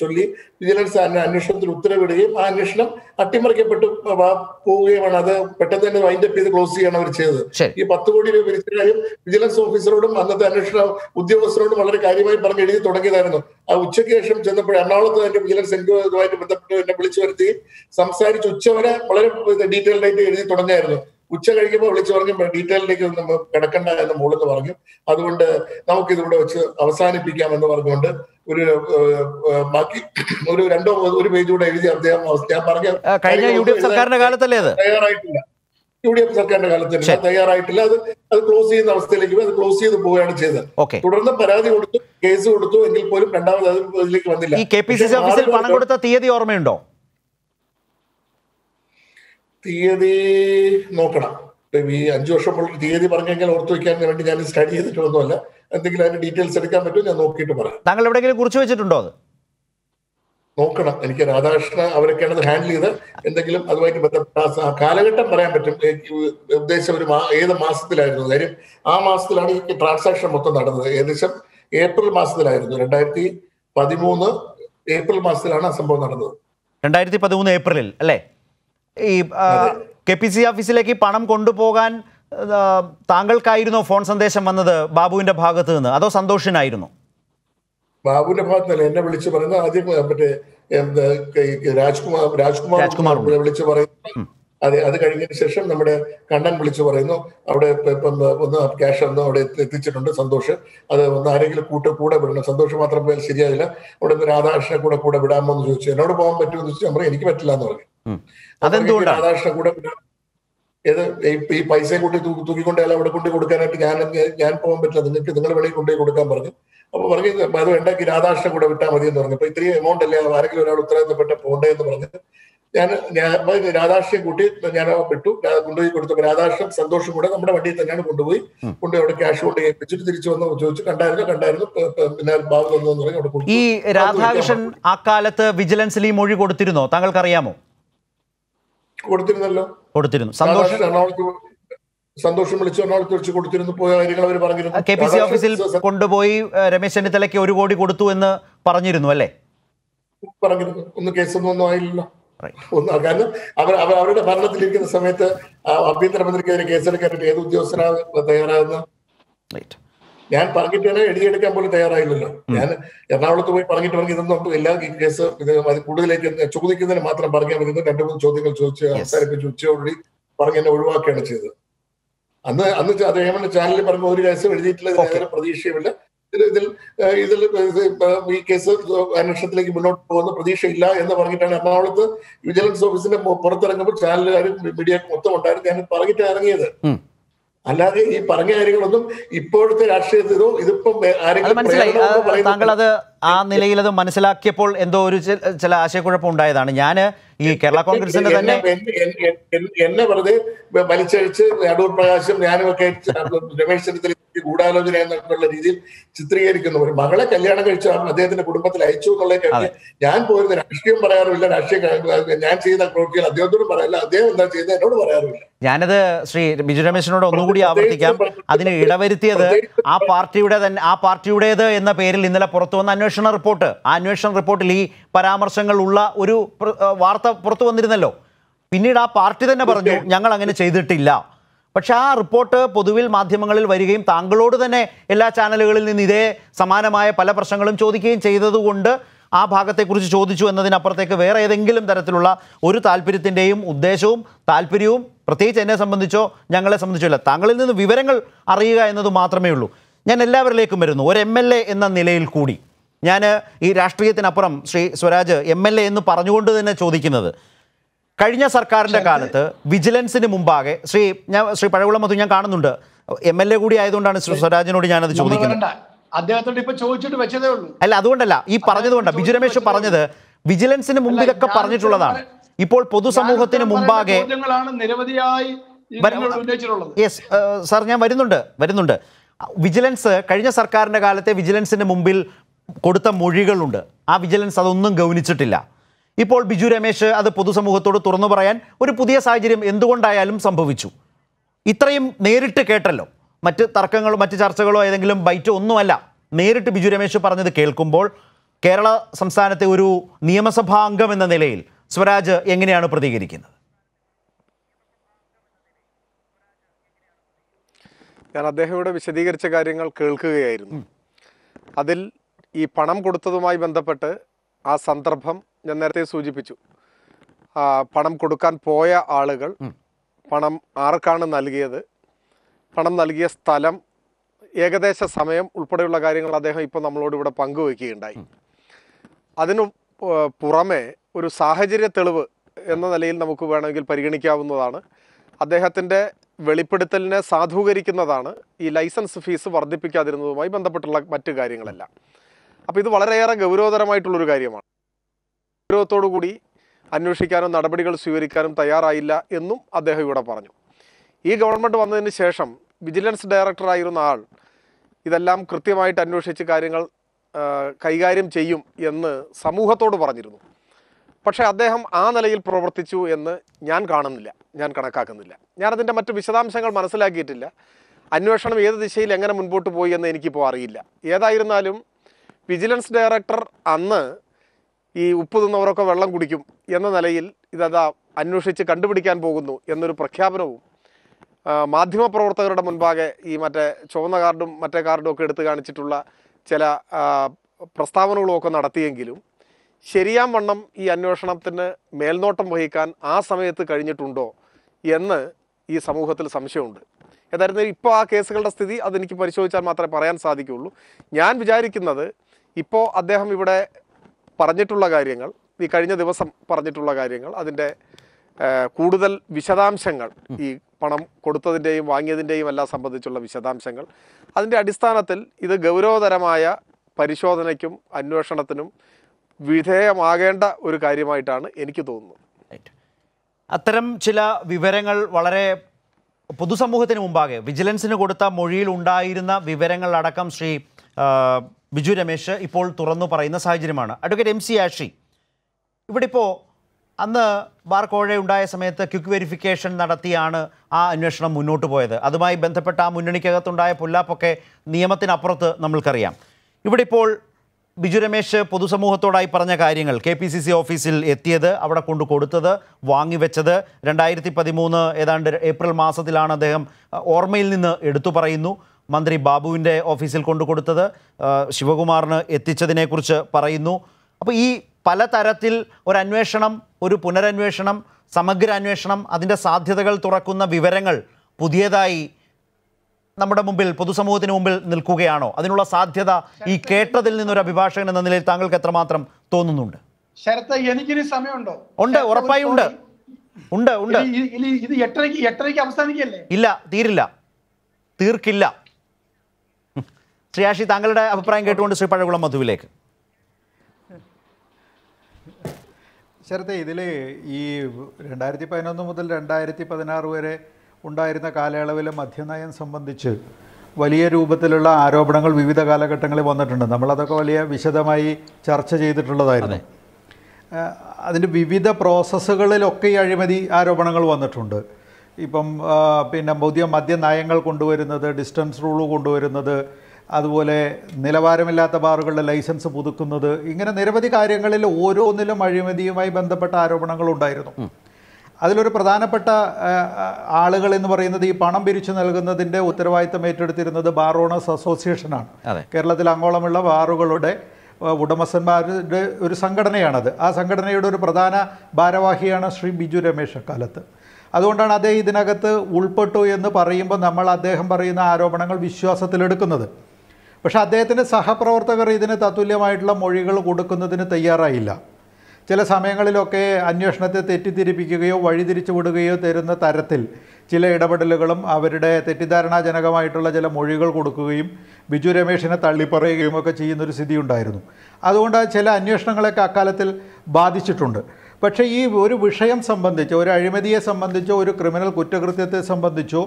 ചൊല്ലി വിജിലൻസ് അന്വേഷണത്തിൽ ഉത്തരവിടുകയും ആ അന്വേഷണം അട്ടിമറിക്കപ്പെട്ടു പോവുകയുമാണ്. അത് പെട്ടെന്ന് തന്നെ വൈൻഡപ്പ് ചെയ്ത് ക്ലോസ് ചെയ്യാണ് അവർ ചെയ്തത്. ഈ പത്ത് കോടി രൂപ പിരിച്ച കാര്യം വിജിലൻസ് ഓഫീസറോടും അന്നത്തെ അന്വേഷണ ഉദ്യോഗസ്ഥരോടും വളരെ കാര്യമായി പറഞ്ഞ് എഴുതി തുടങ്ങിയതായിരുന്നു. ആ ഉച്ചയ്ക്ക് ശേഷം ചെന്നപ്പോൾ എറണാകുളത്ത് തന്നെ വിജിലൻസ് എൻക്വയറിയുമായിട്ട് ബന്ധപ്പെട്ട് എന്നെ വിളിച്ചു വരുത്തുകയും സംസാരിച്ച് ഉച്ചവരെ വളരെ ഡീറ്റെയിൽഡ് ആയിട്ട് എഴുതി തുടങ്ങിയായിരുന്നു. ഉച്ച കഴിക്കുമ്പോൾ വിളിച്ചു പറഞ്ഞു ഡീറ്റെയിലേക്ക് നമ്മൾ കിടക്കണ്ട എന്ന് മുകളിൽ പറഞ്ഞു, അതുകൊണ്ട് നമുക്ക് ഇതിവിടെ വെച്ച് അവസാനിപ്പിക്കാമെന്ന് പറഞ്ഞുകൊണ്ട് ഒരു ബാക്കി ഒരു രണ്ടോ ഒരു പേജ് കൂടെ എഴുതി അദ്ദേഹം ഞാൻ പറഞ്ഞ തയ്യാറായിട്ടില്ല, യു ഡി എഫ് സർക്കാരിന്റെ കാലത്ത് തയ്യാറായിട്ടില്ല, അത് അത് ക്ലോസ് ചെയ്യുന്ന അവസ്ഥയിലേക്ക് അത് ക്ലോസ് ചെയ്ത് പോവുകയാണ് ചെയ്തത്. തുടർന്ന് പരാതി കൊടുത്തു, കേസ് കൊടുത്തു, എങ്കിൽ പോലും രണ്ടാമത് അതിലേക്ക് വന്നില്ല. കെ പി സി സി ഓഫീസിൽ പണം കൊടുത്ത തീയതി ഓർമ്മയുണ്ടോ? തീയതി നോക്കണം, ഈ അഞ്ചു വർഷമുള്ള തീയതി പറഞ്ഞെങ്കിൽ ഓർത്തു വെക്കാൻ വേണ്ടി ഞാൻ സ്റ്റഡി ചെയ്തിട്ടൊന്നുമല്ല. എന്തെങ്കിലും അതിന്റെ ഡീറ്റെയിൽസ് എടുക്കാൻ പറ്റുമോ ഞാൻ നോക്കിയിട്ട് പറയാം. താങ്കൾ എവിടെയെങ്കിലും കുറിച്ച് വെച്ചിട്ടുണ്ടോ? അത് നോക്കണം. എനിക്ക് രാധാകൃഷ്ണൻ അവരൊക്കെയാണ് ഹാൻഡിൽ ചെയ്ത് എന്തെങ്കിലും അതുമായിട്ട് ബന്ധപ്പെട്ട കാലഘട്ടം പറയാൻ പറ്റും. ഉദ്ദേശം ഒരു ഏത് മാസത്തിലായിരുന്നു, കാര്യം ആ മാസത്തിലാണ് ഈ ട്രാൻസാക്ഷൻ മൊത്തം നടന്നത്. ഏകദേശം ഏപ്രിൽ മാസത്തിലായിരുന്നു, രണ്ടായിരത്തി പതിമൂന്ന് ഏപ്രിൽ മാസത്തിലാണ് ആ സംഭവം നടന്നത്. രണ്ടായിരത്തി പതിമൂന്ന് ഏപ്രിലിൽ അല്ലേ? ഈ കെ പി സി ഓഫീസിലേക്ക് പണം കൊണ്ടുപോകാൻ താങ്കൾക്കായിരുന്നോ ഫോൺ സന്ദേശം വന്നത് ബാബുവിന്റെ ഭാഗത്ത് നിന്ന്, അതോ സന്തോഷിനായിരുന്നു? ബാബുവിന്റെ ഭാഗത്ത് നിന്ന് എന്നെ വിളിച്ചു പറയുന്നത് ആദ്യം മറ്റേ രാജ്കുമാർ രാജ്കുമാർ രാജ്കുമാർ വിളിച്ചു പറയുന്നു. അതെ, അത് കഴിഞ്ഞതിന് ശേഷം നമ്മുടെ കണ്ണൻ വിളിച്ചു പറയുന്നു അവിടെ ഒന്ന് ക്യാഷ് ഒന്ന് അവിടെ എത്തിച്ചിട്ടുണ്ട് സന്തോഷ്, അത് ഒന്ന് ആരെങ്കിലും കൂട്ട് കൂടെ വിടണം, സന്തോഷം മാത്രം പോയാൽ ശരിയായില്ല, അവിടെ നിന്ന് രാധാകൃഷ്ണനെ കൂടെ കൂടെ വിടാമോ എന്ന് ചോദിച്ചു. എന്നോട് പോകാൻ പറ്റുമെന്ന് ചോദിച്ചു. നമ്മൾ എനിക്ക് പറ്റില്ല എന്ന് പറഞ്ഞു. രാധാകൃഷ്ണനെ കൂടെ വിടാം, ഏത് ഈ പൈസയും കൂട്ടി തൂക്കിക്കൊണ്ടേ അല്ല അവിടെ കൊണ്ടു കൊടുക്കാനായിട്ട് ഞാൻ ഞാൻ പോകാൻ പറ്റില്ല, നിങ്ങൾക്ക് നിങ്ങൾ വെളിയിൽ കൊണ്ടുപോയി കൊടുക്കാൻ പറഞ്ഞു. അപ്പൊ പറഞ്ഞു അത് ഉണ്ടാക്കി രാധാകൃഷ്ണനെ കൂടെ വിട്ടാൽ മതി എന്ന് പറഞ്ഞു. അപ്പൊ ഇത്രയും എമൗണ്ട് അല്ലേ ആരെങ്കിലും ഒരാൾ ഉത്തരവാദിത്തപ്പെട്ട പോകണ്ടേ എന്ന് പറഞ്ഞു. ഞാൻ ഞാൻ രാധാകൃഷ്ണനെ കൂട്ടി ഞാൻ വിട്ടു. കൊണ്ടുപോയി കൊടുത്തപ്പോൾ രാധാകൃഷ്ണൻ സന്തോഷം കൂടെ നമ്മുടെ വണ്ടിയിൽ തന്നെയാണ് കൊണ്ടുപോയി കൊണ്ടുപോയി അവിടെ ക്യാഷ് കൊണ്ട് ഏൽപ്പിച്ചിട്ട് തിരിച്ചു വന്നു. ചോദിച്ചു കണ്ടായിരുന്നു കണ്ടായിരുന്നു പിന്നെ ബാബു തന്നു പറഞ്ഞു. അവിടെ ഈ രാധാകൃഷ്ണൻ ആ കാലത്ത് വിജിലൻസിൽ ഈ മൊഴി കൊടുത്തിരുന്നോ? താങ്കൾക്ക് അറിയാമോ? കൊടുത്തിരുന്നല്ലോ, കൊടുത്തിരുന്നു. സന്തോഷം സന്തോഷം വിളിച്ചു എറണാകുളത്ത് വെച്ച് കൊടുത്തിരുന്നു. പോയ കാര്യങ്ങൾ അവർ പറഞ്ഞിരുന്നു. കെ പി സി ഓഫീസിൽ കൊണ്ടുപോയി രമേശ് ചെന്നിത്തലയ്ക്ക് ഒരു കോടി കൊടുത്തു എന്ന് പറഞ്ഞിരുന്നു അല്ലേ? പറഞ്ഞിരുന്നു. ഒന്നും കേസൊന്നും ഒന്നും ആയില്ലല്ലോ. ഒന്നും കാരണം അവർ അവർ അവരുടെ ഭരണത്തിലിരിക്കുന്ന സമയത്ത് ആഭ്യന്തരമന്ത്രിക്കെതിരെ കേസെടുക്കാനായിട്ട് ഏത് ഉദ്യോഗസ്ഥനാണ് തയ്യാറാകുന്ന? ഞാൻ പറഞ്ഞിട്ട് തന്നെ എഴുതിയെടുക്കാൻ പോലും തയ്യാറായില്ലല്ലോ. ഞാൻ എറണാകുളത്ത് പോയി പറഞ്ഞിട്ട് പറഞ്ഞു ഇതൊന്നും എല്ലാ കേസ് ഇത് അത് കൂടുതലേക്ക് ചോദിക്കുന്നതിന് മാത്രം പറഞ്ഞാൽ മതി. രണ്ടു മൂന്ന് ചോദ്യങ്ങൾ ചോദിച്ച് അവസാനിപ്പിച്ച് ഉച്ചയോടുകൂടി പറഞ്ഞ് എന്നെ ഒഴിവാക്കുകയാണ് ചെയ്തത്. അന്ന് അന്ന് അതേപോലെ ചാനലിൽ പറഞ്ഞ ഒരു കേസും എഴുതിയിട്ടില്ല. ഇതിനേറെ പ്രതീക്ഷയുമില്ല. ഇതിൽ ഇതിൽ ഈ കേസ് അന്വേഷണത്തിലേക്ക് മുന്നോട്ട് പോകുന്ന പ്രതീക്ഷയില്ല എന്ന് പറഞ്ഞിട്ടാണ് എറണാകുളത്ത് വിജിലൻസ് ഓഫീസിന്റെ പുറത്തിറങ്ങുമ്പോൾ ചാനലുകാരും മീഡിയ മൊത്തം ഉണ്ടായിരുന്നു. ഞാൻ പറഞ്ഞിട്ട് ഇറങ്ങിയത്. അല്ലാതെ ഈ പറഞ്ഞ കാര്യങ്ങളൊന്നും ഇപ്പോഴത്തെ രാഷ്ട്രീയത്തിലോ ഇതിപ്പം ആരെങ്കിലും താങ്കൾ അത് ആ നിലയിൽ അത് മനസ്സിലാക്കിയപ്പോൾ എന്തോ ഒരു ചില ആശയക്കുഴപ്പം ഉണ്ടായതാണ്. ഞാൻ ഈ കേരള കോൺഗ്രസിന്റെ തന്നെ എന്നെ വെറുതെ വലിച്ചഴിച്ച് അടൂർ പ്രകാശും ഞാനും ഒക്കെ രമേശ് ചെന്നിത്തല ഗൂഢാലോചന എന്നുള്ള രീതിയിൽ ചിത്രീകരിക്കുന്നവർ മകളെ കല്യാണം കഴിച്ച അദ്ദേഹത്തിന്റെ കുടുംബത്തിൽ അയച്ചു എന്നുള്ളത് കഴിഞ്ഞ് ഞാൻ പോയത് രാഷ്ട്രീയം പറയാറുമില്ല. രാഷ്ട്രീയ ഞാൻ ചെയ്യുന്ന പ്രവൃത്തികൾ അദ്ദേഹത്തോട് പറയില്ല, അദ്ദേഹം എന്താ ചെയ്യുന്നത് എന്നോട് പറയാറില്ല. ഞാനത് ശ്രീ ബിജു രമേശിനോട് ഒന്നുകൂടി ആവർത്തിക്കാം. അതിന് ഇടവരുത്തിയത് ആ പാർട്ടിയുടെ തന്നെ ആ പാർട്ടിയുടേത് എന്ന പേരിൽ ഇന്നലെ പുറത്തു വന്ന അന്വേഷണ റിപ്പോർട്ട്, ആ അന്വേഷണ റിപ്പോർട്ടിൽ ഈ പരാമർശങ്ങൾ ഉള്ള ഒരു വാർത്ത പുറത്തു വന്നിരുന്നല്ലോ. പിന്നീട് ആ പാർട്ടി തന്നെ പറഞ്ഞു ഞങ്ങൾ അങ്ങനെ ചെയ്തിട്ടില്ല. പക്ഷെ ആ റിപ്പോർട്ട് പൊതുവിൽ മാധ്യമങ്ങളിൽ വരികയും താങ്കളോട് തന്നെ എല്ലാ ചാനലുകളിൽ നിന്ന് ഇതേ സമാനമായ പല പ്രശ്നങ്ങളും ചോദിക്കുകയും ചെയ്തതുകൊണ്ട് ആ ഭാഗത്തെക്കുറിച്ച് ചോദിച്ചു എന്നതിനപ്പുറത്തേക്ക് വേറെ ഏതെങ്കിലും തരത്തിലുള്ള ഒരു താല്പര്യത്തിൻ്റെയും ഉദ്ദേശവും താല്പര്യവും പ്രത്യേകിച്ച് എന്നെ സംബന്ധിച്ചോ ഞങ്ങളെ സംബന്ധിച്ചോ ഇല്ല. താങ്കളിൽ നിന്ന് വിവരങ്ങൾ അറിയുക എന്നത് മാത്രമേ ഉള്ളൂ. ഞാൻ എല്ലാവരിലേക്കും വരുന്നു. ഒരു എം എൽ എ എന്ന നിലയിൽ കൂടി ഞാൻ ഈ രാഷ്ട്രീയത്തിനപ്പുറം Shri Swaraj M L A എന്ന് പറഞ്ഞുകൊണ്ട് തന്നെ ചോദിക്കുന്നത്, കഴിഞ്ഞ സർക്കാരിൻ്റെ കാലത്ത് വിജിലൻസിന് മുമ്പാകെ ശ്രീ ഞാൻ ശ്രീ പഴകുളം മധു ഞാൻ കാണുന്നുണ്ട് എം എൽ എ കൂടി ആയതുകൊണ്ടാണ് ശ്രീ സ്വരാജിനോട് ഞാനത് ചോദിക്കുന്നത്. അദ്ദേഹത്തോട് ഇപ്പൊ ചോദിച്ചിട്ട് വെച്ചതേ ഉള്ളൂ. അല്ല, അതുകൊണ്ടല്ല, ഈ പറഞ്ഞതുകൊണ്ടാണ് ബിജു രമേശ് പറഞ്ഞത് വിജിലൻസിന് മുമ്പ് ഇതൊക്കെ പറഞ്ഞിട്ടുള്ളതാണ്. ഇപ്പോൾ പൊതുസമൂഹത്തിന് മുമ്പാകെ നിരവധിയായി യെസ് സാർ ഞാൻ വരുന്നുണ്ട് വരുന്നുണ്ട് വിജിലൻസ് കഴിഞ്ഞ സർക്കാരിൻ്റെ കാലത്തെ വിജിലൻസിന് മുമ്പിൽ കൊടുത്ത മൊഴികളുണ്ട്. ആ വിജിലൻസ് അതൊന്നും ഗൗനിച്ചിട്ടില്ല. ഇപ്പോൾ ബിജു രമേശ് അത് പൊതുസമൂഹത്തോട് തുറന്നു പറയാൻ ഒരു പുതിയ സാഹചര്യം എന്തുകൊണ്ടായാലും സംഭവിച്ചു. ഇത്രയും നേരിട്ട് കേട്ടല്ലോ. മറ്റ് തർക്കങ്ങളോ മറ്റ് ചർച്ചകളോ ഏതെങ്കിലും ബൈറ്റോ ഒന്നുമല്ല, നേരിട്ട് ബിജു രമേശ് പറഞ്ഞത് കേൾക്കുമ്പോൾ കേരള സംസ്ഥാനത്തെ ഒരു നിയമസഭാംഗം എന്ന നിലയിൽ സ്വരാജ് എങ്ങനെയാണ് പ്രതികരിക്കുന്നത്? ഞാൻ അദ്ദേഹം ഇവിടെ വിശദീകരിച്ച കാര്യങ്ങൾ കേൾക്കുകയായിരുന്നു. അതിൽ ഈ പണം കൊടുത്തതുമായി ബന്ധപ്പെട്ട് ആ സന്ദർഭം ഞാൻ നേരത്തെ സൂചിപ്പിച്ചു. പണം കൊടുക്കാൻ പോയ ആളുകൾ, പണം ആർക്കാണ് നൽകിയത്, പണം നൽകിയ സ്ഥലം, ഏകദേശ സമയം ഉൾപ്പെടെയുള്ള കാര്യങ്ങൾ അദ്ദേഹം ഇപ്പോൾ നമ്മളോട് ഇവിടെ പങ്കുവയ്ക്കുകയുണ്ടായി. അതിനു പുറമെ ഒരു സാഹചര്യ തെളിവ് എന്ന നിലയിൽ നമുക്ക് വേണമെങ്കിൽ പരിഗണിക്കാവുന്നതാണ്. അദ്ദേഹത്തിൻ്റെ വെളിപ്പെടുത്തലിനെ സാധൂകരിക്കുന്നതാണ് ഈ ലൈസൻസ് ഫീസ് വർദ്ധിപ്പിക്കാതിരുന്നതുമായി ബന്ധപ്പെട്ടുള്ള മറ്റു കാര്യങ്ങളെല്ലാം. അപ്പോൾ ഇത് വളരെയേറെ ഗൗരവതരമായിട്ടുള്ളൊരു കാര്യമാണ്. ഗൗരവത്തോടു കൂടി അന്വേഷിക്കാനും നടപടികൾ സ്വീകരിക്കാനും തയ്യാറായില്ല എന്നും അദ്ദേഹം ഇവിടെ പറഞ്ഞു. ഈ ഗവൺമെൻറ് വന്നതിന് ശേഷം വിജിലൻസ് ഡയറക്ടർ ആയിരുന്ന ആൾ ഇതെല്ലാം കൃത്യമായിട്ട് അന്വേഷിച്ച് കാര്യങ്ങൾ കൈകാര്യം ചെയ്യും എന്ന് സമൂഹത്തോട് പറഞ്ഞിരുന്നു. പക്ഷേ അദ്ദേഹം ആ നിലയിൽ പ്രവർത്തിച്ചു എന്ന് ഞാൻ കാണുന്നില്ല, ഞാൻ കണക്കാക്കുന്നില്ല. ഞാനതിൻ്റെ മറ്റ് വിശദാംശങ്ങൾ മനസ്സിലാക്കിയിട്ടില്ല. അന്വേഷണം ഏത് ദിശയിൽ എങ്ങനെ മുൻപോട്ട് പോയി എന്ന് എനിക്കിപ്പോൾ അറിയില്ല. ഏതായിരുന്നാലും വിജിലൻസ് ഡയറക്ടർ അന്ന് ഈ ഉപ്പ് തിന്നവരൊക്കെ വെള്ളം കുടിക്കും എന്ന നിലയിൽ ഇതാ അന്വേഷിച്ച് കണ്ടുപിടിക്കാൻ പോകുന്നു എന്നൊരു പ്രഖ്യാപനവും മാധ്യമപ്രവർത്തകരുടെ മുൻപാകെ ഈ മറ്റേ ചുവന്ന കാർഡും മറ്റേ കാർഡും ഒക്കെ എടുത്തു കാണിച്ചിട്ടുള്ള ചില പ്രസ്താവനകളുമൊക്കെ നടത്തിയെങ്കിലും ശരിയാം വണ്ണം ഈ അന്വേഷണത്തിന് മേൽനോട്ടം വഹിക്കാൻ ആ സമയത്ത് കഴിഞ്ഞിട്ടുണ്ടോ എന്ന് ഈ സമൂഹത്തിൽ സംശയമുണ്ട്. ഏതായിരുന്നാലും ഇപ്പോൾ ആ കേസുകളുടെ സ്ഥിതി അതെനിക്ക് പരിശോധിച്ചാൽ മാത്രമേ പറയാൻ സാധിക്കുകയുള്ളൂ. ഞാൻ വിചാരിക്കുന്നത് ഇപ്പോൾ അദ്ദേഹം ഇവിടെ പറഞ്ഞിട്ടുള്ള കാര്യങ്ങൾ, ഈ കഴിഞ്ഞ ദിവസം പറഞ്ഞിട്ടുള്ള കാര്യങ്ങൾ, അതിൻ്റെ കൂടുതൽ വിശദാംശങ്ങൾ, ഈ പണം കൊടുത്തതിൻ്റെയും വാങ്ങിയതിൻ്റെയും എല്ലാം സംബന്ധിച്ചുള്ള വിശദാംശങ്ങൾ, അതിൻ്റെ അടിസ്ഥാനത്തിൽ ഇത് ഗൗരവതരമായ പരിശോധനയ്ക്കും അന്വേഷണത്തിനും വിധേയമാകേണ്ട ഒരു കാര്യമായിട്ടാണ് എനിക്ക് തോന്നുന്നത്. അത്തരം ചില വിവരങ്ങൾ വളരെ പൊതുസമൂഹത്തിന് മുമ്പാകെ വിജിലൻസിന് കൊടുത്ത മൊഴിയിൽ ഉണ്ടായിരുന്ന വിവരങ്ങളടക്കം ശ്രീ ബിജു രമേശ് ഇപ്പോൾ തുറന്നു പറയുന്ന സാഹചര്യമാണ്. അഡ്വക്കേറ്റ് എം സി ആഷി, ഇവിടെ ഇപ്പോൾ അന്ന് ബാർ കോഴ ഉണ്ടായ സമയത്ത് ക്വിക്ക് വെരിഫിക്കേഷൻ നടത്തിയാണ് ആ അന്വേഷണം മുന്നോട്ട് പോയത്. അതുമായി ബന്ധപ്പെട്ട ആ മുന്നണിക്കകത്തുണ്ടായ പൊല്ലാപ്പൊക്കെ നിയമത്തിനപ്പുറത്ത് നമ്മൾക്കറിയാം. ഇവിടെ ഇപ്പോൾ ബിജു രമേശ് പൊതുസമൂഹത്തോടായി പറഞ്ഞ കാര്യങ്ങൾ, കെ പി സി സി ഓഫീസിൽ എത്തിയത്, അവിടെ കൊണ്ട് കൊടുത്തത്, വാങ്ങിവെച്ചത്, രണ്ടായിരത്തി പതിമൂന്ന് ഏതാണ്ട് ഏപ്രിൽ മാസത്തിലാണ് അദ്ദേഹം ഓർമ്മയിൽ നിന്ന് എടുത്തു പറയുന്നു. മന്ത്രി ബാബുവിൻ്റെ ഓഫീസിൽ കൊണ്ടു കൊടുത്തത്, ശിവകുമാറിന് എത്തിച്ചതിനെക്കുറിച്ച് പറയുന്നു. അപ്പോൾ ഈ പലതരത്തിൽ ഒരന്വേഷണം, ഒരു പുനരന്വേഷണം, സമഗ്ര അന്വേഷണം, അതിൻ്റെ സാധ്യതകൾ തുറക്കുന്ന വിവരങ്ങൾ പുതിയതായി നമ്മുടെ മുമ്പിൽ, പൊതുസമൂഹത്തിന് മുമ്പിൽ നിൽക്കുകയാണോ? അതിനുള്ള സാധ്യത ഈ കേട്ടതിൽ നിന്നൊരു അഭിഭാഷകൻ എന്ന നിലയിൽ താങ്കൾക്ക് എത്രമാത്രം തോന്നുന്നുണ്ട്? ശരത്ത്, എനിക്കിനി സമയമുണ്ടോ? ഉണ്ട്, ഉറപ്പായി ഉണ്ട്. ഉണ്ട് ഉണ്ട് ഇത് എട്ടരയ്ക്ക് എട്ടരയ്ക്ക് അവസാനിക്കല്ലേ? ഇല്ല, തീരില്ല, തീർക്കില്ല. ശ്രീ ആഷി, താങ്കളുടെ അഭിപ്രായം കേട്ടുകൊണ്ട് ശ്രീ പഴകുളം മധുവിലേക്ക്. ശരത്തെ, ഇതിൽ ഈ രണ്ടായിരത്തി പതിനൊന്ന് മുതൽ രണ്ടായിരത്തി പതിനാറ് വരെ ഉണ്ടായിരുന്ന കാലയളവിലെ മദ്യനയം സംബന്ധിച്ച് വലിയ രൂപത്തിലുള്ള ആരോപണങ്ങൾ വിവിധ കാലഘട്ടങ്ങളിൽ വന്നിട്ടുണ്ട്. നമ്മളതൊക്കെ വലിയ വിശദമായി ചർച്ച ചെയ്തിട്ടുള്ളതായിരുന്നു. അതിൻ്റെ വിവിധ പ്രോസസ്സുകളിലൊക്കെ ഈ അഴിമതി ആരോപണങ്ങൾ വന്നിട്ടുണ്ട്. ഇപ്പം പിന്നെ പുതിയ മദ്യനയങ്ങൾ കൊണ്ടുവരുന്നത്, ഡിസ്റ്റൻസ് റൂൾ കൊണ്ടുവരുന്നത്, അതുപോലെ നിലവാരമില്ലാത്ത ബാറുകളുടെ ലൈസൻസ് പുതുക്കുന്നത്, ഇങ്ങനെ നിരവധി കാര്യങ്ങളിൽ ഓരോന്നിലും അഴിമതിയുമായി ബന്ധപ്പെട്ട ആരോപണങ്ങളുണ്ടായിരുന്നു. അതിലൊരു പ്രധാനപ്പെട്ട ആളുകൾ എന്ന് പറയുന്നത് ഈ പണം പിരിച്ചു നൽകുന്നതിൻ്റെ ഉത്തരവാദിത്തം ഏറ്റെടുത്തിരുന്നത് ബാർ ഓണേഴ്സ് അസോസിയേഷനാണ്. കേരളത്തിൽ അങ്ങോളമുള്ള ബാറുകളുടെ ഉടമസ്ഥന്മാരുടെ ഒരു സംഘടനയാണത്. ആ സംഘടനയുടെ ഒരു പ്രധാന ഭാരവാഹിയാണ് ശ്രീ ബിജു രമേശ് കാലത്ത്. അതുകൊണ്ടാണ് അദ്ദേഹം ഇതിനകത്ത് ഉൾപ്പെട്ടു എന്ന് പറയുമ്പോൾ നമ്മൾ അദ്ദേഹം പറയുന്ന ആരോപണങ്ങൾ വിശ്വാസത്തിലെടുക്കുന്നത്. പക്ഷേ അദ്ദേഹത്തിൻ്റെ സഹപ്രവർത്തകർ ഇതിന് തത്തുല്യമായിട്ടുള്ള മൊഴികൾ കൊടുക്കുന്നതിന് തയ്യാറായില്ല. ചില സമയങ്ങളിലൊക്കെ അന്വേഷണത്തെ തെറ്റിദ്ധരിപ്പിക്കുകയോ വഴിതിരിച്ചു വിടുകയോ തരുന്ന തരത്തിൽ ചില ഇടപെടലുകളും അവരുടെ തെറ്റിദ്ധാരണാജനകമായിട്ടുള്ള ചില മൊഴികൾ കൊടുക്കുകയും ബിജു രമേശിനെ തള്ളിപ്പറയുകയും ഒക്കെ ചെയ്യുന്നൊരു സ്ഥിതി ഉണ്ടായിരുന്നു. അതുകൊണ്ട് ചില അന്വേഷണങ്ങളൊക്കെ അക്കാലത്തിൽ ബാധിച്ചിട്ടുണ്ട്. പക്ഷേ ഈ ഒരു വിഷയം സംബന്ധിച്ചോ, ഒരു അഴിമതിയെ സംബന്ധിച്ചോ, ഒരു ക്രിമിനൽ കുറ്റകൃത്യത്തെ സംബന്ധിച്ചോ,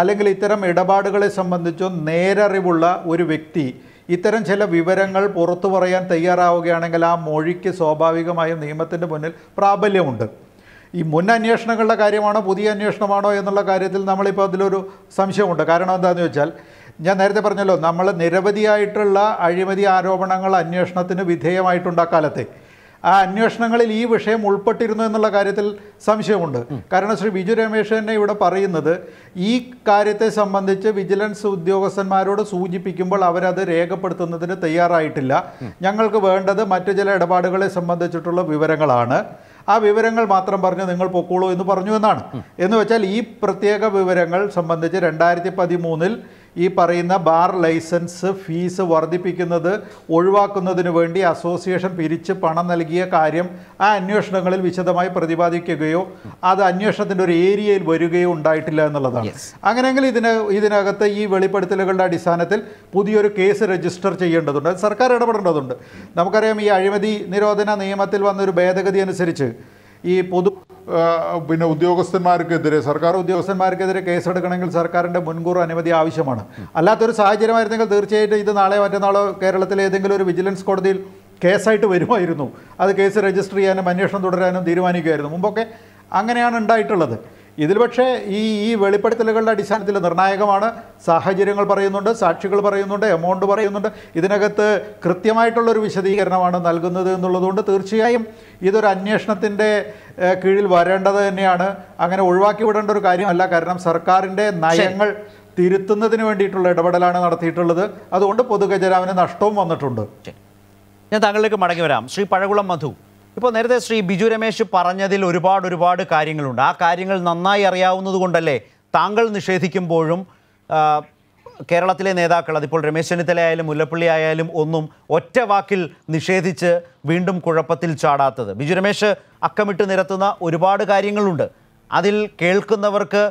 അല്ലെങ്കിൽ ഇത്തരം ഇടപാടുകളെ സംബന്ധിച്ചോ നേരറിവുള്ള ഒരു വ്യക്തി ഇത്തരം ചില വിവരങ്ങൾ പുറത്തു പറയാൻ തയ്യാറാവുകയാണെങ്കിൽ ആ മൊഴിക്ക് സ്വാഭാവികമായും നിയമത്തിൻ്റെ മുന്നിൽ പ്രാബല്യമുണ്ട്. ഈ മുൻ അന്വേഷണങ്ങളുടെ കാര്യമാണോ പുതിയ അന്വേഷണമാണോ എന്നുള്ള കാര്യത്തിൽ നമ്മളിപ്പോൾ അതിലൊരു സംശയമുണ്ട്. കാരണം എന്താണെന്ന് വെച്ചാൽ, ഞാൻ നേരത്തെ പറഞ്ഞല്ലോ, നമ്മൾ നിരവധിയായിട്ടുള്ള അഴിമതി ആരോപണങ്ങൾ അന്വേഷണത്തിന് വിധേയമായിട്ടുണ്ട് ആ കാലത്തെ. ആ അന്വേഷണങ്ങളിൽ ഈ വിഷയം ഉൾപ്പെട്ടിരുന്നു എന്നുള്ള കാര്യത്തിൽ സംശയമുണ്ട്. കാരണം ശ്രീ ബിജു രമേശ് തന്നെ ഇവിടെ പറയുന്നത് ഈ കാര്യത്തെ സംബന്ധിച്ച് വിജിലൻസ് ഉദ്യോഗസ്ഥന്മാരോട് സൂചിപ്പിക്കുമ്പോൾ അവരത് രേഖപ്പെടുത്തുന്നതിന് തയ്യാറായിട്ടില്ല. ഞങ്ങൾക്ക് വേണ്ടത് മറ്റു ചില ഇടപാടുകളെ സംബന്ധിച്ചിട്ടുള്ള വിവരങ്ങളാണ്, ആ വിവരങ്ങൾ മാത്രം പറഞ്ഞു നിങ്ങൾ പൊക്കോളൂ എന്ന് പറഞ്ഞു എന്നാണ്. എന്ന് വെച്ചാൽ ഈ പ്രത്യേക വിവരങ്ങൾ സംബന്ധിച്ച് രണ്ടായിരത്തി പതിമൂന്നിൽ ഈ പറയുന്ന ബാർ ലൈസൻസ് ഫീസ് വർദ്ധിപ്പിക്കുന്നത് ഒഴിവാക്കുന്നതിന് വേണ്ടി അസോസിയേഷൻ പിരിച്ച് പണം നൽകിയ കാര്യം ആ അന്വേഷണങ്ങളിൽ വിശദമായി പ്രതിപാദിക്കുകയോ അത് അന്വേഷണത്തിൻ്റെ ഒരു ഏരിയയിൽ വരികയോ ഉണ്ടായിട്ടില്ല എന്നുള്ളതാണ്. അങ്ങനെയെങ്കിൽ ഇതിന് ഇതിനകത്ത് ഈ വെളിപ്പെടുത്തലുകളുടെ അടിസ്ഥാനത്തിൽ പുതിയൊരു കേസ് രജിസ്റ്റർ ചെയ്യേണ്ടതുണ്ട്, അത് സർക്കാർ ഇടപെടേണ്ടതുണ്ട്. നമുക്കറിയാം, ഈ അഴിമതി നിരോധന നിയമത്തിൽ വന്നൊരു ഭേദഗതി അനുസരിച്ച് ഈ പൊതു പിന്നെ ഉദ്യോഗസ്ഥന്മാർക്കെതിരെ സർക്കാർ ഉദ്യോഗസ്ഥന്മാർക്കെതിരെ കേസെടുക്കണമെങ്കിൽ സർക്കാരിൻ്റെ മുൻകൂർ അനുമതി ആവശ്യമാണ്. അല്ലാത്തൊരു സാഹചര്യമായിരുന്നെങ്കിൽ തീർച്ചയായിട്ടും ഇത് നാളെ മറ്റന്നാളോ കേരളത്തിലെ ഏതെങ്കിലും ഒരു വിജിലൻസ് കോടതിയിൽ കേസായിട്ട് വരുമായിരുന്നു. അത് കേസ് രജിസ്റ്റർ ചെയ്യാനും അന്വേഷണം തുടരാനും തീരുമാനിക്കുമായിരുന്നു. മുമ്പൊക്കെ അങ്ങനെയാണ് ഉണ്ടായിട്ടുള്ളത്. ഇതിൽ പക്ഷേ ഈ ഈ വെളിപ്പെടുത്തലുകളുടെ അടിസ്ഥാനത്തിൽ നിർണായകമാണ്. സാഹചര്യങ്ങൾ പറയുന്നുണ്ട്, സാക്ഷികൾ പറയുന്നുണ്ട്, എമൗണ്ട് പറയുന്നുണ്ട്. ഇതിനകത്ത് കൃത്യമായിട്ടുള്ളൊരു വിശദീകരണമാണ് നൽകുന്നത് എന്നുള്ളതുകൊണ്ട് തീർച്ചയായും ഇതൊരു അന്വേഷണത്തിൻ്റെ കീഴിൽ വരേണ്ടത് തന്നെയാണ്. അങ്ങനെ ഒഴിവാക്കി വിടേണ്ട ഒരു കാര്യമല്ല. കാരണം സർക്കാരിൻ്റെ നയങ്ങൾ തിരുത്തുന്നതിന് വേണ്ടിയിട്ടുള്ള ഇടപെടലാണ് നടത്തിയിട്ടുള്ളത്. അതുകൊണ്ട് പൊതുഖജനാവിന് നഷ്ടവും വന്നിട്ടുണ്ട്. ഞാൻ താങ്കളിലേക്ക് മടങ്ങി വരാം. ശ്രീ പഴകുളം മധു, ഇപ്പോൾ നേരത്തെ ശ്രീ ബിജു രമേശ് പറഞ്ഞതിൽ ഒരുപാട് ഒരുപാട് കാര്യങ്ങളുണ്ട്. ആ കാര്യങ്ങൾ നന്നായി അറിയാവുന്നത് കൊണ്ടല്ലേ താങ്കൾ നിഷേധിക്കുമ്പോഴും കേരളത്തിലെ നേതാക്കൾ, അതിപ്പോൾ രമേശ് ചെന്നിത്തല ആയാലും മുല്ലപ്പള്ളി ആയാലും, ഒന്നും ഒറ്റ വാക്കിൽ നിഷേധിച്ച് വീണ്ടും കുഴപ്പത്തിൽ ചാടാത്തത്? ബിജു രമേശ് അക്കമിട്ട് നിരത്തുന്ന ഒരുപാട് കാര്യങ്ങളുണ്ട്. അതിൽ കേൾക്കുന്നവർക്ക്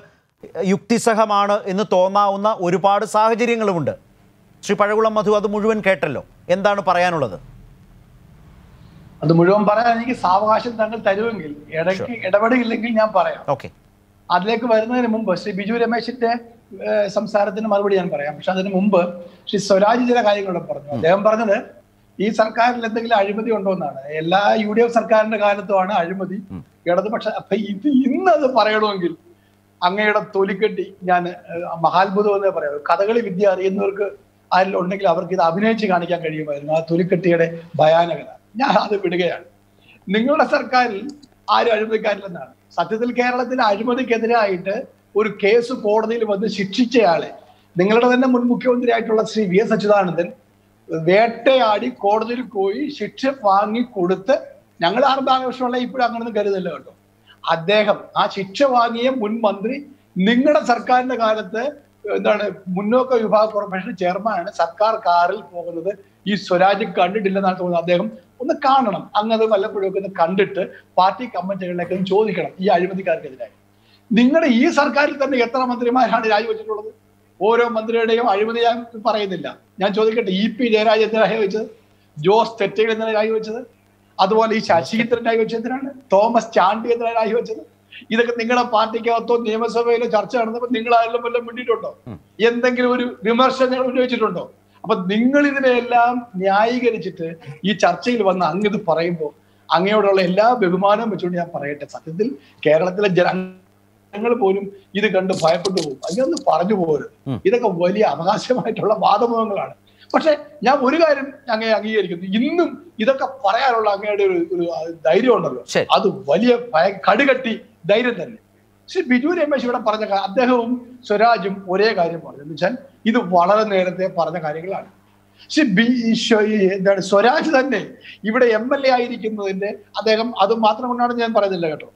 യുക്തിസഹമാണ് എന്ന് തോന്നാവുന്ന ഒരുപാട് സാഹചര്യങ്ങളുമുണ്ട്. ശ്രീ പഴകുളം മധു അത് മുഴുവൻ കേട്ടല്ലോ, എന്താണ് പറയാനുള്ളത്? അത് മുഴുവൻ പറയാൻ എനിക്ക് സാവകാശം താങ്കൾ തരുമെങ്കിൽ, ഇടയ്ക്ക് ഇടപെടില്ലെങ്കിൽ ഞാൻ പറയാം. അതിലേക്ക് വരുന്നതിന് മുമ്പ് ശ്രീ ബിജു രമേശിന്റെ സംസാരത്തിന് മറുപടി ഞാൻ പറയാം. പക്ഷെ അതിന് മുമ്പ് ശ്രീ സ്വരാജ് ചില കാര്യങ്ങൾ പറഞ്ഞു. അദ്ദേഹം പറഞ്ഞത് ഈ സർക്കാരിൽ എന്തെങ്കിലും അഴിമതി ഉണ്ടോ എന്നാണ്. എല്ലാ യു ഡി എഫ് സർക്കാരിന്റെ കാലത്തുമാണ് അഴിമതി ഇടതുപക്ഷ. അപ്പൊ ഇത് ഇന്നത് പറയണമെങ്കിൽ അങ്ങയുടെ തൊലിക്കെട്ടി ഞാൻ മഹാത്ഭുതം എന്നേ പറയാം. കഥകളി വിദ്യ അറിയുന്നവർക്ക് ആരിൽ ഉണ്ടെങ്കിൽ അവർക്ക് ഇത് അഭിനയിച്ച് കാണിക്കാൻ കഴിയുമായിരുന്നു. ആ തൊലിക്കെട്ടിയുടെ ഭയാനകത ഞാൻ അത് വിടുകയാണ്. നിങ്ങളുടെ സർക്കാരിൽ ആരും അഴിമതിക്കാരില്ലെന്നാണ്. സത്യത്തിൽ കേരളത്തിലെ അഴിമതിക്കെതിരായിട്ട് ഒരു കേസ് കോടതിയിൽ വന്ന് ശിക്ഷിച്ചയാളെ നിങ്ങളുടെ തന്നെ മുൻ മുഖ്യമന്ത്രിയായിട്ടുള്ള ശ്രീ വി എസ് അച്യുതാനന്ദൻ വേട്ടയാടി കോടതിയിൽ പോയി ശിക്ഷ വാങ്ങിക്കൊടുത്ത്, ഞങ്ങൾ ആരും ആഘോഷമുള്ള ഇപ്പോഴും അങ്ങനെയൊന്നും കരുതല്ല കേട്ടോ, അദ്ദേഹം ആ ശിക്ഷ വാങ്ങിയ മുൻ മന്ത്രി നിങ്ങളുടെ സർക്കാരിന്റെ കാലത്ത് എന്താണ് മുന്നോക്ക വിഭാഗ കോർപ്പറേഷൻ ചെയർമാനാണ്. സർക്കാർ കാറിൽ പോകുന്നത് ഈ സ്വരാജ് കണ്ടിട്ടില്ലെന്നാണ് തോന്നുന്നത്. അദ്ദേഹം ഒന്ന് കാണണം, അങ്ങനെ വല്ലപ്പോഴൊക്കെ ഒന്ന് കണ്ടിട്ട് പാർട്ടി കമ്മിറ്റികളിലേക്ക് ഒന്ന് ചോദിക്കണം ഈ അഴിമതിക്കാർക്കെതിരായി. നിങ്ങളുടെ ഈ സർക്കാരിൽ തന്നെ എത്ര മന്ത്രിമാരാണ് രാജിവെച്ചിട്ടുള്ളത്? ഓരോ മന്ത്രിയുടെയും അഴിമതി ഞാൻ പറയുന്നില്ല. ഞാൻ ചോദിക്കട്ടെ, ഇ പി ജയരാജ് എന്തിനാണ് രാജിവെച്ചത്? ജോസ് തെറ്റയിൽ എന്തിനാണ് രാജിവെച്ചത്? അതുപോലെ ഈ ശശീന്ദ്രൻ രാജിവെച്ചത് എന്തിനാണ്? തോമസ് ചാണ്ടി എന്തിനാണ് രാജിവെച്ചത്? ഇതൊക്കെ നിങ്ങളുടെ പാർട്ടിക്കകത്തോ നിയമസഭയിലോ ചർച്ച നടന്നപ്പോൾ നിങ്ങൾ ആരെല്ലാം വല്ലതും മിണ്ടിയിട്ടുണ്ടോ? എന്തെങ്കിലും ഒരു വിമർശനങ്ങൾ ഉന്നയിച്ചിട്ടുണ്ടോ? അപ്പൊ നിങ്ങൾ ഇതിനെല്ലാം ന്യായീകരിച്ചിട്ട് ഈ ചർച്ചയിൽ വന്ന് അങ്ങ് പറയുമ്പോൾ അങ്ങയോടുള്ള എല്ലാ ബഹുമാനവും വെച്ചുകൊണ്ട് ഞാൻ പറയട്ടെ, സത്യത്തിൽ കേരളത്തിലെ ജനങ്ങൾ പോലും ഇത് കണ്ട് ഭയപ്പെട്ടു പോകും. അതിനൊന്ന് പറഞ്ഞു പോകരുത്. ഇതൊക്കെ വലിയ അവകാശമായിട്ടുള്ള വാദമുഖങ്ങളാണ്. പക്ഷെ ഞാൻ ഒരു കാര്യം അങ്ങയെ അംഗീകരിക്കുന്നു, ഇന്നും ഇതൊക്കെ പറയാനുള്ള അങ്ങയുടെ ഒരു ഒരു ധൈര്യം ഉണ്ടല്ലോ, അത് വലിയ കടുകട്ടി ധൈര്യം തന്നെ. ശ്രീ ബിജു രമേശ് ഇവിടെ പറഞ്ഞ അദ്ദേഹവും സ്വരാജും ഒരേ കാര്യം പറഞ്ഞു. എന്ന് വെച്ചാൽ ഇത് വളരെ നേരത്തെ പറഞ്ഞ കാര്യങ്ങളാണ്. ശ്രീ ബി എന്താണ് സ്വരാജ് തന്നെ ഇവിടെ എം എൽ എ ആയിരിക്കുന്നതിന്റെ അദ്ദേഹം അത് മാത്രം കൊണ്ടാണ് ഞാൻ പറയുന്നില്ല കേട്ടോ.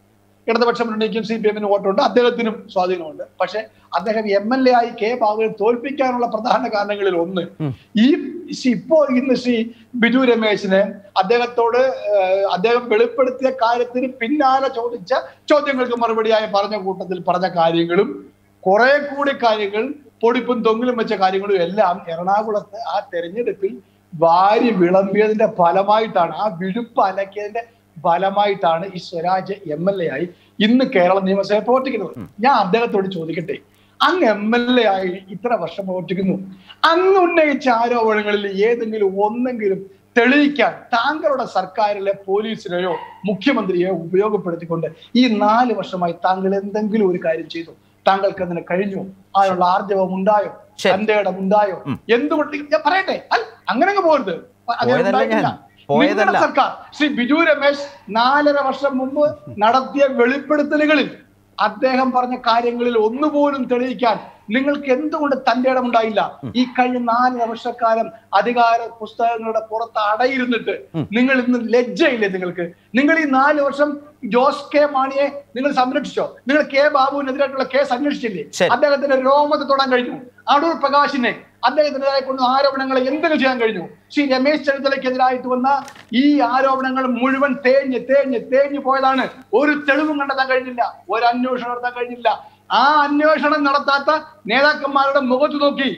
ഇടതുപക്ഷ മുന്നണിക്കും സി പി എമ്മിന് വോട്ടുണ്ട്, അദ്ദേഹത്തിനും സ്വാധീനമുണ്ട്. പക്ഷെ അദ്ദേഹം എം എൽ എ ആയി കെ ബാബുവിനെ തോൽപ്പിക്കാനുള്ള പ്രധാന കാരണങ്ങളിൽ ഒന്ന് ഈ ഇപ്പോ ഇന്ന് ശ്രീ ബിജു രമേശിനെ അദ്ദേഹത്തോട് അദ്ദേഹം വെളിപ്പെടുത്തിയ കാര്യത്തിന് പിന്നാലെ ചോദിച്ച ചോദ്യങ്ങൾക്ക് മറുപടിയായി പറഞ്ഞ കൂട്ടത്തിൽ പറഞ്ഞ കാര്യങ്ങളും കുറെ കൂടി കാര്യങ്ങൾ പൊടിപ്പും തൊങ്ങിലും വെച്ച കാര്യങ്ങളും എല്ലാം എറണാകുളത്ത് ആ തെരഞ്ഞെടുപ്പിൽ വാരി വിളമ്പിയതിന്റെ ഫലമായിട്ടാണ്, ആ വിഴുപ്പ് അലക്കിയതിന്റെ ഫലമായിട്ടാണ് ഈ സ്വരാജ് എം എൽ എ ആയി ഇന്ന് കേരള നിയമസഭയെ പ്രവർത്തിക്കുന്നത്. ഞാൻ അദ്ദേഹത്തോട് ചോദിക്കട്ടെ, അങ്ങ് എം എൽ എ ആയി ഇത്ര വർഷം പ്രവർത്തിക്കുന്നു, അങ്ങ് ഉന്നയിച്ച ആരോപണങ്ങളിൽ ഏതെങ്കിലും ഒന്നെങ്കിലും തെളിയിക്കാൻ താങ്കളുടെ സർക്കാരിലെ പോലീസിനെയോ മുഖ്യമന്ത്രിയെയോ ഉപയോഗപ്പെടുത്തിക്കൊണ്ട് ഈ നാല് വർഷമായി താങ്കൾ എന്തെങ്കിലും ഒരു കാര്യം ചെയ്തു? താങ്കൾക്ക് അതിന് കഴിഞ്ഞു? അതിനുള്ള ആർജവം ഉണ്ടായോ? ചന്തയുടെ ഉണ്ടായോ? എന്തുകൊണ്ട് ഞാൻ പറയട്ടെ, അങ്ങനെ പോകരുത്. നിങ്ങളുടെ സർക്കാർ ശ്രീ ബിജു രമേശ് നാലര വർഷം മുമ്പ് നടത്തിയ വെളിപ്പെടുത്തലുകളിൽ അദ്ദേഹം പറഞ്ഞ കാര്യങ്ങളിൽ ഒന്നുപോലും തെളിയിക്കാൻ നിങ്ങൾക്ക് എന്തുകൊണ്ട് തന്റെ ഇടമുണ്ടായില്ല? ഈ കഴിഞ്ഞ നാലര വർഷക്കാലം അധികാര പുസ്തകങ്ങളുടെ പുറത്ത് അടയിരുന്നിട്ട് നിങ്ങൾ ഇന്ന് ലജ്ജയില്ലേ നിങ്ങൾക്ക്? നിങ്ങൾ ഈ നാല് വർഷം ജോസ് കെ മാണിയെ നിങ്ങൾ സംരക്ഷിച്ചോ? നിങ്ങൾ കെ ബാബുവിനെതിരായിട്ടുള്ള കേസ് അന്വേഷിച്ചില്ലേ? അദ്ദേഹത്തിന്റെ രോമത്തിൽ തൊടാൻ കഴിഞ്ഞു? അടൂർ പ്രകാശിനെ അദ്ദേഹത്തിനെതിരായി കൊണ്ട് ആരോപണങ്ങൾ എന്തെങ്കിലും ചെയ്യാൻ കഴിഞ്ഞു? ശ്രീ രമേശ് ചെന്നിത്തലയ്ക്കെതിരായിട്ട് വന്ന ഈ ആരോപണങ്ങൾ മുഴുവൻ തേഞ്ഞ് തേഞ്ഞ് തേഞ്ഞ് പോയതാണ്. ഒരു തെളിവും കണ്ടെത്താൻ കഴിഞ്ഞില്ല, ഒരു അന്വേഷണം നടത്താൻ കഴിഞ്ഞില്ല. ആ അന്വേഷണം നടത്താത്ത നേതാക്കന്മാരുടെ മുഖത്ത് നോക്കി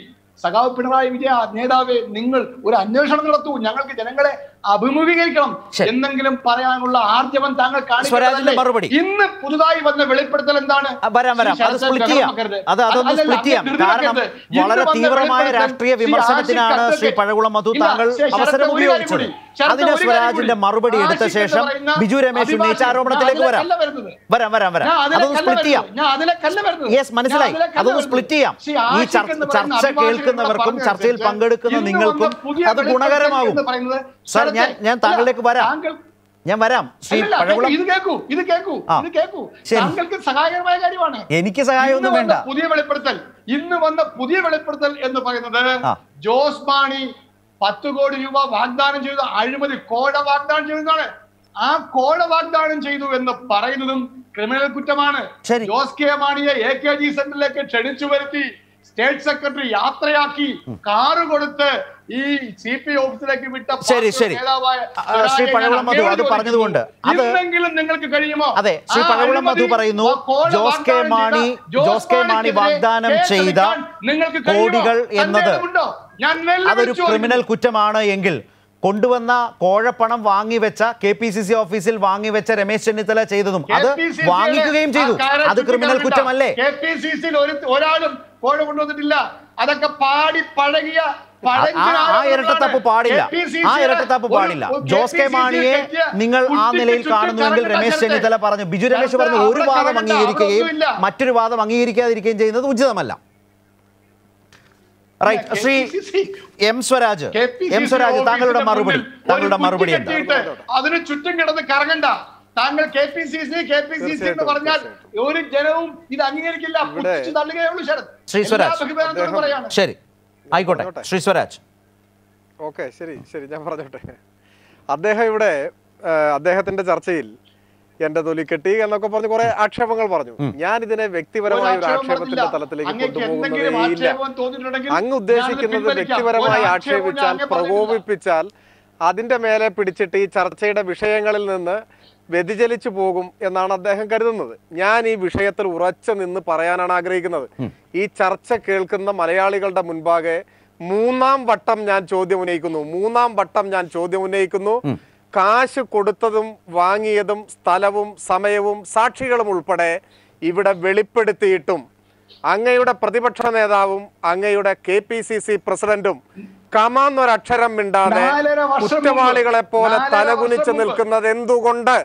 സഖാവ് പിണറായി വിജയ, നേതാവേ നിങ്ങൾ ഒരു അന്വേഷണം നടത്തൂ, ഞങ്ങൾക്ക് ജനങ്ങളെ അഭിമുഖീകരിക്കണം എന്തെങ്കിലും പറയാനുള്ള ആർജവം താങ്കൾ കാണിക്കല്ലേ? മറുപടി ഇന്ന് പുതുതായി വന്ന വെളിപ്പെടുത്തൽ എന്താണ്? വരാം വരാം അത് സ്പ്ലിറ്റ് ചെയ്യാം, അത് അതൊന്ന് സ്പ്ലിറ്റ് ചെയ്യാം. കാരണം വളരെ തീവ്രമായ രാഷ്ട്രീയ വിമർശനത്തിനാണ് ശ്രീ പഴകുളം മധു താങ്കൾ അവസരം ഉപയോഗിച്ചത്. അതിന് സ്വരാജിന്റെ മറുപടി എടുത്ത ശേഷം ബിജു രമേശ് ഉന്നയിച്ച ആരോപണത്തിലേക്ക് വരാം വരാം വരാം വരാം അതൊന്ന് സ്പ്ലിറ്റ് ചെയ്യാം. യെസ്, മനസ്സിലായി, അതൊന്ന് സ്പ്ലിറ്റ് ചെയ്യാം. ഈ ചർച്ച കേൾക്കുന്നവർക്കും ചർച്ചയിൽ പങ്കെടുക്കുന്ന നിങ്ങൾക്കും അത് ഗുണകരമാകും. സാർ, ഞാൻ ഞാൻ താങ്കളിലേക്ക് വരാം, ഞാൻ വരാം. ശ്രീ പഴകുളം, ഇത് കേൾക്കൂ ഇത് കേൾക്കൂ ഇത് കേൾക്കൂ താങ്കൾക്ക് സഹായകരമായ കാര്യമാണ്. എനിക്ക് സഹായമൊന്നും വേണ്ട. പുതിയ വെളിപ്പെടുത്തൽ, ഇന്ന് വന്ന പുതിയ വെളിപ്പെടുത്തൽ എന്ന് പറയുന്നത് ജോസ് മാണി പത്ത് കോടി രൂപ വാഗ്ദാനം ചെയ്ത അഴിമതി കോഴ വാഗ്ദാനം ചെയ്തതാണ്. ആ കോഴ വാഗ്ദാനം ചെയ്തു എന്ന് പറയുന്നതും ക്രിമിനൽ കുറ്റമാണ്. ജോസ് കെ മാണിയെ എ കെ ജി സെന്ററിലേക്ക് ക്ഷണിച്ചു വരുത്തി സ്റ്റേറ്റ് സെക്രട്ടറി യാത്രയാക്കി കാറ് കൊടുത്ത് ഈ സി പി ഓഫീസിലേക്ക് വിട്ട പറഞ്ഞതുകൊണ്ട് എന്തെങ്കിലും നിങ്ങൾക്ക് കഴിയുമോ? അതെ, ശ്രീ പഴകുളം മധു പറയുന്നു ജോസ് കെ മാണി ജോസ് കെ മാണി വാഗ്ദാനം ചെയ്ത നിങ്ങൾക്ക് കോടികൾ എന്നത് അതൊരു ക്രിമിനൽ കുറ്റമാണ് എങ്കിൽ കൊണ്ടുവന്ന കോഴപ്പണം വാങ്ങിവെച്ച കെ പി സി സി ഓഫീസിൽ വാങ്ങിവെച്ച രമേശ് ചെന്നിത്തല ചെയ്തതും അത് വാങ്ങിക്കുകയും ചെയ്തു, അത് ക്രിമിനൽ കുറ്റമല്ലേ? കെ പി സി സിയിൽ ഒരാളും കോഴ കൊണ്ടുവന്നിട്ടില്ല. അതൊക്കെ പാടി പഴകിയ ആ ഇരട്ടത്താപ്പ് പാടില്ല, ആ ഇരട്ടത്താപ്പ് പാടില്ല. ജോസ് കെ മാണിയെ നിങ്ങൾ ആ നിലയിൽ കാണുന്നുവെങ്കിൽ രമേശ് ചെന്നിത്തല പറഞ്ഞു, ബിജു രമേശ് പറഞ്ഞു, ഒരു വാദം അംഗീകരിക്കുകയും മറ്റൊരു വാദം അംഗീകരിക്കാതിരിക്കുകയും ചെയ്യുന്നത് ഉചിതമല്ല. Right. Shri M Swaraj, M Swaraj താങ്കളുടെ മറുപടി, താങ്കളുടെ മറുപടി അതിന് ചുറ്റും കിടന്ന് കറങ്ങണ്ട. താങ്കൾ K P C C K P C C എന്ന് പറഞ്ഞാൽ ഒരു ജനവും ഇത് അംഗീകരിക്കില്ല, പുച്ഛിച്ച് തള്ളുകയുള്ളൂ. ശ്രീ സ്വരാജ്, ശരി, ആയിക്കോട്ടെ. ശ്രീ സ്വരാജ്, ഓക്കെ, ശരി ശരി ഞാൻ പറഞ്ഞോട്ടെ. അദ്ദേഹം ഇവിടെ അദ്ദേഹത്തിന്റെ ചർച്ചയിൽ എന്റെ തൊലി കെട്ടി എന്നൊക്കെ പറഞ്ഞ് കുറെ ആക്ഷേപങ്ങൾ പറഞ്ഞു. ഞാൻ ഇതിനെ വ്യക്തിപരമായ ഒരു ആക്ഷേപത്തിന്റെ തലത്തിലേക്ക് കൊണ്ടുപോകുന്നതേയില്ല. അങ്ങ് ഉദ്ദേശിക്കുന്നത് വ്യക്തിപരമായി ആക്ഷേപിച്ചാൽ, പ്രകോപിപ്പിച്ചാൽ അതിന്റെ മേലെ പിടിച്ചിട്ട് ഈ ചർച്ചയുടെ വിഷയങ്ങളിൽ നിന്ന് വ്യതിചലിച്ചു പോകും എന്നാണ് അദ്ദേഹം കരുതുന്നത്. ഞാൻ ഈ വിഷയത്തിൽ ഉറച്ചു നിന്ന് പറയാനാണ് ആഗ്രഹിക്കുന്നത്. ഈ ചർച്ച കേൾക്കുന്ന മലയാളികളുടെ മുൻപാകെ മൂന്നാം വട്ടം ഞാൻ ചോദ്യം ഉന്നയിക്കുന്നു മൂന്നാം വട്ടം ഞാൻ ചോദ്യം ഉന്നയിക്കുന്നു കാശ് കൊടുത്തതും വാങ്ങിയതും സ്ഥലവും സമയവും സാക്ഷികളും ഉൾപ്പെടെ ഇവിടെ വെളിപ്പെടുത്തിയിട്ടും അങ്ങയുടെ പ്രതിപക്ഷ നേതാവും അങ്ങയുടെ കെ പി സി സി പ്രസിഡന്റും കമാന്നൊരക്ഷരം മിണ്ടാതെ കുറ്റവാളികളെ പോലെ തലകുനിച്ച് നിൽക്കുന്നത് എന്തുകൊണ്ട്?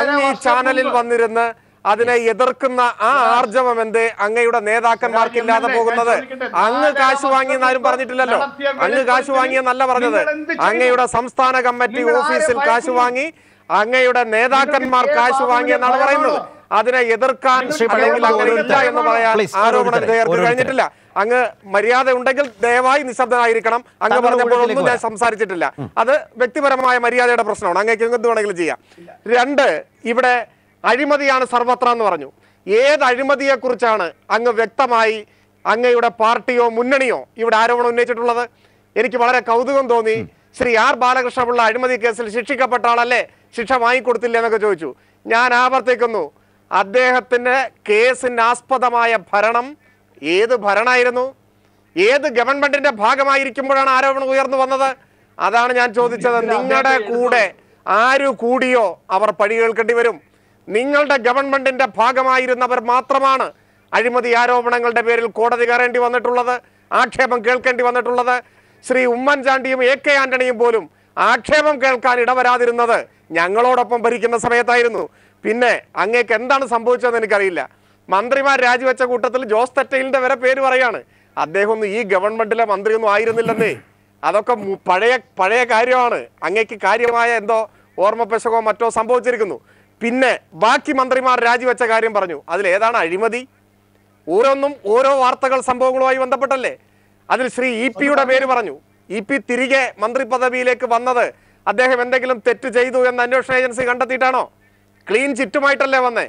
അങ്ങ് ഈ ചാനലിൽ വന്നിരുന്ന് അതിനെ എതിർക്കുന്ന ആ ആർജവം എന്തേ അങ്ങയുടെ നേതാക്കന്മാർക്ക് ഇല്ലാതെ പോകുന്നത്? അങ്ങ് കാശ് വാങ്ങിയെന്ന് ആരും പറഞ്ഞിട്ടില്ലല്ലോ. അങ്ങ് കാശ് വാങ്ങിയെന്നല്ല പറഞ്ഞത്, അങ്ങയുടെ സംസ്ഥാന കമ്മിറ്റി ഓഫീസിൽ കാശ് വാങ്ങി അങ്ങയുടെ നേതാക്കന്മാർ കാശ് വാങ്ങിയെന്നാണ് പറയുന്നത്. അതിനെ എതിർക്കാൻ അല്ലെങ്കിൽ അങ്ങനെ ഇല്ല എന്ന് പറയാൻ ആരോപണം വിധേയർക്ക് കഴിഞ്ഞിട്ടില്ല. അങ്ങ് മര്യാദ ഉണ്ടെങ്കിൽ ദയവായി നിശബ്ദനായിരിക്കണം. അങ്ങ് പറഞ്ഞപ്പോഴൊന്നും ഞാൻ സംസാരിച്ചിട്ടില്ല. അത് വ്യക്തിപരമായ മര്യാദയുടെ പ്രശ്നമാണ്. അങ്ങേക്ക് എന്ത് വേണമെങ്കിലും ചെയ്യാം. രണ്ട്, ഇവിടെ അഴിമതിയാണ് സർവത്ര എന്ന് പറഞ്ഞു. ഏത് അഴിമതിയെക്കുറിച്ചാണ് അങ്ങ് വ്യക്തമായി അങ്ങയുടെ പാർട്ടിയോ മുന്നണിയോ ഇവിടെ ആരോപണം ഉന്നയിച്ചിട്ടുള്ളത്? എനിക്ക് വളരെ കൗതുകം തോന്നി. ശ്രീ ആർ ബാലകൃഷ്ണപിള്ള അഴിമതി കേസിൽ ശിക്ഷിക്കപ്പെട്ട ആളല്ലേ, ശിക്ഷ വാങ്ങിക്കൊടുത്തില്ല എന്നൊക്കെ ചോദിച്ചു. ഞാൻ ആവർത്തിക്കുന്നു, അദ്ദേഹത്തിന് കേസിനാസ്പദമായ ഭരണം ഏത് ഭരണമായിരുന്നു? ഏത് ഗവൺമെന്റിന്റെ ഭാഗമായിരിക്കുമ്പോഴാണ് ആരോപണം ഉയർന്നു വന്നത്? അതാണ് ഞാൻ ചോദിച്ചത്. നിങ്ങളുടെ കൂടെ ആരു കൂടിയോ അവർ പഴി കേൾക്കേണ്ടി വരും. നിങ്ങളുടെ ഗവൺമെന്റിന്റെ ഭാഗമായിരുന്നവർ മാത്രമാണ് അഴിമതി ആരോപണങ്ങളുടെ പേരിൽ കോടതി കയറേണ്ടി വന്നിട്ടുള്ളത്, ആക്ഷേപം കേൾക്കേണ്ടി വന്നിട്ടുള്ളത്. ശ്രീ ഉമ്മൻചാണ്ടിയും എ കെ ആന്റണിയും പോലും ആക്ഷേപം കേൾക്കാൻ ഇടവരാതിരുന്നത് ഞങ്ങളോടൊപ്പം ഭരിക്കുന്ന സമയത്തായിരുന്നു. പിന്നെ അങ്ങേക്ക് എന്താണ് സംഭവിച്ചതെന്ന് എനിക്കറിയില്ല. മന്ത്രിമാർ രാജിവെച്ച കൂട്ടത്തിൽ ജോസ് തെറ്റയിലിന്റെ വരെ പേര് പറയാണ്. അദ്ദേഹം ഒന്നും ഈ ഗവൺമെന്റിലെ മന്ത്രിയൊന്നും ആയിരുന്നില്ലെന്നേ. അതൊക്കെ പഴയ പഴയ കാര്യമാണ്. അങ്ങേക്ക് കാര്യമായ എന്തോ ഓർമ്മപ്പശകോ മറ്റോ സംഭവിച്ചിരിക്കുന്നു. പിന്നെ ബാക്കി മന്ത്രിമാർ രാജിവെച്ച കാര്യം പറഞ്ഞു. അതിലേതാണ് അഴിമതി? ഓരോന്നും ഓരോ വാർത്തകൾ സംഭവങ്ങളുമായി ബന്ധപ്പെട്ടല്ലേ. അതിൽ ശ്രീ ഇ പിയുടെ പേര് പറഞ്ഞു. ഇ പി തിരികെ മന്ത്രി പദവിയിലേക്ക് വന്നത് അദ്ദേഹം എന്തെങ്കിലും തെറ്റ് ചെയ്തു എന്ന് അന്വേഷണ ഏജൻസി കണ്ടെത്തിയിട്ടാണോ? ക്ലീൻ ചിറ്റുമായിട്ടല്ലേ വന്നേ.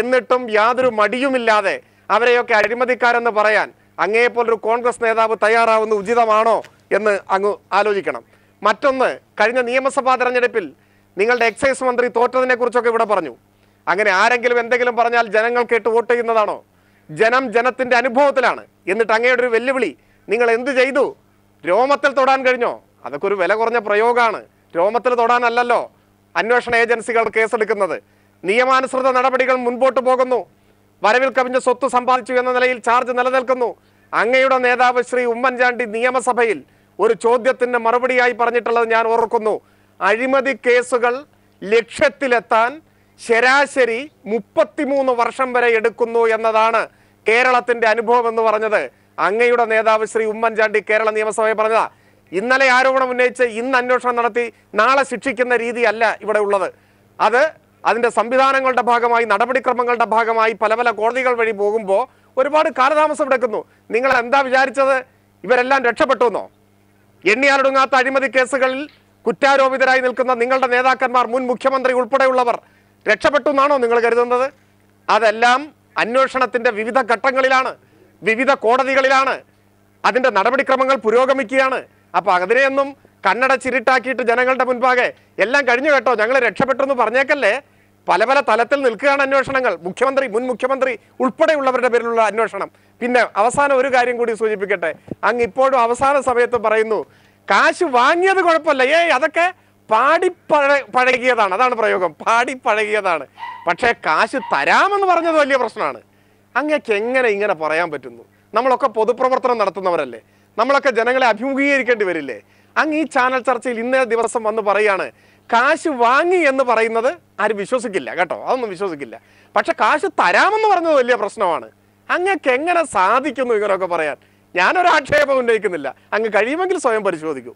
എന്നിട്ടും യാതൊരു മടിയുമില്ലാതെ അവരെയൊക്കെ അഴിമതിക്കാരെന്ന് പറയാൻ അങ്ങേപ്പോലൊരു കോൺഗ്രസ് നേതാവ് തയ്യാറാവുന്നത് ഉചിതമാണോ എന്ന് അങ്ങ് ആലോചിക്കണം. മറ്റൊന്ന്, കഴിഞ്ഞ നിയമസഭാ തെരഞ്ഞെടുപ്പിൽ നിങ്ങളുടെ എക്സൈസ് മന്ത്രി തോറ്റതിനെ കുറിച്ചൊക്കെ ഇവിടെ പറഞ്ഞു. അങ്ങനെ ആരെങ്കിലും എന്തെങ്കിലും പറഞ്ഞാൽ ജനങ്ങൾ കേട്ട് വോട്ട് ചെയ്യുന്നതാണോ? ജനം ജനത്തിന്റെ അനുഭവത്തിലാണ്. എന്നിട്ട് അങ്ങയുടെ ഒരു വെല്ലുവിളി, നിങ്ങൾ എന്ത് ചെയ്തു? രോമത്തിൽ തൊടാൻ കഴിഞ്ഞോ? അതൊക്കെ ഒരു വില കുറഞ്ഞ പ്രയോഗമാണ്. രോമത്തിൽ തൊടാനല്ലല്ലോ അന്വേഷണ ഏജൻസികൾ കേസെടുക്കുന്നത്. നിയമാനുസൃത നടപടികൾ മുൻപോട്ട് പോകുന്നു. വരവിൽ കവിഞ്ഞ സ്വത്ത് സമ്പാദിച്ചു എന്ന നിലയിൽ ചാർജ് നിലനിൽക്കുന്നു. അങ്ങയുടെ നേതാവ് ശ്രീ ഉമ്മൻചാണ്ടി നിയമസഭയിൽ ഒരു ചോദ്യത്തിൻ്റെ മറുപടിയായി പറഞ്ഞിട്ടുള്ളത് ഞാൻ ഓർക്കുന്നു. അഴിമതി കേസുകൾ ലക്ഷ്യത്തിലെത്താൻ ശരാശരി മുപ്പത്തിമൂന്ന് വർഷം വരെ എടുക്കുന്നു എന്നതാണ് കേരളത്തിൻ്റെ അനുഭവം എന്ന് പറഞ്ഞത് അങ്ങയുടെ നേതാവ് ശ്രീ ഉമ്മൻചാണ്ടി കേരള നിയമസഭയിൽ പറഞ്ഞതാ. ഇന്നലെ ആരോപണം ഉന്നയിച്ച് ഇന്ന് അന്വേഷണം നടത്തി നാളെ ശിക്ഷിക്കുന്ന രീതിയല്ല ഇവിടെ ഉള്ളത്. അത് അതിൻ്റെ സംവിധാനങ്ങളുടെ ഭാഗമായി നടപടിക്രമങ്ങളുടെ ഭാഗമായി പല പല കോടതികൾ വഴി പോകുമ്പോൾ ഒരുപാട് കാലതാമസം എടുക്കുന്നു. നിങ്ങൾ എന്താ വിചാരിച്ചത് ഇവരെല്ലാം രക്ഷപ്പെട്ടു എന്നോ? എണ്ണിയാലൊടുങ്ങാത്ത അഴിമതി കേസുകളിൽ കുറ്റാരോപിതരായി നിൽക്കുന്ന നിങ്ങളുടെ നേതാക്കന്മാർ മുൻ മുഖ്യമന്ത്രി ഉൾപ്പെടെയുള്ളവർ രക്ഷപ്പെട്ടു എന്നാണോ നിങ്ങൾ കരുതുന്നത്? അതെല്ലാം അന്വേഷണത്തിൻ്റെ വിവിധ ഘട്ടങ്ങളിലാണ്, വിവിധ കോടതികളിലാണ്, അതിൻ്റെ നടപടിക്രമങ്ങൾ പുരോഗമിക്കുകയാണ്. അപ്പോൾ അതിനെയൊന്നും കണ്ണടച്ചിരുട്ടാക്കിയിട്ട് ജനങ്ങളുടെ മുൻപാകെ എല്ലാം കഴിഞ്ഞു കേട്ടോ ഞങ്ങൾ രക്ഷപ്പെട്ടു എന്ന് പറഞ്ഞേക്കല്ലേ. പല പല തലത്തിൽ നിൽക്കുകയാണ് അന്വേഷണങ്ങൾ. മുഖ്യമന്ത്രി മുൻ മുഖ്യമന്ത്രി ഉൾപ്പെടെയുള്ളവരുടെ പേരിലുള്ള അന്വേഷണം. പിന്നെ അവസാനം ഒരു കാര്യം കൂടി സൂചിപ്പിക്കട്ടെ. അങ്ങ് ഇപ്പോഴും അവസാന സമയത്ത് പറയുന്നു കാശ് വാങ്ങിയത് കുഴപ്പമില്ല, ഏ അതൊക്കെ പാടി പഴകിയതാണ്, അതാണ് പ്രയോഗം, പാടി പഴകിയതാണ്. പക്ഷേ കാശ് തരാമെന്ന് പറഞ്ഞത് വലിയ പ്രശ്നമാണ്. അങ്ങക്ക് എങ്ങനെ ഇങ്ങനെ പറയാൻ പറ്റുന്നു? നമ്മളൊക്കെ പൊതുപ്രവർത്തനം നടത്തുന്നവരല്ലേ, നമ്മളൊക്കെ ജനങ്ങളെ അഭിമുഖീകരിക്കേണ്ടി വരില്ലേ? അങ്ങ് ഈ ചാനൽ ചർച്ചയിൽ ഇന്നേ ദിവസം വന്ന് പറയാണ് കാശ് വാങ്ങി എന്ന് പറയുന്നത് ആരും വിശ്വസിക്കില്ല കേട്ടോ, അതൊന്നും വിശ്വസിക്കില്ല. പക്ഷെ കാശ് തരാമെന്ന് പറഞ്ഞത് വലിയ പ്രശ്നമാണ്. അങ്ങക്ക് എങ്ങനെ സാധിക്കുന്നു ഇങ്ങനെയൊക്കെ പറയാൻ? ഞാനൊരു ആക്ഷേപം ഉന്നയിക്കുന്നില്ല, അങ്ങ് കഴിയുമെങ്കിൽ സ്വയം പരിശോധിക്കൂ.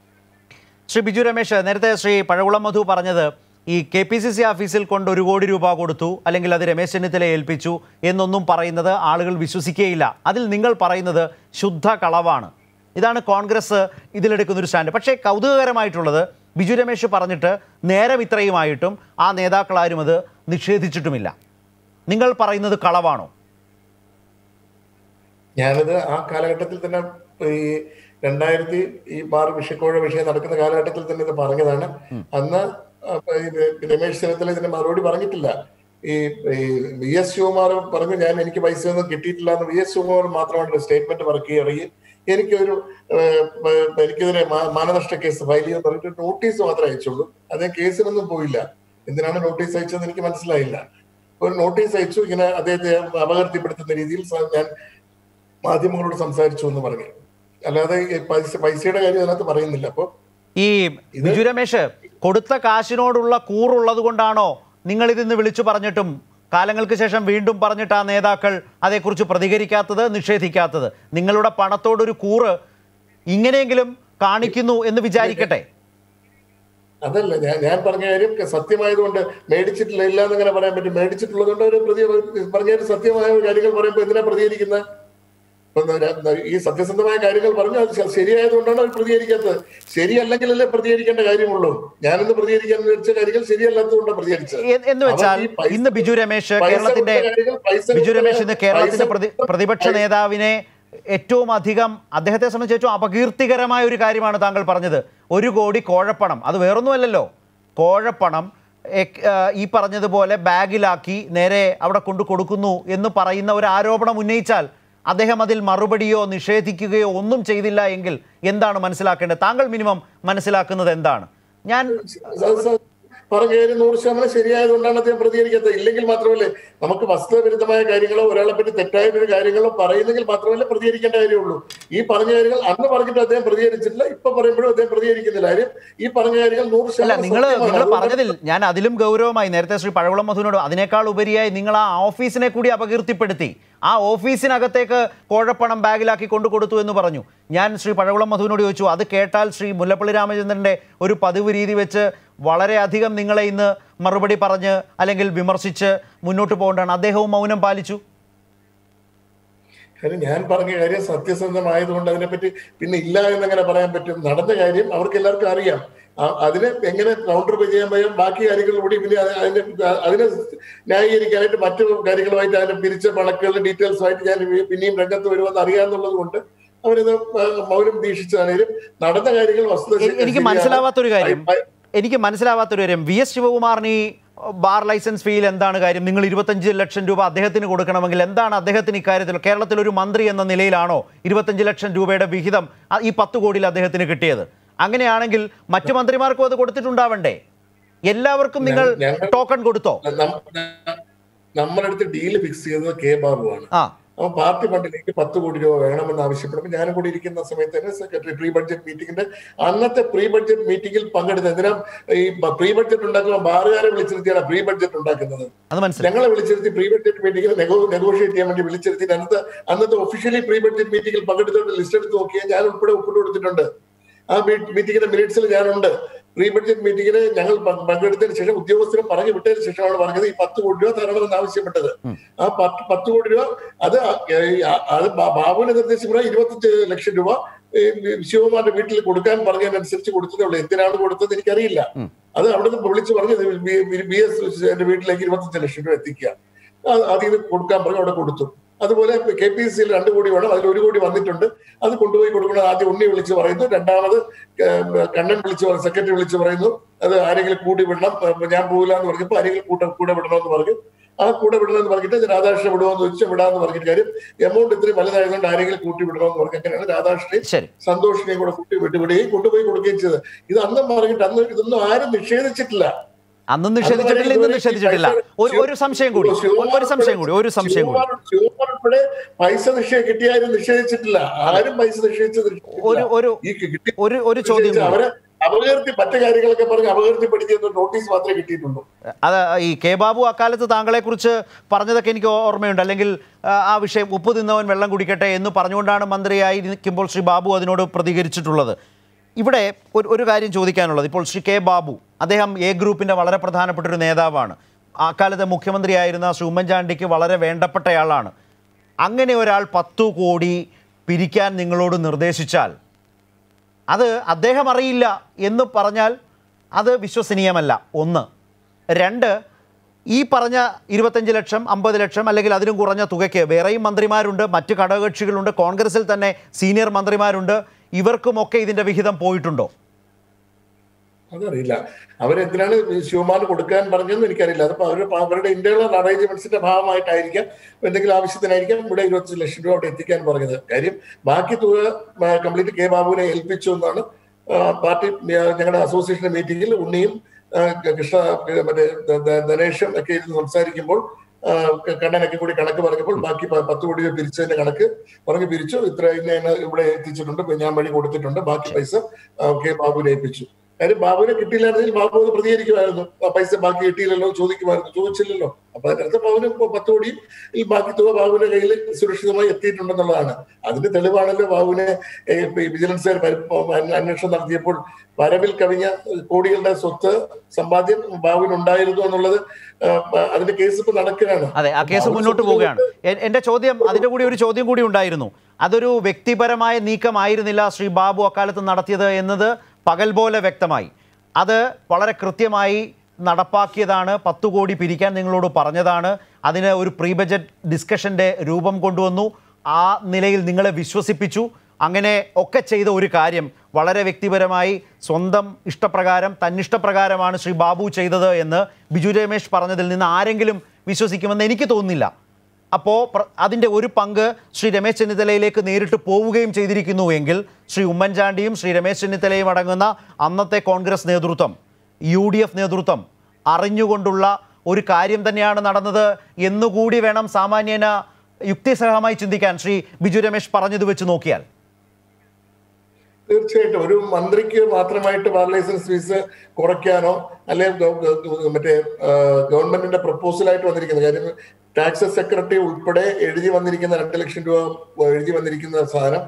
ശ്രീ ബിജു രമേശ്, നേരത്തെ ശ്രീ പഴകുളം മധു പറഞ്ഞത് ഈ കെ പി സി സി ഓഫീസിൽ കൊണ്ട് ഒരു കോടി രൂപ കൊടുത്തു അല്ലെങ്കിൽ അത് രമേശ് ചെന്നിത്തലയെ ഏൽപ്പിച്ചു എന്നൊന്നും പറയുന്നത് ആളുകൾ വിശ്വസിക്കുകയില്ല. അതിൽ നിങ്ങൾ പറയുന്നത് ശുദ്ധ കളവാണ്. ഇതാണ് കോൺഗ്രസ് ഇതിലെടുക്കുന്നൊരു സ്റ്റാൻഡ്. പക്ഷേ കൗതുകകരമായിട്ടുള്ളത് ബിജു രമേശ് പറഞ്ഞിട്ട് നേരം ഇത്രയുമായിട്ടും ആ നേതാക്കളാരും അത് നിഷേധിച്ചിട്ടുമില്ല. നിങ്ങൾ പറയുന്നത് കളവാണോ? ഞാനത് ആ കാലഘട്ടത്തിൽ തന്നെ ഈ രണ്ടായിരത്തി ഈ ബാർ വിഷക്കോഴ വിഷയം നടക്കുന്ന കാലഘട്ടത്തിൽ തന്നെ ഇത് പറഞ്ഞതാണ്. അന്ന് രമേശ് ചെന്നിത്തല ഇതിന് മറുപടി പറഞ്ഞിട്ടില്ല. ഈ വി എസ് ശിവകുമാർ പറഞ്ഞു ഞാൻ എനിക്ക് പൈസ ഒന്നും കിട്ടിയിട്ടില്ല എന്ന്. വി എസ് ശിവകുമാർ മാത്രമാണ് സ്റ്റേറ്റ്മെന്റ് ഇറക്കി എനിക്കൊരു എനിക്കെതിരെ മാനനഷ്ട കേസ് ഫയൽ ചെയ്ത് പറഞ്ഞിട്ട് നോട്ടീസ് മാത്രമേ അയച്ചുള്ളൂ. അതേ കേസിനൊന്നും പോയില്ല. എന്തിനാണ് നോട്ടീസ് അയച്ചതെന്ന് എനിക്ക് മനസ്സിലായില്ല. ഒരു നോട്ടീസ് അയച്ചു ഇങ്ങനെ അദ്ദേഹത്തെ അപകീർത്തിപ്പെടുത്തുന്ന രീതിയിൽ ഞാൻ മാധ്യമങ്ങളോട് സംസാരിച്ചു എന്ന് പറഞ്ഞു. അല്ലാതെ പൈസ പൈസയുടെ കാര്യം അതിനകത്ത് പറയുന്നില്ല. അപ്പൊ ഈ ബിജു രമേശ് കൊടുത്ത കാശിനോടുള്ള കൂറുള്ളത് കൊണ്ടാണോ നിങ്ങൾ ഇതിന്ന് വിളിച്ചു പറഞ്ഞിട്ടും കാലങ്ങൾക്ക് ശേഷം വീണ്ടും പറഞ്ഞിട്ട് ആ നേതാക്കൾ അതേക്കുറിച്ച് പ്രതികരിക്കാത്തത്, നിഷേധിക്കാത്തത്? നിങ്ങളുടെ പണത്തോടൊരു കൂറ് ഇങ്ങനെയെങ്കിലും കാണിക്കുന്നു എന്ന് വിചാരിക്കട്ടെ. അതല്ല ഞാൻ ഞാൻ പറഞ്ഞ കാര്യം സത്യമായതുകൊണ്ട് മേടിച്ചിട്ടില്ല ഇല്ല എന്നിങ്ങനെ പറയാൻ പറ്റും. മേടിച്ചിട്ടുള്ളത് കൊണ്ട് ഒരു പ്രതി പറഞ്ഞ സത്യമായ കാര്യങ്ങൾ പറയുമ്പോൾ എന്തിനാ പ്രതികരിക്കുന്ന? ഈ സത്യസന്ധമായ കാര്യങ്ങൾ പറഞ്ഞു അത് ശരിയായതുകൊണ്ടാണ് അവർ പ്രതികരിക്കാത്തത്. ശരിയല്ലെങ്കിലല്ലേ പ്രതികരിക്കേണ്ട കാര്യമുള്ളൂ. ഞാനിന്ന് പ്രതികരിക്കാൻ വിളിച്ച കാര്യങ്ങൾ ശരിയല്ലാത്തതുകൊണ്ടാണ് പ്രതികരിച്ചത് എന്ന് വെച്ചാൽ ഇന്ന് ബിജു രമേശ് കേരളത്തിന്റെ ബിജു രമേശ് ഇന്ന് കേരളത്തിന്റെ പ്രതിപക്ഷ നേതാവിനെ ഏറ്റവും അധികം അദ്ദേഹത്തെ സംബന്ധിച്ച് ഏറ്റവും അപകീർത്തികരമായ ഒരു കാര്യമാണ് താങ്കൾ പറഞ്ഞത്. ഒരു കോടി കോഴപ്പണം, അത് വേറൊന്നുമല്ലല്ലോ. കോഴപ്പണം ഈ പറഞ്ഞതുപോലെ ബാഗിലാക്കി നേരെ അവിടെ കൊണ്ടു കൊടുക്കുന്നു എന്ന് പറയുന്ന ഒരു ആരോപണം ഉന്നയിച്ചാൽ അദ്ദേഹം അതിൽ മറുപടിയോ നിഷേധിക്കുകയോ ഒന്നും ചെയ്തില്ല എങ്കിൽ എന്താണ് മനസ്സിലാക്കേണ്ടത്? താങ്കൾ മിനിമം മനസ്സിലാക്കുന്നത് എന്താണ്? ഞാൻ നൂറ് ശതമാനം ശരിയായതുകൊണ്ടാണ് അദ്ദേഹം പ്രതികരിക്കാത്തത്. ഇല്ലെങ്കിൽ മാത്രമല്ലേ നമുക്ക് വസ്തുവിരുദ്ധമായ കാര്യങ്ങളോ ഒരാളെ പറ്റി തെറ്റായ ഒരു കാര്യങ്ങളോ പറയുന്നെങ്കിൽ മാത്രമല്ലേ പ്രതികരിക്കേണ്ട കാര്യമുള്ളൂ. ഈ പറഞ്ഞ കാര്യങ്ങൾ അന്ന് പറഞ്ഞിട്ട് അദ്ദേഹം പ്രതികരിച്ചിട്ടില്ല, ഇപ്പൊ പറയുമ്പോഴും അദ്ദേഹം പ്രതികരിക്കുന്നില്ല. കാര്യം ഈ പറഞ്ഞ കാര്യങ്ങൾ നൂറ് ശതമാനം. നിങ്ങൾ നിങ്ങൾ പറഞ്ഞതിൽ ഞാൻ അതിലും ഗൗരവമായി നേരത്തെ ശ്രീ പഴകുളം മധുവിനോട് അതിനേക്കാൾ ഉപരിയായി നിങ്ങൾ ആ ഓഫീസിനെ കൂടി അപകീർത്തിപ്പെടുത്തി. ആ ഓഫീസിനകത്തേക്ക് കോഴപ്പണം ബാഗിലാക്കി കൊണ്ടു കൊടുത്തു എന്ന് പറഞ്ഞു. ഞാൻ ശ്രീ പഴകുളം മധുവിനോട് ചോദിച്ചു അത് കേട്ടാൽ ശ്രീ മുല്ലപ്പള്ളി രാമചന്ദ്രൻ്റെ ഒരു പതിവ് രീതി വെച്ച് വളരെയധികം നിങ്ങളെ ഇന്ന് മറുപടി പറഞ്ഞ് അല്ലെങ്കിൽ വിമർശിച്ച് മുന്നോട്ട് പോകേണ്ടതാണ്. അദ്ദേഹവും മൗനം പാലിച്ചു. കാര്യം ഞാൻ പറഞ്ഞ കാര്യം സത്യസന്ധമായതുകൊണ്ട് അതിനെപ്പറ്റി പിന്നെ ഇല്ല എന്നങ്ങനെ പറയാൻ പറ്റും. നടന്ന കാര്യം അവർക്ക് എല്ലാവർക്കും അറിയാം. അതിന് എങ്ങനെ കൗണ്ടർ ചെയ്യാൻ പറ്റും? ബാക്കി കാര്യങ്ങൾ കൂടി പിന്നെ അതിനെ അതിനെ ന്യായീകരിക്കാനായിട്ട് മറ്റു കാര്യങ്ങളുമായിട്ട് അതിനെ പിരിച്ച വഴക്കുകളുടെ ഡീറ്റെയിൽസുമായിട്ട് ഞാൻ പിന്നെയും രംഗത്ത് വരുമെന്ന് അറിയാമെന്നുള്ളത് കൊണ്ട് അവരിത് മൗനം ദീക്ഷിച്ചാണേലും നടന്ന കാര്യങ്ങൾ വസ്തുത. എനിക്ക് മനസ്സിലാവാത്തൊരു കാര്യം എനിക്ക് മനസ്സിലാവാത്തൊരു കാര്യം വി എസ് ശിവകുമാറിന് ഈ ബാർ ലൈസൻസ് ഫീൽ എന്താണ് കാര്യം? നിങ്ങൾ ഇരുപത്തഞ്ച് ലക്ഷം രൂപ അദ്ദേഹത്തിന് കൊടുക്കണമെങ്കിൽ എന്താണ് അദ്ദേഹത്തിന് ഇക്കാര്യത്തിൽ കേരളത്തിലൊരു മന്ത്രി എന്ന നിലയിലാണോ ഇരുപത്തഞ്ച് ലക്ഷം രൂപയുടെ വിഹിതം ഈ പത്ത് കോടിയിൽ അദ്ദേഹത്തിന് കിട്ടിയത്? അങ്ങനെയാണെങ്കിൽ മറ്റു മന്ത്രിമാർക്കും അത് കൊടുത്തിട്ടുണ്ടാവണ്ടേ? എല്ലാവർക്കും നിങ്ങൾ ടോക്കൺ കൊടുത്തോ? നമ്മളെടുത്ത് ഡീല് ഫിക്സ് ചെയ്തത് കെ ബാബുവാണ്. അപ്പോൾ പാർട്ടി ഫണ്ടിലേക്ക് പത്ത് കോടി രൂപ വേണമെന്ന് ആവശ്യപ്പെടുമ്പോൾ ഞാനും കൂടി ഇരിക്കുന്ന സമയത്ത് തന്നെ സെക്രട്ടറി പ്രീ ബഡ്ജറ്റ് മീറ്റിംഗിന്റെ അന്നത്തെ പ്രീ ബഡ്ജറ്റ് മീറ്റിംഗിൽ പങ്കെടുത്ത എന്തിനാ ഈ പ്രീ ബഡ്ജറ്റ് ഉണ്ടാക്കുമ്പോൾ ബാറുകാരെ വിളിച്ചിരുത്തിയാണ് പ്രീ ബഡ്ജറ്റ് ഉണ്ടാക്കുന്നത്. ഞങ്ങളെ വിളിച്ചിരുത്തി പ്രീ ബഡ്ജറ്റ് മീറ്റിംഗിൽ നെഗോഷിയേറ്റ് ചെയ്യാൻ വേണ്ടി വിളിച്ചിരുത്തി അന്നത്തെ അന്നത്തെ ഒഫീഷ്യലി പ്രീ ബഡ്ജറ്റ് മീറ്റിംഗിൽ പങ്കെടുത്തുകൊണ്ട് ലിസ്റ്റ് എടുത്ത് നോക്കിയാൽ ഞാൻ ഉൾപ്പെടെ ഒപ്പിട്ട് കൊടുത്തിട്ടുണ്ട്. ആ മീറ്റിംഗിന്റെ മിനിറ്റ്സിൽ ഞാനുണ്ട്. പ്രീ ബഡ്ജറ്റ് മീറ്റിംഗിന് ഞങ്ങൾ പങ്കെടുത്തതിന് ശേഷം ഉദ്യോഗസ്ഥരും പറഞ്ഞു വിട്ടതിന് ശേഷമാണ് പറഞ്ഞത് ഈ പത്ത് കോടി രൂപ തരണമെന്ന് ആവശ്യപ്പെട്ടത്. ആ പത്ത് പത്ത് കോടി രൂപ അത് അത് ബാബുവിന്റെ നിർദ്ദേശപ്രകാരം ഇരുപത്തഞ്ച് ലക്ഷം രൂപ ശിവകുമാറിന്റെ വീട്ടിൽ കൊടുക്കാൻ പറഞ്ഞതിനനുസരിച്ച് കൊടുത്തതേ ഉള്ളൂ. എന്തിനാണ് കൊടുത്തത് എനിക്കറിയില്ല. അത് അവിടുന്ന് വിളിച്ച് പറഞ്ഞത് ബി എസ് എന്റെ വീട്ടിലേക്ക് ഇരുപത്തഞ്ച് ലക്ഷം രൂപ എത്തിക്കുക, അതിന് കൊടുക്കാൻ പറഞ്ഞു അവിടെ കൊടുത്തു. അതുപോലെ കെ പി സിയിൽ രണ്ടു കോടി വേണം, അതിൽ ഒരു കോടി വന്നിട്ടുണ്ട്. അത് കൊണ്ടുപോയി കൊടുക്കണം. ആദ്യം ഉണ്ണി വിളിച്ച് പറയുന്നു, രണ്ടാമത് കണ്ണൻ വിളിച്ച് പറ സെക്രട്ടറി വിളിച്ച് പറയുന്നു അത് ആരെങ്കിലും കൂടി വിടണം, ഞാൻ പോകില്ല എന്ന് പറഞ്ഞപ്പോൾ ആരെങ്കിലും കൂട്ട കൂടെ വിടണമെന്ന് പറഞ്ഞു. ആ കൂടെ വിടണമെന്ന് പറഞ്ഞിട്ട് രാധാകൃഷ്ണൻ വിടുമെന്ന് ചോദിച്ചു, വിടാന്ന് പറഞ്ഞിട്ട് കാര്യം എമൗണ്ട് ഇത്രയും വലുതായതുകൊണ്ട് ആരെങ്കിലും കൂട്ടി വിടണമെന്ന് പറഞ്ഞു. അങ്ങനെയാണ് രാധാകൃഷ്ണനെയും സന്തോഷിനെയും കൂടെ കൂട്ടി വിട്ടുവിടുകയും കൊണ്ടുപോയി കൊടുക്കുകയും ചെയ്തത്. ഇത് അന്ന് പറഞ്ഞിട്ട് അന്ന് ഇതൊന്നും ആരും നിഷേധിച്ചിട്ടില്ല. അന്നും നിഷേധിച്ചിട്ടില്ല, ഇന്നും നിഷേധിച്ചിട്ടില്ല. ഒരു സംശയം കൂടി ഒരു സംശയം കൂടി ഒരു സംശയം കൂടി ഒരു ഒരു ചോദ്യം കൂടി. അത് ഈ കെ ബാബു അക്കാലത്ത് താങ്കളെ കുറിച്ച് പറഞ്ഞതൊക്കെ എനിക്ക് ഓർമ്മയുണ്ട്, അല്ലെങ്കിൽ ആ വിഷയം ഉപ്പ് തിന്നവൻ വെള്ളം കുടിക്കട്ടെ എന്ന് പറഞ്ഞുകൊണ്ടാണ് മന്ത്രിയായി നിൽക്കുമ്പോൾ ശ്രീ ബാബു അതിനോട് പ്രതികരിച്ചിട്ടുള്ളത്. ഇവിടെ ഒരു ഒരു കാര്യം ചോദിക്കാനുള്ളത്, ഇപ്പോൾ ശ്രീ കെ ബാബു അദ്ദേഹം എ ഗ്രൂപ്പിൻ്റെ വളരെ പ്രധാനപ്പെട്ട ഒരു നേതാവാണ്, അക്കാലത്തെ മുഖ്യമന്ത്രിയായിരുന്ന ശ്രീ ഉമ്മൻചാണ്ടിക്ക് വളരെ വേണ്ടപ്പെട്ടയാളാണ്. അങ്ങനെ ഒരാൾ പത്തു കോടി പിരിക്കാൻ നിങ്ങളോട് നിർദ്ദേശിച്ചാൽ അത് അദ്ദേഹം അറിയില്ല എന്ന് പറഞ്ഞാൽ അത് വിശ്വസനീയമല്ല, ഒന്ന്. രണ്ട്, ഈ പറഞ്ഞ ഇരുപത്തഞ്ച് ലക്ഷം അമ്പത് ലക്ഷം അല്ലെങ്കിൽ അതിനും കുറഞ്ഞ തുകയ്ക്ക് വേറെയും മന്ത്രിമാരുണ്ട്, മറ്റ് ഘടകകക്ഷികളുണ്ട്, കോൺഗ്രസിൽ തന്നെ സീനിയർ മന്ത്രിമാരുണ്ട്, ഇവർക്കുമൊക്കെ ഇതിന്റെ വിഹിതം പോയിട്ടുണ്ടോ? അതറിയില്ല. അവരെന്തിനാണ് ശിവമാർ കൊടുക്കാൻ പറഞ്ഞതെന്ന് എനിക്കറിയില്ല. അത് അവരുടെ ഇന്റേണൽ അറേഞ്ച്മെന്റ്സിന്റെ ഭാഗമായിട്ടായിരിക്കാം, എന്തെങ്കിലും ആവശ്യത്തിനായിരിക്കാം ഇവിടെ ഇരുപത്തി ലക്ഷം രൂപ അവിടെ എത്തിക്കാൻ പറഞ്ഞത്. കാര്യം ബാക്കി തുക കംപ്ലീറ്റ് കെ ബാബുവിനെ ഏൽപ്പിച്ചു എന്നാണ് പാർട്ടി ഞങ്ങളുടെ അസോസിയേഷന്റെ മീറ്റിംഗിൽ ഉണ്ണിയും കൃഷ്ണ മറ്റേ ധനേഷും ഒക്കെ ഇരുന്ന് സംസാരിക്കുമ്പോൾ കണ്ണനൊക്കെ കൂടി കണക്ക് പറഞ്ഞപ്പോൾ ബാക്കി പത്ത് കോടി രൂപ പിരിച്ചതിന്റെ കണക്ക് പറഞ്ഞ് പിരിച്ചു, ഇത്ര ഇന്ന ഇവിടെ എത്തിച്ചിട്ടുണ്ട്, ഞാൻ വഴി കൊടുത്തിട്ടുണ്ട്, ബാക്കി പൈസ കെ ബാബുവിനെ ഏൽപ്പിച്ചു. കാര്യം ബാബുവിനെ കിട്ടിയില്ലായിരുന്നെങ്കിൽ ബാബു അത് പ്രതികരിക്കുമായിരുന്നു, ആ പൈസ ബാക്കി കിട്ടിയില്ലല്ലോ ചോദിക്കുമായിരുന്നു, ചോദിച്ചില്ലല്ലോ. അപ്പൊ അതിനർത്ഥം ബാബുവിന് ഇപ്പോൾ പത്ത് കോടി ഈ ബാക്കി തുക ബാബുവിന്റെ കയ്യിൽ സുരക്ഷിതമായി എത്തിയിട്ടുണ്ടെന്നുള്ളതാണ്. അതിന്റെ തെളിവാണല്ലോ ബാബുവിനെ വിജിലൻസുകാർ അന്വേഷണം നടത്തിയപ്പോൾ വരവിൽ കവിഞ്ഞ കോടികളുടെ സ്വത്ത് സമ്പാദ്യം ബാബുവിനുണ്ടായിരുന്നു എന്നുള്ളത് അതിന്റെ കേസ് ഇപ്പൊ നടക്കുകയാണ്. അതെ, ആ കേസ് മുന്നോട്ട് പോവുകയാണ്. എന്റെ ചോദ്യം അതിന്റെ കൂടി ഒരു ചോദ്യം കൂടി ഉണ്ടായിരുന്നു. അതൊരു വ്യക്തിപരമായ നീക്കമായിരുന്നില്ല ശ്രീ ബാബു അക്കാലത്ത് നടത്തിയത് എന്നത് പകൽ പോലെ വ്യക്തമായി. അത് വളരെ കൃത്യമായി നടപ്പാക്കിയതാണ്, പത്ത് കോടി പിരിക്കാൻ നിങ്ങളോട് പറഞ്ഞതാണ്, അതിന് ഒരു പ്രീ ബജറ്റ് ഡിസ്കഷൻ്റെ രൂപം കൊണ്ടുവന്നു, ആ നിലയിൽ നിങ്ങളെ വിശ്വസിപ്പിച്ചു. അങ്ങനെ ഒക്കെ ചെയ്ത ഒരു കാര്യം വളരെ വ്യക്തിപരമായി സ്വന്തം ഇഷ്ടപ്രകാരം തന്നിഷ്ടപ്രകാരമാണ് ശ്രീ ബാബു ചെയ്തത് എന്ന് ബിജു രമേശ് പറഞ്ഞതിൽ നിന്ന് ആരെങ്കിലും വിശ്വസിക്കുമെന്ന് എനിക്ക് തോന്നുന്നില്ല. അപ്പോൾ അതിൻ്റെ ഒരു പങ്ക് ശ്രീ രമേശ് ചെന്നിത്തലയിലേക്ക് നേരിട്ട് പോവുകയും ചെയ്തിരിക്കുന്നു എങ്കിൽ ശ്രീ ഉമ്മൻചാണ്ടിയും ശ്രീ രമേശ് ചെന്നിത്തലയും അടങ്ങുന്ന അന്നത്തെ കോൺഗ്രസ് നേതൃത്വം, യു ഡി എഫ് നേതൃത്വം അറിഞ്ഞുകൊണ്ടുള്ള ഒരു കാര്യം തന്നെയാണ് നടന്നത് എന്നുകൂടി വേണം സാമാന്യന യുക്തിസഹമായി ചിന്തിക്കാൻ ശ്രീ ബിജു രമേശ് പറഞ്ഞത് വെച്ച് നോക്കിയാൽ. തീർച്ചയായിട്ടും ഒരു മന്ത്രിക്ക് മാത്രമായിട്ട് ബാർ ലൈസൻസ് ഫീസ് കുറയ്ക്കാനോ അല്ലെങ്കിൽ മറ്റേ ഗവൺമെന്റിന്റെ പ്രപ്പോസലായിട്ട് വന്നിരിക്കുന്ന കാര്യം ടാക്സ് സെക്രട്ടറി ഉൾപ്പെടെ എഴുതി വന്നിരിക്കുന്ന രണ്ട് ലക്ഷം രൂപ എഴുതി വന്നിരിക്കുന്ന സാധനം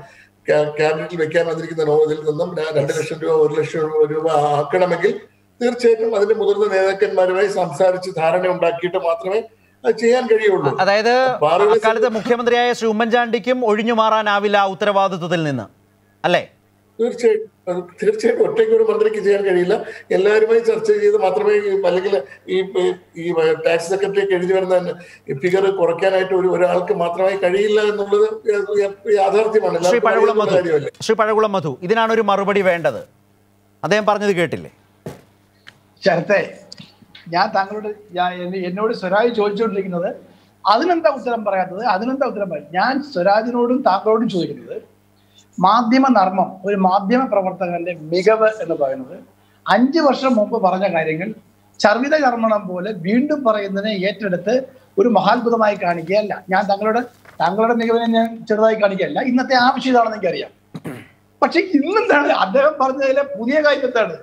ക്യാബിനറ്റിൽ വെക്കാൻ വന്നിരിക്കുന്ന നോതിൽ നിന്നും രണ്ട് ലക്ഷം രൂപ ഒരു ലക്ഷം രൂപ ആക്കണമെങ്കിൽ തീർച്ചയായിട്ടും അതിന്റെ മുതിർന്ന നേതാക്കന്മാരുമായി സംസാരിച്ച് ധാരണ ഉണ്ടാക്കിയിട്ട് മാത്രമേ അത് ചെയ്യാൻ കഴിയുള്ളൂ. അതായത് അക്കാലത്തെ മുഖ്യമന്ത്രിയായ ശ്രീ ഉമ്മൻചാണ്ടിക്കും ഒഴിഞ്ഞു മാറാനാവില്ല ആ ഉത്തരവാദിത്വത്തിൽ നിന്ന്, അല്ലേ? തീർച്ചയായിട്ടും തീർച്ചയായിട്ടും ഒറ്റയ്ക്ക് ഒരു മന്ത്രിക്ക് ചെയ്യാൻ കഴിയില്ല. എല്ലാവരുമായി ചർച്ച ചെയ്ത് മാത്രമേ, അല്ലെങ്കിൽ ഈ ഈ ടാക്സ് സെക്രട്ടറിയൊക്കെ എഴുതി വരുന്ന ഫിഗർ കുറയ്ക്കാനായിട്ട് ഒരു ഒരാൾക്ക് മാത്രമായി കഴിയില്ല എന്നുള്ളത് യാഥാർത്ഥ്യമാണ്. ശ്രീ പഴകുളം മധു ശ്രീ പഴകുളം മധു ഇതിനാണ് ഒരു മറുപടി വേണ്ടത്. അദ്ദേഹം പറഞ്ഞത് കേട്ടില്ലേ? ശരത്തെ, ഞാൻ താങ്കളോട് എന്നോട് സ്വരാജ് ചോദിച്ചുകൊണ്ടിരിക്കുന്നത് അതിനെന്താ ഉത്തരം പറയാത്തത്? അതിനെന്താ ഉത്തരം പറയാം? ഞാൻ സ്വരാജിനോടും താങ്കളോടും ചോദിക്കുന്നത് മാധ്യമധർമ്മം ഒരു മാധ്യമ പ്രവർത്തകന്റെ മികവ് എന്ന് പറയുന്നത് അഞ്ച് വർഷം മുമ്പ് പറഞ്ഞ കാര്യങ്ങൾ ചർവിത കർമ്മണം പോലെ വീണ്ടും പറയുന്നതിനെ ഏറ്റെടുത്ത് ഒരു മഹാത്ഭുതമായി കാണിക്കുകയല്ല. ഞാൻ തങ്ങളുടെ തങ്ങളുടെ മികവിനെ ഞാൻ ചെറുതായി കാണിക്കുകയല്ല. ഇന്നത്തെ ആവശ്യം ഇതാണെന്ന് എനിക്കറിയാം. പക്ഷെ ഇന്നെന്താണ് അദ്ദേഹം പറഞ്ഞതിലെ പുതിയ കാര്യത്താണ്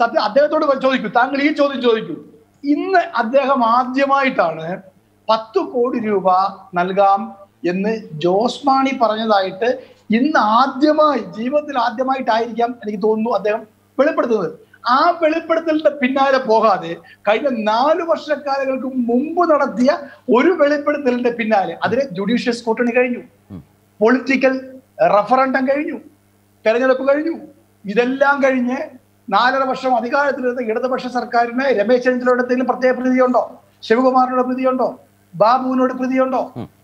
സത്യം? അദ്ദേഹത്തോട് ചോദിക്കൂ, താങ്കൾ ഈ ചോദ്യം ചോദിക്കൂ. ഇന്ന് അദ്ദേഹം ആദ്യമായിട്ടാണ് പത്ത് കോടി രൂപ നൽകാം എന്ന് ജോസ് മാണി പറഞ്ഞതായിട്ട് ഇന്ന് ആദ്യമായി, ജീവിതത്തിൽ ആദ്യമായിട്ടായിരിക്കാം എനിക്ക് തോന്നുന്നു അദ്ദേഹം വെളിപ്പെടുത്തുന്നത്. ആ വെളിപ്പെടുത്തലിന്റെ പിന്നാലെ പോകാതെ കഴിഞ്ഞ നാല് വർഷക്കാലങ്ങൾക്ക് മുമ്പ് നടത്തിയ ഒരു വെളിപ്പെടുത്തലിന്റെ പിന്നാലെ അതിന് ജുഡീഷ്യൽ സ്ക്രൂട്ടണി കഴിഞ്ഞു, പൊളിറ്റിക്കൽ റഫറണ്ടം കഴിഞ്ഞു, തെരഞ്ഞെടുപ്പ് കഴിഞ്ഞു, ഇതെല്ലാം കഴിഞ്ഞ് നാലര വർഷം അധികാരത്തിലിരുന്ന ഇടതുപക്ഷ സർക്കാരിന് രമേശ് ചെന്നിത്തലയുടെ എന്തെങ്കിലും പ്രത്യേക പ്രതിയുണ്ടോ? ശിവകുമാറിനോട് പ്രതിയുണ്ടോ? ബാബുവിനോട് പ്രതിയുണ്ടോ?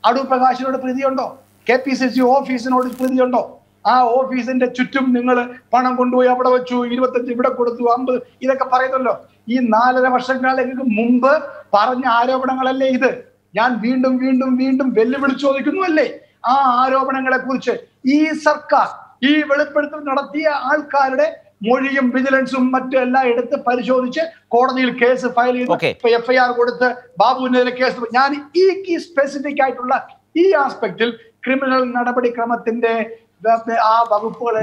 അടൂർ പ്രകാശിനോട് പ്രതിയുണ്ടോ? കെ പി സി സി ഓഫീസിനോട് പ്രതിയുണ്ടോ? ആ ഓഫീസിന്റെ ചുറ്റും നിങ്ങൾ പണം കൊണ്ടുപോയി അവിടെ വെച്ചു, ഇരുപത്തഞ്ച് ഇവിടെ കൊടുത്തു, അമ്പത്, ഇതൊക്കെ പറയുന്നല്ലോ. ഈ നാലര വർഷങ്ങൾക്ക് മുമ്പ് പറഞ്ഞ ആരോപണങ്ങളല്ലേ ഇത്? ഞാൻ വീണ്ടും വീണ്ടും വീണ്ടും വെല്ലുവിളി ചോദിക്കുന്നു അല്ലേ ആ ആരോപണങ്ങളെ കുറിച്ച്? ഈ സർക്കാർ ഈ വെളിപ്പെടുത്തൽ നടത്തിയ ആൾക്കാരുടെ മൊഴിയും വിജിലൻസും മറ്റും എല്ലാം എടുത്ത് പരിശോധിച്ച് കോടതിയിൽ കേസ് ഫയൽ ചെയ്ത് എഫ്ഐആർ കൊടുത്ത് ബാബുവിനെതിരെ കേസ്. ഞാൻ ഈ സ്പെസിഫിക് ആയിട്ടുള്ള ഈ ആസ്പെക്റ്റിൽ ക്രിമിനൽ നടപടിക്രമത്തിന്റെ ആ വകുപ്പുകൾ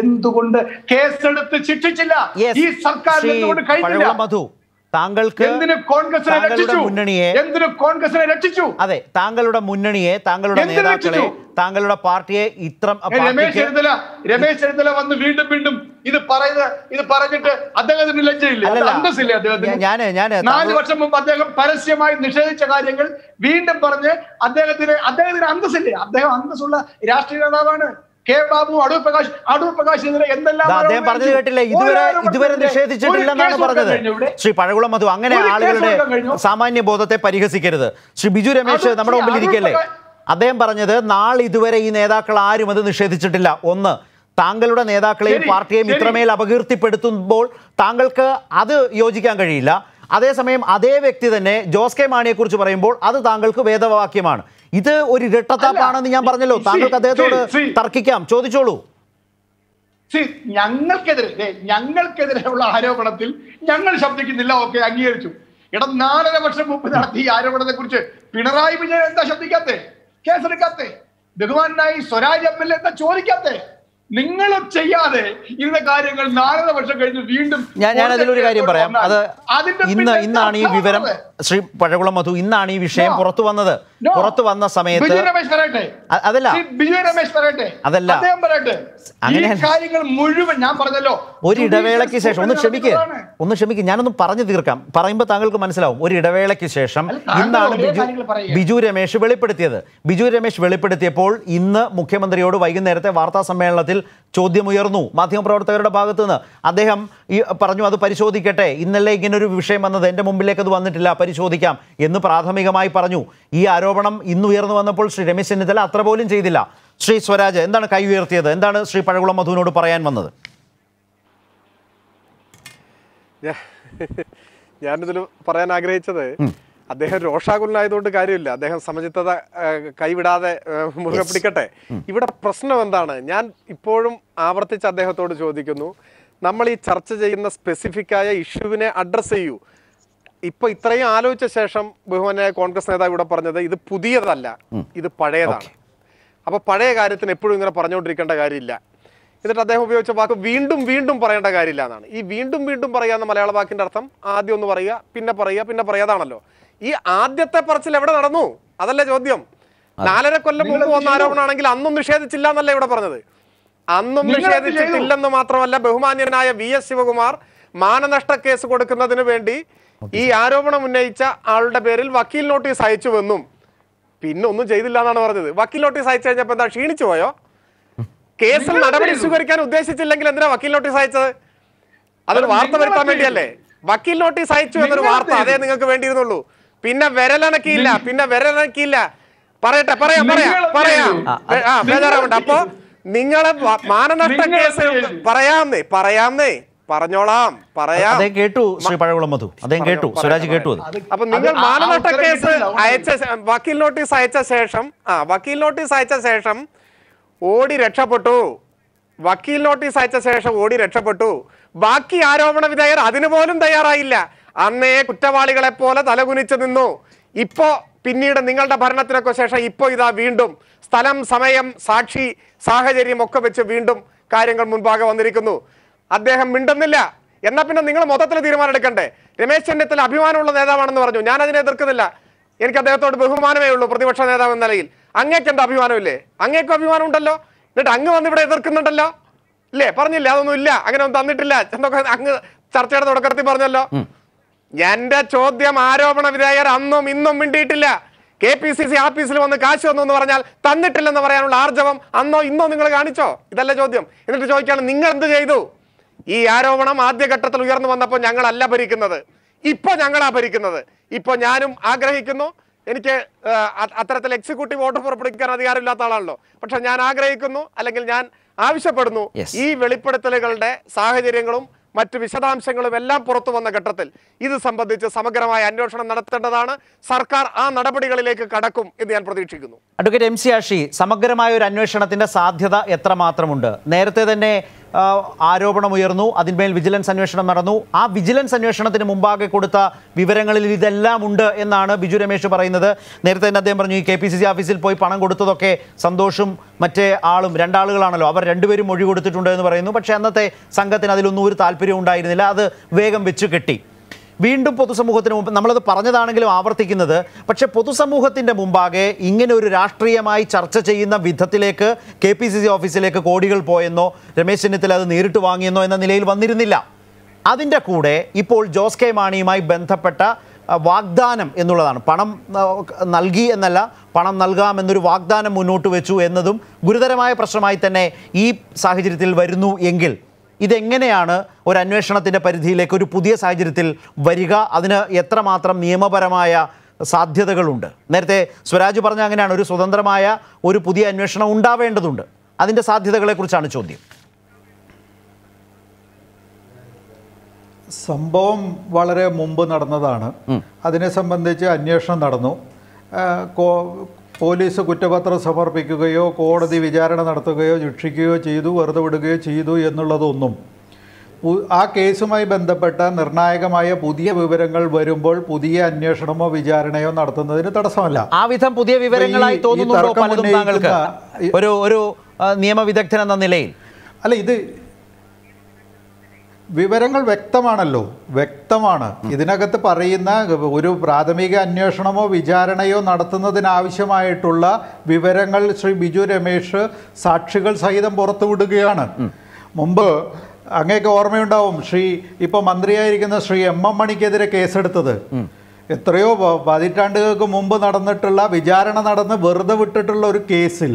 എന്തുകൊണ്ട് കേസെടുത്ത് ശിക്ഷിച്ചില്ല? ഈ സർക്കാർ എന്തുകൊണ്ട് കഴിഞ്ഞില്ല? താങ്കൾക്ക് താങ്കളുടെ മുന്നണിയെ രക്ഷിച്ചു. അതെ, താങ്കളുടെ മുന്നണിയെ, താങ്കളുടെ നേതാക്കളെ, താങ്കളുടെ പാർട്ടിയെ ഇത്ര രമേശ് ചെന്നിത്തല രമേശ് ചെന്നിത്തല വന്ന് വീണ്ടും വീണ്ടും ഇത് പറയുന്നത് ഇത് പറഞ്ഞിട്ട് അദ്ദേഹത്തിന് ലജ്ജയില്ല, അന്തസ്സില്ല അദ്ദേഹത്തിന്? ഞാൻ ഞാൻ നാല് വർഷം മുമ്പ് അദ്ദേഹം പരസ്യമായി നിഷേധിച്ച കാര്യങ്ങൾ വീണ്ടും പറഞ്ഞ് അദ്ദേഹത്തിന് അദ്ദേഹത്തിന് അന്തസ്സില്ലേ? അദ്ദേഹം അന്തസ്സുള്ള രാഷ്ട്രീയ നേതാവാണ്. കെ ബാബു, അടൂർ പ്രകാശ്, അടൂർ പ്രകാശിനെതിരെ എന്തെല്ലാം അദ്ദേഹം പറഞ്ഞു കേട്ടില്ലേ? ഇതുവരെ ഇതുവരെ നിഷേധിച്ചിട്ടില്ലെന്നാണ് പറഞ്ഞത് ശ്രീ പഴകുളം മധു. അങ്ങനെ ആളുകളുടെ സാമാന്യ ബോധത്തെ പരിഹസിക്കരുത്. ശ്രീ ബിജു രമേശ് നമ്മുടെ മുമ്പിൽ ഇരിക്കല്ലേ, അദ്ദേഹം പറഞ്ഞത് നാളിതുവരെ ഈ നേതാക്കൾ ആരും അത് നിഷേധിച്ചിട്ടില്ല. ഒന്ന്, താങ്കളുടെ നേതാക്കളെയും പാർട്ടിയെയും ഇത്രമേൽ അപകീർത്തിപ്പെടുത്തുമ്പോൾ താങ്കൾക്ക് അത് യോജിക്കാൻ കഴിയില്ല. അതേസമയം അതേ വ്യക്തി തന്നെ ജോസ് കെ മാണിയെ കുറിച്ച് പറയുമ്പോൾ അത് താങ്കൾക്ക് വേദവാക്യമാണ്. ഇത് ഒരു ഇരട്ടത്താപ്പാണെന്ന് ഞാൻ പറഞ്ഞല്ലോ. താങ്കൾക്ക് അദ്ദേഹത്തോട് തർക്കിക്കാം, ചോദിച്ചോളൂ. ഞങ്ങൾക്കെതിരെ ഞങ്ങൾക്കെതിരെയുള്ള ആരോപണത്തിൽ ഞങ്ങൾ ശബ്ദിക്കുന്നില്ല, ഓക്കെ, അംഗീകരിച്ചു. ഇടം നാലര വർഷം മുമ്പ് നടത്തി ഈ ആരോപണത്തെ കുറിച്ച് പിണറായി വിജയൻ എന്താ ശബ്ദിക്കാത്തേ? കേസെടുക്കാത്തേ? ബഹുമാനായി സ്വരാജ് എം എൽ എ എന്താ ചോദിക്കാത്തേ? നിങ്ങൾ ചെയ്യാതെ ഇന്ന കാര്യങ്ങൾ നാലര വർഷം കഴിഞ്ഞ് വീണ്ടും ഞാൻ ഞാൻ അതിലൊരു കാര്യം പറയാം. അത് ഇന്ന് ഇന്നാണ് ഈ വിവരം ശ്രീ പഴകുളം മധു, ഇന്നാണ് ഈ വിഷയം പുറത്തു വന്നത്. പുറത്തു വന്ന സമയത്ത് അതല്ല അതല്ല അങ്ങനെയല്ലോ. ഒരു ഇടവേളയ്ക്ക് ശേഷം ഒന്ന് ക്ഷമിക്കുക ഒന്ന് ക്ഷമിക്കുക ഞാനൊന്ന് പറഞ്ഞു തീർക്കാം, പറയുമ്പോൾ താങ്കൾക്ക് മനസ്സിലാവും. ഒരു ഇടവേളയ്ക്ക് ശേഷം ഇന്നാണ് ബിജു രമേശ് വെളിപ്പെടുത്തിയത്. ബിജു രമേശ് വെളിപ്പെടുത്തിയപ്പോൾ ഇന്ന് മുഖ്യമന്ത്രിയോട് വൈകുന്നേരത്തെ വാർത്താ സമ്മേളനത്തിൽ ചോദ്യമുയർന്നു മാധ്യമപ്രവർത്തകരുടെ ഭാഗത്തു നിന്ന്. അദ്ദേഹം ഈ പറഞ്ഞു, അത് പരിശോധിക്കട്ടെ, ഇന്നലെ ഇങ്ങനൊരു വിഷയം വന്നത്, എൻ്റെ മുമ്പിലേക്ക് അത് വന്നിട്ടില്ല, പരിശോധിക്കാം എന്ന് പ്രാഥമികമായി പറഞ്ഞു. ഈ ആരോപണം ഇന്ന് ഉയർന്നു വന്നപ്പോൾ ശ്രീ രമേശ് ചെന്നിത്തല അത്ര പോലും ചെയ്തില്ല. ശ്രീ സ്വരാജ് എന്താണ് കൈ ഉയർത്തിയത്? എന്താണ് ശ്രീ പഴകുളം മധുവിനോട് പറയാൻ വന്നത്? ഞാനിതിൽ പറയാൻ ആഗ്രഹിച്ചത്, അദ്ദേഹം രോഷാകുലനായതുകൊണ്ട് കാര്യമില്ല, അദ്ദേഹം സമചിത്തത കൈവിടാതെ മുറുകെ പിടിക്കട്ടെ. ഇവിടെ പ്രശ്നം എന്താണ്? ഞാൻ ഇപ്പോഴും ആവർത്തിച്ച് അദ്ദേഹത്തോട് ചോദിക്കുന്നു, നമ്മൾ ഈ ചർച്ച ചെയ്യുന്ന സ്പെസിഫിക്കായ ഇഷ്യൂവിനെ അഡ്രസ്സ് ചെയ്യൂ. ഇപ്പൊ ഇത്രയും ആലോചിച്ച ശേഷം ബഹുമാനായ കോൺഗ്രസ് നേതാവ് ഇവിടെ പറഞ്ഞത് ഇത് പുതിയതല്ല, ഇത് പഴയതാണ്. അപ്പൊ പഴയ കാര്യത്തിന് എപ്പോഴും ഇങ്ങനെ പറഞ്ഞുകൊണ്ടിരിക്കേണ്ട കാര്യമില്ല. എന്നിട്ട് അദ്ദേഹം ഉപയോഗിച്ച വാക്ക് വീണ്ടും വീണ്ടും പറയേണ്ട കാര്യമില്ല എന്നാണ്. ഈ വീണ്ടും വീണ്ടും പറയാവുന്ന മലയാള വാക്കിന്റെ അർത്ഥം ആദ്യം ഒന്ന് പറയുക, പിന്നെ പറയുക, പിന്നെ പറയാതാണല്ലോ. ഈ ആദ്യത്തെ പറച്ചിൽ എവിടെ നടന്നു? അതല്ലേ ചോദ്യം. നാലര കൊല്ലം മുമ്പ് വന്ന ആരോപണമാണെങ്കിൽ അന്നും നിഷേധിച്ചില്ല എന്നല്ല ഇവിടെ പറഞ്ഞത്. അന്നും നിഷേധിച്ചിട്ടില്ലെന്ന് മാത്രമല്ല, ബഹുമാന്യനായ വി എസ് ശിവകുമാർ മാനനഷ്ട കേസ് കൊടുക്കുന്നതിന് വേണ്ടി ഈ ആരോപണം ഉന്നയിച്ച ആളുടെ പേരിൽ വക്കീൽ നോട്ടീസ് അയച്ചുവെന്നും പിന്നെ ഒന്നും ചെയ്തില്ല എന്നാണ് പറഞ്ഞത്. വക്കീൽ നോട്ടീസ് അയച്ചു കഴിഞ്ഞപ്പോൾ എന്താ, ക്ഷീണിച്ചു പോയോ? കേസിൽ നടപടി സ്വീകരിക്കാൻ ഉദ്ദേശിച്ചില്ലെങ്കിൽ എന്തിനാ വക്കീൽ നോട്ടീസ് അയച്ചത്? അതൊരു വാർത്ത വരുത്താൻ വേണ്ടിയല്ലേ? വക്കീൽ നോട്ടീസ് അയച്ചു എന്നൊരു വാർത്ത അതേ നിങ്ങൾക്ക് വേണ്ടിയിരുന്നുള്ളൂ. പിന്നെ വിരലനക്കിയില്ല, പിന്നെ വിരലനക്കിയില്ല. പറയട്ടെ, പറയാം പറയാം പറയാം ആ ബേജാറാവണ്ട. അപ്പൊ നിങ്ങളെ മാനനഷ്ട കേസ് പറയാന്നേ പറയാന്നേ പറഞ്ഞോളാം, പറയാം. കേട്ടു ശ്രീ പഴകുളം മധു, അദ്ദേഹം കേട്ടു, സ്വരാജ് കേട്ടു. അപ്പൊ നിങ്ങൾ മാനനഷ്ട കേസ് അയച്ച വക്കീൽ നോട്ടീസ് അയച്ച ശേഷം ആ വക്കീൽ നോട്ടീസ് അയച്ച ശേഷം ഓടി രക്ഷപ്പെട്ടു. വക്കീൽ നോട്ടീസ് അയച്ച ശേഷം ഓടി രക്ഷപ്പെട്ടു. ബാക്കി ആരോപണ വിധേയർ അതിനുപോലും തയ്യാറായില്ല. അന്നേ കുറ്റവാളികളെ പോലെ തലകുനിച്ചു നിന്നു. ഇപ്പോ പിന്നീട് നിങ്ങളുടെ ഭരണത്തിനൊക്കെ ശേഷം ഇപ്പോൾ ഇതാ വീണ്ടും സ്ഥലം, സമയം, സാക്ഷി, സാഹചര്യം ഒക്കെ വെച്ച് വീണ്ടും കാര്യങ്ങൾ മുൻപാകെ വന്നിരിക്കുന്നു. അദ്ദേഹം മിണ്ടുന്നില്ല. എന്നാൽ പിന്നെ നിങ്ങൾ മൊത്തത്തിൽ തീരുമാനം എടുക്കണ്ടേ? രമേശ് ചെന്നിത്തല അഭിമാനമുള്ള നേതാവാണെന്ന് പറഞ്ഞു. ഞാൻ അതിനെ എതിർക്കുന്നില്ല. എനിക്ക് അദ്ദേഹത്തോട് ബഹുമാനമേ ഉള്ളൂ പ്രതിപക്ഷ നേതാവ് എന്ന നിലയിൽ. അങ്ങേക്ക് എന്താ അഭിമാനമില്ലേ? അങ്ങേക്കും അഭിമാനം ഉണ്ടല്ലോ. എന്നിട്ട് അങ്ങ് വന്നിവിടെ എതിർക്കുന്നുണ്ടല്ലോ അല്ലേ? പറഞ്ഞില്ലേ അതൊന്നും ഇല്ല, അങ്ങനെ ഒന്നും തന്നിട്ടില്ല എന്നൊക്കെ അങ്ങ് ചർച്ചയുടെ തുടക്കത്തിൽ പറഞ്ഞല്ലോ. എന്റെ ചോദ്യം, ആരോപണ വിധേയർ അന്നും ഇന്നും മിണ്ടിയിട്ടില്ല. കെ പി സി സി ആഫീസിൽ വന്ന് കാശ് വന്നു എന്ന് പറഞ്ഞാൽ തന്നിട്ടില്ലെന്ന് പറയാനുള്ള ആർജവം അന്നോ ഇന്നോ നിങ്ങൾ കാണിച്ചോ? ഇതല്ല ചോദ്യം. എന്നിട്ട് ചോദിക്കാണ്, നിങ്ങൾ എന്ത് ചെയ്തു? ഈ ആരോപണം ആദ്യഘട്ടത്തിൽ ഉയർന്നു വന്നപ്പോൾ ഞങ്ങളല്ല ഭരിക്കുന്നത്, ഇപ്പൊ ഞങ്ങളാ ഭരിക്കുന്നത്. ഇപ്പൊ ഞാനും ആഗ്രഹിക്കുന്നു, എനിക്ക് അത്തരത്തിൽ എക്സിക്യൂട്ടീവ് വോട്ട് പുറപ്പെടുവിക്കാൻ അധികാരമില്ലാത്ത ആളാണല്ലോ, പക്ഷെ ഞാൻ ആഗ്രഹിക്കുന്നു, അല്ലെങ്കിൽ ഞാൻ ആവശ്യപ്പെടുന്നു, ഈ വെളിപ്പെടുത്തലുകളുടെ സാഹചര്യങ്ങളും മറ്റു വിശദാംശങ്ങളും എല്ലാം പുറത്തു വന്ന ഘട്ടത്തിൽ ഇത് സംബന്ധിച്ച് സമഗ്രമായ അന്വേഷണം നടത്തേണ്ടതാണ്. സർക്കാർ ആ നടപടികളിലേക്ക് കടക്കും എന്ന് ഞാൻ പ്രതീക്ഷിക്കുന്നു. അഡ്വക്കേറ്റ് എം സി ആഷി, സമഗ്രമായ ഒരു അന്വേഷണത്തിന്റെ സാധ്യത എത്രമാത്രമുണ്ട്? നേരത്തെ തന്നെ ആരോപണം ഉയർന്നു, അതിന്മേൽ വിജിലൻസ് അന്വേഷണം നടന്നു. ആ വിജിലൻസ് അന്വേഷണത്തിന് മുമ്പാകെ കൊടുത്ത വിവരങ്ങളിൽ ഇതെല്ലാം ഉണ്ട് എന്നാണ് ബിജു രമേശ് പറയുന്നത്. നേരത്തെ തന്നെ അദ്ദേഹം പറഞ്ഞു, ഈ കെ പി സി സി ഓഫീസിൽ പോയി പണം കൊടുത്തതൊക്കെ സന്തോഷും മറ്റേ ആളും രണ്ടാളുകളാണല്ലോ, അവർ രണ്ടുപേരും മൊഴി കൊടുത്തിട്ടുണ്ട് എന്ന് പറയുന്നു. പക്ഷേ അന്നത്തെ സംഘത്തിന് അതിലൊന്നും ഒരു താല്പര്യം ഉണ്ടായിരുന്നില്ല, അത് വേഗം വെച്ചു കെട്ടി. വീണ്ടും പൊതുസമൂഹത്തിന് മുമ്പ് നമ്മളത് പറഞ്ഞതാണെങ്കിലും ആവർത്തിക്കുന്നത്, പക്ഷേ പൊതുസമൂഹത്തിൻ്റെ മുമ്പാകെ ഇങ്ങനെ ഒരു രാഷ്ട്രീയമായി ചർച്ച ചെയ്യുന്ന വിധത്തിലേക്ക് കെ പി സി സി ഓഫീസിലേക്ക് കോടികൾ പോയെന്നോ രമേശ് ചെന്നിത്തല അത് നേരിട്ട് വാങ്ങിയെന്നോ എന്ന നിലയിൽ വന്നിരുന്നില്ല. അതിൻ്റെ കൂടെ ഇപ്പോൾ ജോസ് കെ മാണിയുമായി ബന്ധപ്പെട്ട വാഗ്ദാനം എന്നുള്ളതാണ്, പണം നൽകി എന്നല്ല, പണം നൽകാമെന്നൊരു വാഗ്ദാനം മുന്നോട്ട് വെച്ചു എന്നതും ഗുരുതരമായ പ്രശ്നമായി തന്നെ ഈ സാഹചര്യത്തിൽ വരുന്നു എങ്കിൽ ഇതെങ്ങനെയാണ് ഒരു അന്വേഷണത്തിൻ്റെ പരിധിയിലേക്ക് ഒരു പുതിയ സാഹചര്യത്തിൽ വരിക? അതിന് എത്രമാത്രം നിയമപരമായ സാധ്യതകളുണ്ട്? നേരത്തെ സ്വരാജ് പറഞ്ഞ അങ്ങനെയാണ്, ഒരു സ്വതന്ത്രമായ ഒരു പുതിയ അന്വേഷണം ഉണ്ടാവേണ്ടതുണ്ട്. അതിൻ്റെ സാധ്യതകളെക്കുറിച്ചാണ് ചോദ്യം. സംഭവം വളരെ മുമ്പ് നടന്നതാണ്. അതിനെ സംബന്ധിച്ച് അന്വേഷണം നടന്നു. പോലീസ് കുറ്റപത്രം സമർപ്പിക്കുകയോ കോടതി വിചാരണ നടത്തുകയോ ശിക്ഷിക്കുകയോ ചെയ്തു, വെറുതെ വിടുകയോ ചെയ്തു എന്നുള്ളതൊന്നും ആ കേസുമായി ബന്ധപ്പെട്ട നിർണായകമായ പുതിയ വിവരങ്ങൾ വരുമ്പോൾ പുതിയ അന്വേഷണമോ വിചാരണയോ നടത്തുന്നതിന് തടസ്സമല്ല. ആ വിധം പുതിയ വിവരങ്ങളായി തോന്നുന്നുണ്ടോ പലതും താങ്കൾക്ക്, ഒരു ഒരു നിയമവിദഗ്ധൻ എന്ന നിലയിൽ? അല്ല, ഇത് വിവരങ്ങൾ വ്യക്തമാണല്ലോ, വ്യക്തമാണ്. ഇതിനകത്ത് പറയുന്ന ഒരു പ്രാഥമിക അന്വേഷണമോ വിചാരണയോ നടത്തുന്നതിനാവശ്യമായിട്ടുള്ള വിവരങ്ങൾ ശ്രീ ബിജു രമേശ് സാക്ഷികൾ സഹിതം പുറത്തുവിടുകയാണ്. മുമ്പ് അങ്ങേക്ക് ഓർമ്മയുണ്ടാവും, ശ്രീ ഇപ്പോൾ മന്ത്രിയായിരിക്കുന്ന ശ്രീ എം എം മണിക്കെതിരെ കേസെടുത്തത് എത്രയോ പതിറ്റാണ്ടുകൾക്ക് മുമ്പ് നടന്നിട്ടുള്ള, വിചാരണ നടന്ന് വെറുതെ വിട്ടിട്ടുള്ള ഒരു കേസിൽ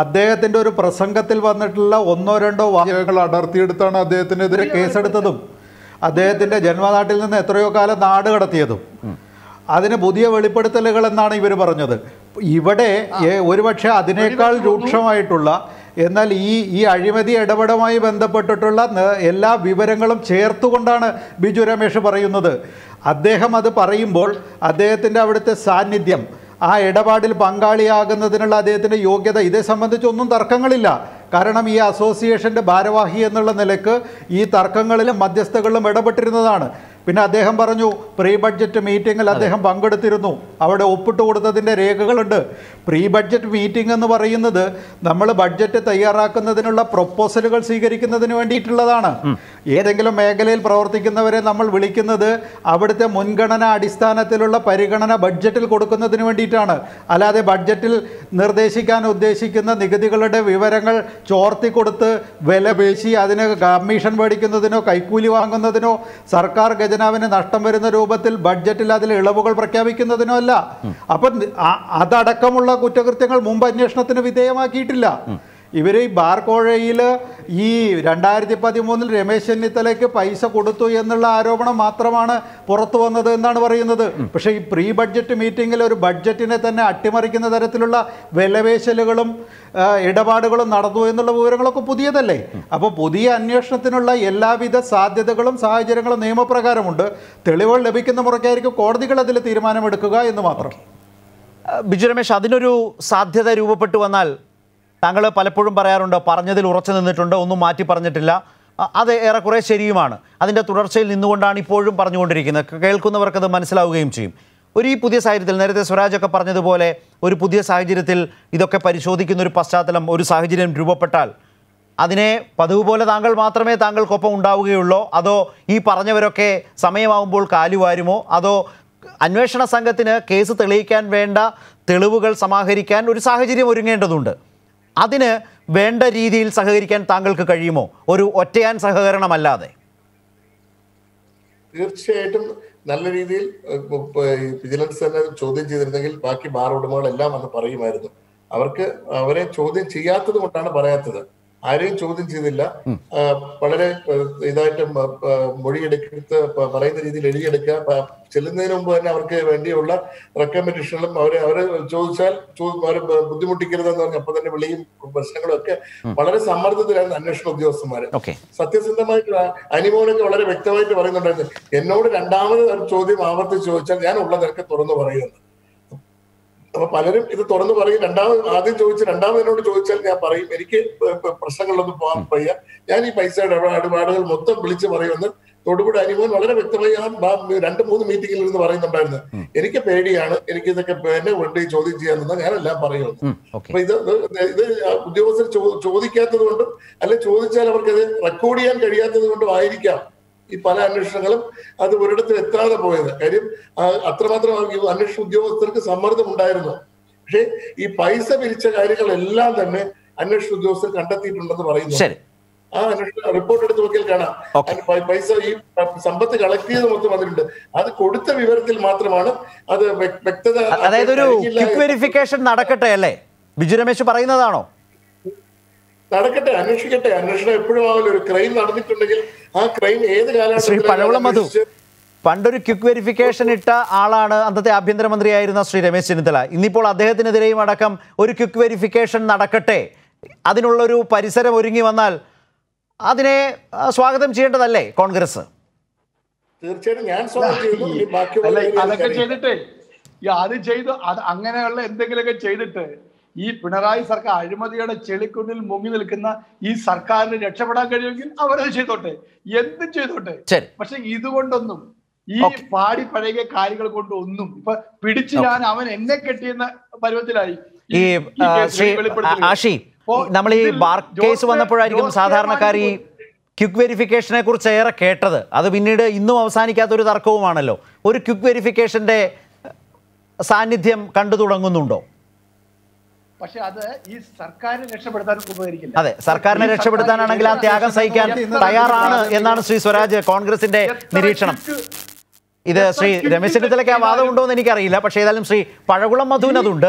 അദ്ദേഹത്തിൻ്റെ ഒരു പ്രസംഗത്തിൽ വന്നിട്ടുള്ള ഒന്നോ രണ്ടോ വാചകങ്ങൾ അടർത്തിയെടുത്താണ് അദ്ദേഹത്തിനെതിരെ കേസെടുത്തതും അദ്ദേഹത്തിൻ്റെ ജന്മനാട്ടിൽ നിന്ന് എത്രയോ കാലം നാട് കടത്തിയതും. അതിന് പുതിയ വെളിപ്പെടുത്തലുകൾ എന്നാണ് ഇവർ പറഞ്ഞത്. ഇവിടെ ഒരുപക്ഷെ അതിനേക്കാൾ രൂക്ഷമായിട്ടുള്ള, എന്നാൽ ഈ ഈ അഴിമതി ഇടപെടുമായി ബന്ധപ്പെട്ടിട്ടുള്ള എല്ലാ വിവരങ്ങളും ചേർത്തുകൊണ്ടാണ് ബിജു രമേശ് പറയുന്നത്. അദ്ദേഹം അത് പറയുമ്പോൾ അദ്ദേഹത്തിൻ്റെ അവിടുത്തെ സാന്നിധ്യം, ആ ഇടപാടിൽ പങ്കാളിയാകുന്നതിനുള്ള അദ്ദേഹത്തിൻ്റെ യോഗ്യത, ഇതേ സംബന്ധിച്ചൊന്നും തർക്കങ്ങളില്ല. കാരണം ഈ അസോസിയേഷൻ്റെ ഭാരവാഹി എന്നുള്ള നിലയ്ക്ക് ഈ തർക്കങ്ങളിലും മധ്യസ്ഥകളിലും ഇടപെട്ടിരുന്നതാണ്. പിന്നെ അദ്ദേഹം പറഞ്ഞു, പ്രീ ബഡ്ജറ്റ് മീറ്റിങ്ങിൽ അദ്ദേഹം പങ്കെടുത്തിരുന്നു, അവിടെ ഒപ്പിട്ട് കൊടുത്തതിൻ്റെ രേഖകളുണ്ട്. പ്രീ ബഡ്ജറ്റ് മീറ്റിംഗ് എന്ന് പറയുന്നത് നമ്മൾ ബഡ്ജറ്റ് തയ്യാറാക്കുന്നതിനുള്ള പ്രൊപ്പോസലുകൾ സ്വീകരിക്കുന്നതിന് വേണ്ടിയിട്ടുള്ളതാണ്. ഏതെങ്കിലും മേഖലയിൽ പ്രവർത്തിക്കുന്നവരെ നമ്മൾ വിളിക്കുന്നത് അവിടുത്തെ മുൻഗണന അടിസ്ഥാനത്തിലുള്ള പരിഗണന ബഡ്ജറ്റിൽ കൊടുക്കുന്നതിന് വേണ്ടിയിട്ടാണ്. അല്ലാതെ ബഡ്ജറ്റിൽ നിർദ്ദേശിക്കാൻ ഉദ്ദേശിക്കുന്ന നികുതികളുടെ വിവരങ്ങൾ ചോർത്തി കൊടുത്ത് വില പേശി അതിന് കമ്മീഷൻ മേടിക്കുന്നതിനോ കൈക്കൂലി വാങ്ങുന്നതിനോ സർക്കാർ ഖജനാവിന് നഷ്ടം വരുന്ന രൂപത്തിൽ ബഡ്ജറ്റിൽ അതിൽ ഇളവുകൾ പ്രഖ്യാപിക്കുന്നതിനോ അല്ല. അപ്പം അതടക്കമുള്ള കുറ്റകൃത്യങ്ങൾ മുമ്പ് അന്വേഷണത്തിന് വിധേയമാക്കിയിട്ടില്ല. ഇവർ ഈ ബാർകോഴയിൽ ഈ രണ്ടായിരത്തി പതിമൂന്നിൽ രമേശ് ചെന്നിത്തലയ്ക്ക് പൈസ കൊടുത്തു എന്നുള്ള ആരോപണം മാത്രമാണ് പുറത്തു വന്നത് എന്നാണ് പറയുന്നത്. പക്ഷേ ഈ പ്രീ ബഡ്ജറ്റ് മീറ്റിങ്ങിൽ ഒരു ബഡ്ജറ്റിനെ തന്നെ അട്ടിമറിക്കുന്ന തരത്തിലുള്ള വിലവേശലുകളും ഇടപാടുകളും നടന്നു എന്നുള്ള വിവരങ്ങളൊക്കെ പുതിയതല്ലേ? അപ്പോൾ പുതിയ അന്വേഷണത്തിനുള്ള എല്ലാവിധ സാധ്യതകളും സാഹചര്യങ്ങളും നിയമപ്രകാരമുണ്ട്. തെളിവുകൾ ലഭിക്കുന്ന മുറയ്ക്കായിരിക്കും കോടതികൾ അതിൽ തീരുമാനമെടുക്കുക എന്ന് മാത്രം. ബിജു രമേശ്, അതിനൊരു സാധ്യത രൂപപ്പെട്ടു വന്നാൽ താങ്കൾ പലപ്പോഴും പറയാറുണ്ട് പറഞ്ഞതിൽ ഉറച്ചു നിന്നിട്ടുണ്ട്, ഒന്നും മാറ്റി പറഞ്ഞിട്ടില്ല. അത് ഏറെക്കുറെ ശരിയുമാണ്. അതിൻ്റെ തുടർച്ചയിൽ നിന്നുകൊണ്ടാണ് ഇപ്പോഴും പറഞ്ഞുകൊണ്ടിരിക്കുന്നത്. കേൾക്കുന്നവർക്കത് മനസ്സിലാവുകയും ചെയ്യും. ഒരു ഈ പുതിയ സാഹചര്യത്തിൽ നേരത്തെ സ്വരാജൊക്കെ പറഞ്ഞതുപോലെ ഒരു പുതിയ സാഹചര്യത്തിൽ ഇതൊക്കെ പരിശോധിക്കുന്ന ഒരു പശ്ചാത്തലം ഒരു സാഹചര്യം രൂപപ്പെട്ടാൽ അതിനെ പതിവ് പോലെ താങ്കൾ മാത്രമേ താങ്കൾക്കൊപ്പം ഉണ്ടാവുകയുള്ളൂ, അതോ ഈ പറഞ്ഞവരൊക്കെ സമയമാകുമ്പോൾ കാലുവാരുമോ, അതോ അന്വേഷണ സംഘത്തിന് കേസ് തെളിയിക്കാൻ വേണ്ട തെളിവുകൾ സമാഹരിക്കാൻ ഒരു സാഹചര്യം ഒരുങ്ങേണ്ടതുണ്ട്, അതിന് വേണ്ട രീതിയിൽ സഹകരിക്കാൻ താങ്കൾക്ക് കഴിയുമോ ഒരു ഒറ്റയാൻ സഹകരണമല്ലാതെ? തീർച്ചയായിട്ടും നല്ല രീതിയിൽ വിജിലൻസ് തന്നെ ചോദ്യം ചെയ്തിരുന്നെങ്കിൽ ബാക്കി ബാർ ഉടമകളെല്ലാം അന്ന് പറയുമായിരുന്നു. അവർക്ക് അവരെ ചോദ്യം ചെയ്യാത്തത് കൊണ്ടാണ് പറയാത്തത്. ആരെയും ചോദ്യം ചെയ്തില്ല. വളരെ ഇതായിട്ട് മൊഴിയെടുക്കെടുത്ത് പറയുന്ന രീതിയിൽ എഴുതിയെടുക്കുക. ചെല്ലുന്നതിന് മുമ്പ് തന്നെ അവർക്ക് വേണ്ടിയുള്ള റെക്കമെൻഡേഷനുകളും അവരെ അവരെ ചോദിച്ചാൽ അവരെ ബുദ്ധിമുട്ടിക്കരുതെന്ന് പറഞ്ഞ അപ്പൊ തന്നെ വിളിയും പ്രശ്നങ്ങളും ഒക്കെ വളരെ സമ്മർദ്ദത്തിലായിരുന്നു അന്വേഷണ ഉദ്യോഗസ്ഥന്മാര്. സത്യസന്ധമായിട്ട് അനിമോനൊക്കെ വളരെ വ്യക്തമായിട്ട് പറയുന്നുണ്ടായിരുന്നു, എന്നോട് രണ്ടാമത് ചോദ്യം ആവർത്തിച്ച് ചോദിച്ചാൽ ഞാൻ ഉള്ളതൊക്കെ തുറന്നു പറയുന്നു. അപ്പൊ പലരും ഇത് തുറന്നു പറയും. രണ്ടാമത് ആദ്യം ചോദിച്ചു രണ്ടാമതിനോട് ചോദിച്ചാൽ ഞാൻ പറയും എനിക്ക് പ്രശ്നങ്ങളിലൊന്നും പോകാൻ വയ്യ, ഞാൻ ഈ പൈസയുടെ ഇടപാടുകൾ മൊത്തം വിളിച്ചു പറയുമെന്ന് തൊടുപുഴ അനിമോൻ വളരെ വ്യക്തമായി ആ രണ്ട് മൂന്ന് മീറ്റിംഗിൽ നിന്ന് പറയുന്നുണ്ടായിരുന്നു. എനിക്ക് പേടിയാണ്, എനിക്ക് ഇതൊക്കെ എന്നെ കൊണ്ട് ചോദ്യം ചെയ്യാമെന്ന് ഞാനെല്ലാം പറയുമെന്ന്. അപ്പൊ ഇത് ഇത് ഉദ്യോഗസ്ഥർ ചോദിക്കാത്തത് കൊണ്ടും അല്ലെ ചോദിച്ചാൽ അവർക്കത് റെക്കോർഡ് ചെയ്യാൻ കഴിയാത്തത് കൊണ്ടും ആയിരിക്കാം ഈ പല അന്വേഷണങ്ങളും അത് ഒരിടത്തും എത്താതെ പോയത്. കാര്യം അത്രമാത്രം അന്വേഷണ ഉദ്യോഗസ്ഥർക്ക് സമ്മർദ്ദം ഉണ്ടായിരുന്നു. പക്ഷെ ഈ പൈസ പിരിച്ച കാര്യങ്ങളെല്ലാം തന്നെ അന്വേഷണ ഉദ്യോഗസ്ഥർ കണ്ടെത്തിയിട്ടുണ്ടെന്ന് പറയുന്നു. ആ അന്വേഷണ റിപ്പോർട്ട് എടുത്ത് നോക്കിയാൽ കാണാം പൈസ ഈ സമ്പത്ത് കളക്ട് ചെയ്ത് മൊത്തം വന്നിട്ടുണ്ട്. അത് കൊടുത്ത വിവരത്തിൽ മാത്രമാണ് അത് വ്യക്തത. അതായത് ഒരു ക്വിക്ക് വെരിഫിക്കേഷൻ നടക്കട്ടെ അല്ലേ ബിജു രമേശ് പറയുന്നതാണോ? നടക്കട്ടെ, അന്വേഷിക്കട്ടെ. അന്വേഷണം എപ്പോഴും ആവില്ല. ഒരു ക്രൈം നടന്നിട്ടുണ്ടെങ്കിൽ ആ ക്രൈം ഏത് കാലഘട്ടത്തിൽ പണ്ടൊരു ക്വിക്ക് വെരിഫിക്കേഷൻ ഇട്ട ആളാണ് അന്നത്തെ ആഭ്യന്തരമന്ത്രിയായിരുന്ന ശ്രീ രമേശ് ചെന്നിത്തല. ഇന്നിപ്പോൾ അദ്ദേഹത്തിനെതിരെയും അടക്കം ഒരു ക്വിക്ക് വെരിഫിക്കേഷൻ നടക്കട്ടെ, അതിനുള്ളൊരു പരിസരം ഒരുങ്ങി വന്നാൽ അതിനെ സ്വാഗതം ചെയ്യേണ്ടതല്ലേ കോൺഗ്രസ്? തീർച്ചയായിട്ടും ഞാൻ സ്വാഗതം ചെയ്തിട്ട് അത് ചെയ്തു. അത് അങ്ങനെയുള്ള എന്തെങ്കിലുമൊക്കെ ചെയ്തിട്ട് ഈ പിണറായി സർക്കാർ അഴിമതിയുടെ ചെളിക്കുണ്ടിൽ മുങ്ങി നിൽക്കുന്ന ഈ സർക്കാരിന് രക്ഷപ്പെടാൻ കഴിയുമെങ്കിൽ അവരത് ചെയ്തോട്ടെ, എന്തും ചെയ്തോട്ടെ. പക്ഷെ ഇതുകൊണ്ടൊന്നും ഈ പാടി പഴകിയ കാര്യങ്ങൾ കൊണ്ട് ഒന്നും ഇപ്പൊ പിടിച്ചു ഞാൻ അവൻ എന്നെ കെട്ടിയെന്ന പരുവത്തിലായി. ഈ ആഷി, നമ്മൾ ഈ ബാർ കേസ് വന്നപ്പോഴായിരിക്കും സാധാരണക്കാർ ഈ ക്വിക്ക് വെരിഫിക്കേഷനെ കുറിച്ച് ഏറെ കേട്ടത്. അത് പിന്നീട് ഇന്നും അവസാനിക്കാത്ത ഒരു തർക്കവുമാണല്ലോ. ഒരു ക്വിക്ക് വെരിഫിക്കേഷന്റെ സാന്നിധ്യം കണ്ടു തുടങ്ങുന്നുണ്ടോ? പക്ഷെ അത് ഈ സർക്കാരിനെ രക്ഷപ്പെടുത്താൻ ഉപകരിക്കില്ല. അതെ, സർക്കാരിനെ രക്ഷപ്പെടുത്താനാണെങ്കിൽ ആ ത്യാഗം സഹിക്കാൻ തയ്യാറാണ് എന്നാണ് ശ്രീ സ്വരാജ് കോൺഗ്രസിന്റെ നിരീക്ഷണം. ഇത് ശ്രീ രമേശ് ചെന്നിത്തലയ്ക്ക് ആ വാദം ഉണ്ടോ എന്ന് എനിക്കറിയില്ല. പക്ഷേ ഏതായാലും ശ്രീ പഴകുളം മധുവിന് അതുണ്ട്.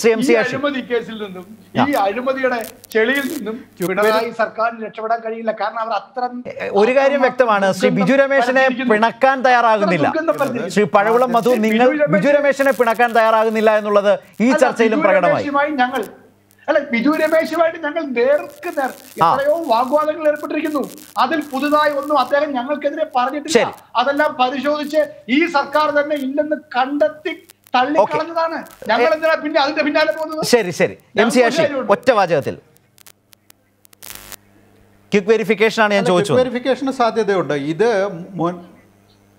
ശ്രീ എം സി അഴിമതി കേസിൽ നിന്നും ഈ അഴിമതിയുടെ ചെളിയിൽ നിന്നും പിണറായി സർക്കാരിന് രക്ഷപ്പെടാൻ കഴിയില്ല. കാരണം അവർ അത്ര ഒരു കാര്യം വ്യക്തമാണ്, ശ്രീ ബിജു രമേശിനെ പിണക്കാൻ തയ്യാറാകുന്നില്ല. ശ്രീ പഴകുളം മധു, നിങ്ങൾ ബിജു രമേശിനെ പിണക്കാൻ തയ്യാറാകുന്നില്ല എന്നുള്ളത് ഈ ചർച്ചയിലും പ്രകടമായി. ഞങ്ങൾ അല്ലെ ബിജു രമേശുമായിട്ട് ഞങ്ങൾ നേർക്ക് നേർ എത്രയോ വാഗ്വാദങ്ങൾ ഏർപ്പെട്ടിരിക്കുന്നു. അതിൽ പുതുതായി ഒന്നും അദ്ദേഹം ഞങ്ങൾക്കെതിരെ പറഞ്ഞിട്ടില്ല. അതെല്ലാം പരിശോധിച്ച് ഈ സർക്കാർ തന്നെ ഇല്ലെന്ന് കണ്ടെത്തി തള്ളിക്കളഞ്ഞതാണ്. ഞങ്ങൾ എന്തിനാ പിന്നെ അതിന്റെ പിന്നാലെ പോകുന്നത്? ശരി ശരി എം സി ആഷി, ഒറ്റ വാചകത്തിൽ ക്വിക്ക് വെരിഫിക്കേഷൻ ആണ് ഞാൻ ചോദിച്ചത്. വെരിഫിക്കേഷന് സാധ്യതയുണ്ട്. ഇത്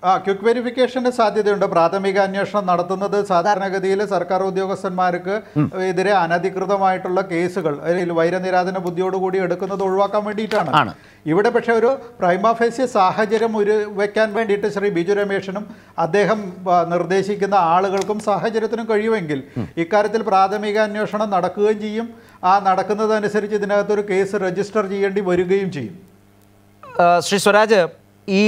ആ ക്വിക്ക് വെരിഫിക്കേഷന് സാധ്യതയുണ്ട്. പ്രാഥമിക അന്വേഷണം നടത്തുന്നത് സാധാരണഗതിയിൽ സർക്കാർ ഉദ്യോഗസ്ഥന്മാർക്ക് എതിരെ അനധികൃതമായിട്ടുള്ള കേസുകൾ അല്ലെങ്കിൽ വൈരനിരാധന ബുദ്ധിയോടുകൂടി എടുക്കുന്നത് ഒഴിവാക്കാൻ വേണ്ടിയിട്ടാണ്. ഇവിടെ പക്ഷേ ഒരു പ്രൈമഫേസി സാഹചര്യം ഒരു വയ്ക്കാൻ വേണ്ടിയിട്ട് ശ്രീ ബിജു രമേശിനും അദ്ദേഹം നിർദ്ദേശിക്കുന്ന ആളുകൾക്കും സാഹചര്യത്തിനും കഴിയുമെങ്കിൽ ഇക്കാര്യത്തിൽ പ്രാഥമിക അന്വേഷണം നടക്കുകയും ചെയ്യും. ആ നടക്കുന്നതനുസരിച്ച് ഇതിനകത്തൊരു കേസ് രജിസ്റ്റർ ചെയ്യേണ്ടി വരികയും ചെയ്യും. ശ്രീ സ്വരാജ്, ഈ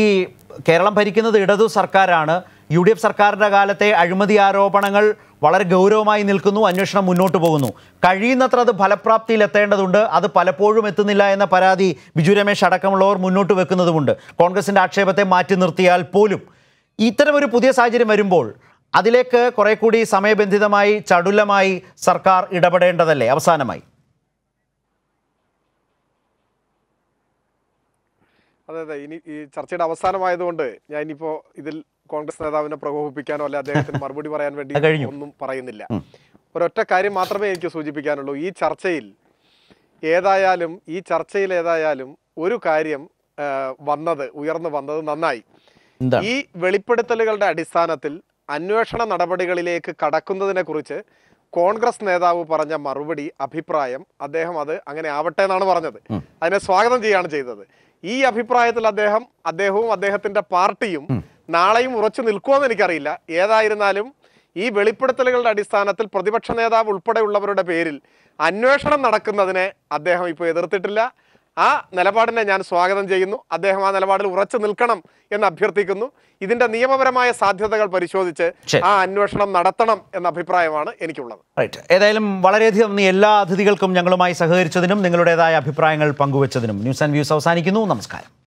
കേരളം ഭരിക്കുന്നത് ഇടതു സർക്കാരാണ്. യു ഡി എഫ് സർക്കാരിൻ്റെ കാലത്തെ അഴിമതി ആരോപണങ്ങൾ വളരെ ഗൗരവമായി നിൽക്കുന്നു, അന്വേഷണം മുന്നോട്ട് പോകുന്നു. കഴിയുന്നത്ര അത് ഫലപ്രാപ്തിയിൽ എത്തേണ്ടതുണ്ട്. അത് പലപ്പോഴും എത്തുന്നില്ല എന്ന പരാതി ബിജു രമേശ് അടക്കമുള്ളവർ മുന്നോട്ട് വെക്കുന്നതുമുണ്ട്. കോൺഗ്രസിൻ്റെ ആക്ഷേപത്തെ മാറ്റി നിർത്തിയാൽ പോലും ഇത്തരമൊരു പുതിയ സാഹചര്യം വരുമ്പോൾ അതിലേക്ക് കുറേ കൂടി സമയബന്ധിതമായി ചടുലമായി സർക്കാർ ഇടപെടേണ്ടതല്ലേ? അവസാനമായി അതെ അതെ ഇനി ഈ ചർച്ചയുടെ അവസാനമായതുകൊണ്ട് ഞാൻ ഇനിയിപ്പോ ഇതിൽ കോൺഗ്രസ് നേതാവിനെ പ്രകോപിപ്പിക്കാനോ അല്ലെ അദ്ദേഹത്തിന് മറുപടി പറയാൻ വേണ്ടി ഒന്നും പറയുന്നില്ല. ഒരൊറ്റ കാര്യം മാത്രമേ എനിക്ക് സൂചിപ്പിക്കാനുള്ളൂ. ഈ ചർച്ചയിൽ ഏതായാലും ഈ ചർച്ചയിൽ ഏതായാലും ഒരു കാര്യം വന്നത് ഉയർന്നു വന്നത് നന്നായി. ഈ വെളിപ്പെടുത്തലുകളുടെ അടിസ്ഥാനത്തിൽ അന്വേഷണ നടപടികളിലേക്ക് കടക്കുന്നതിനെ കുറിച്ച് കോൺഗ്രസ് നേതാവ് പറഞ്ഞ മറുപടി അഭിപ്രായം അദ്ദേഹം അത് അങ്ങനെ ആവട്ടെ എന്നാണ് പറഞ്ഞത്, അതിനെ സ്വാഗതം ചെയ്യുകയാണ് ചെയ്തത്. ഈ അഭിപ്രായത്തിൽ അദ്ദേഹം അദ്ദേഹവും അദ്ദേഹത്തിന്റെ പാർട്ടിയും നാളെയും ഉറച്ചു നിൽക്കുമെന്ന് എനിക്കറിയില്ല. ഏതായിരുന്നാലും ഈ വെളിപ്പെടുത്തലുകളുടെ അടിസ്ഥാനത്തിൽ പ്രതിപക്ഷ നേതാവ് ഉൾപ്പെടെയുള്ളവരുടെ പേരിൽ അന്വേഷണം നടക്കുന്നതിനെ അദ്ദേഹം ഇപ്പോൾ എതിർത്തിട്ടില്ല. ആ നിലപാടിനെ ഞാൻ സ്വാഗതം ചെയ്യുന്നു. അദ്ദേഹം ആ നിലപാടിൽ ഉറച്ചു നിൽക്കണം എന്ന് അഭ്യർത്ഥിക്കുന്നു. ഇതിന്റെ നിയമപരമായ സാധ്യതകൾ പരിശോധിച്ച് ആ അന്വേഷണം നടത്തണം എന്ന അഭിപ്രായമാണ് എനിക്കുള്ളത്. റൈറ്റ്. ഏതായാലും വളരെയധികം നന്ദി എല്ലാ അതിഥികൾക്കും, ഞങ്ങളുമായി സഹകരിച്ചതിനും നിങ്ങളുടേതായ അഭിപ്രായങ്ങൾ പങ്കുവച്ചതിനും. ന്യൂസ് ആൻഡ് വ്യൂസ് അവസാനിക്കുന്നു. നമസ്കാരം.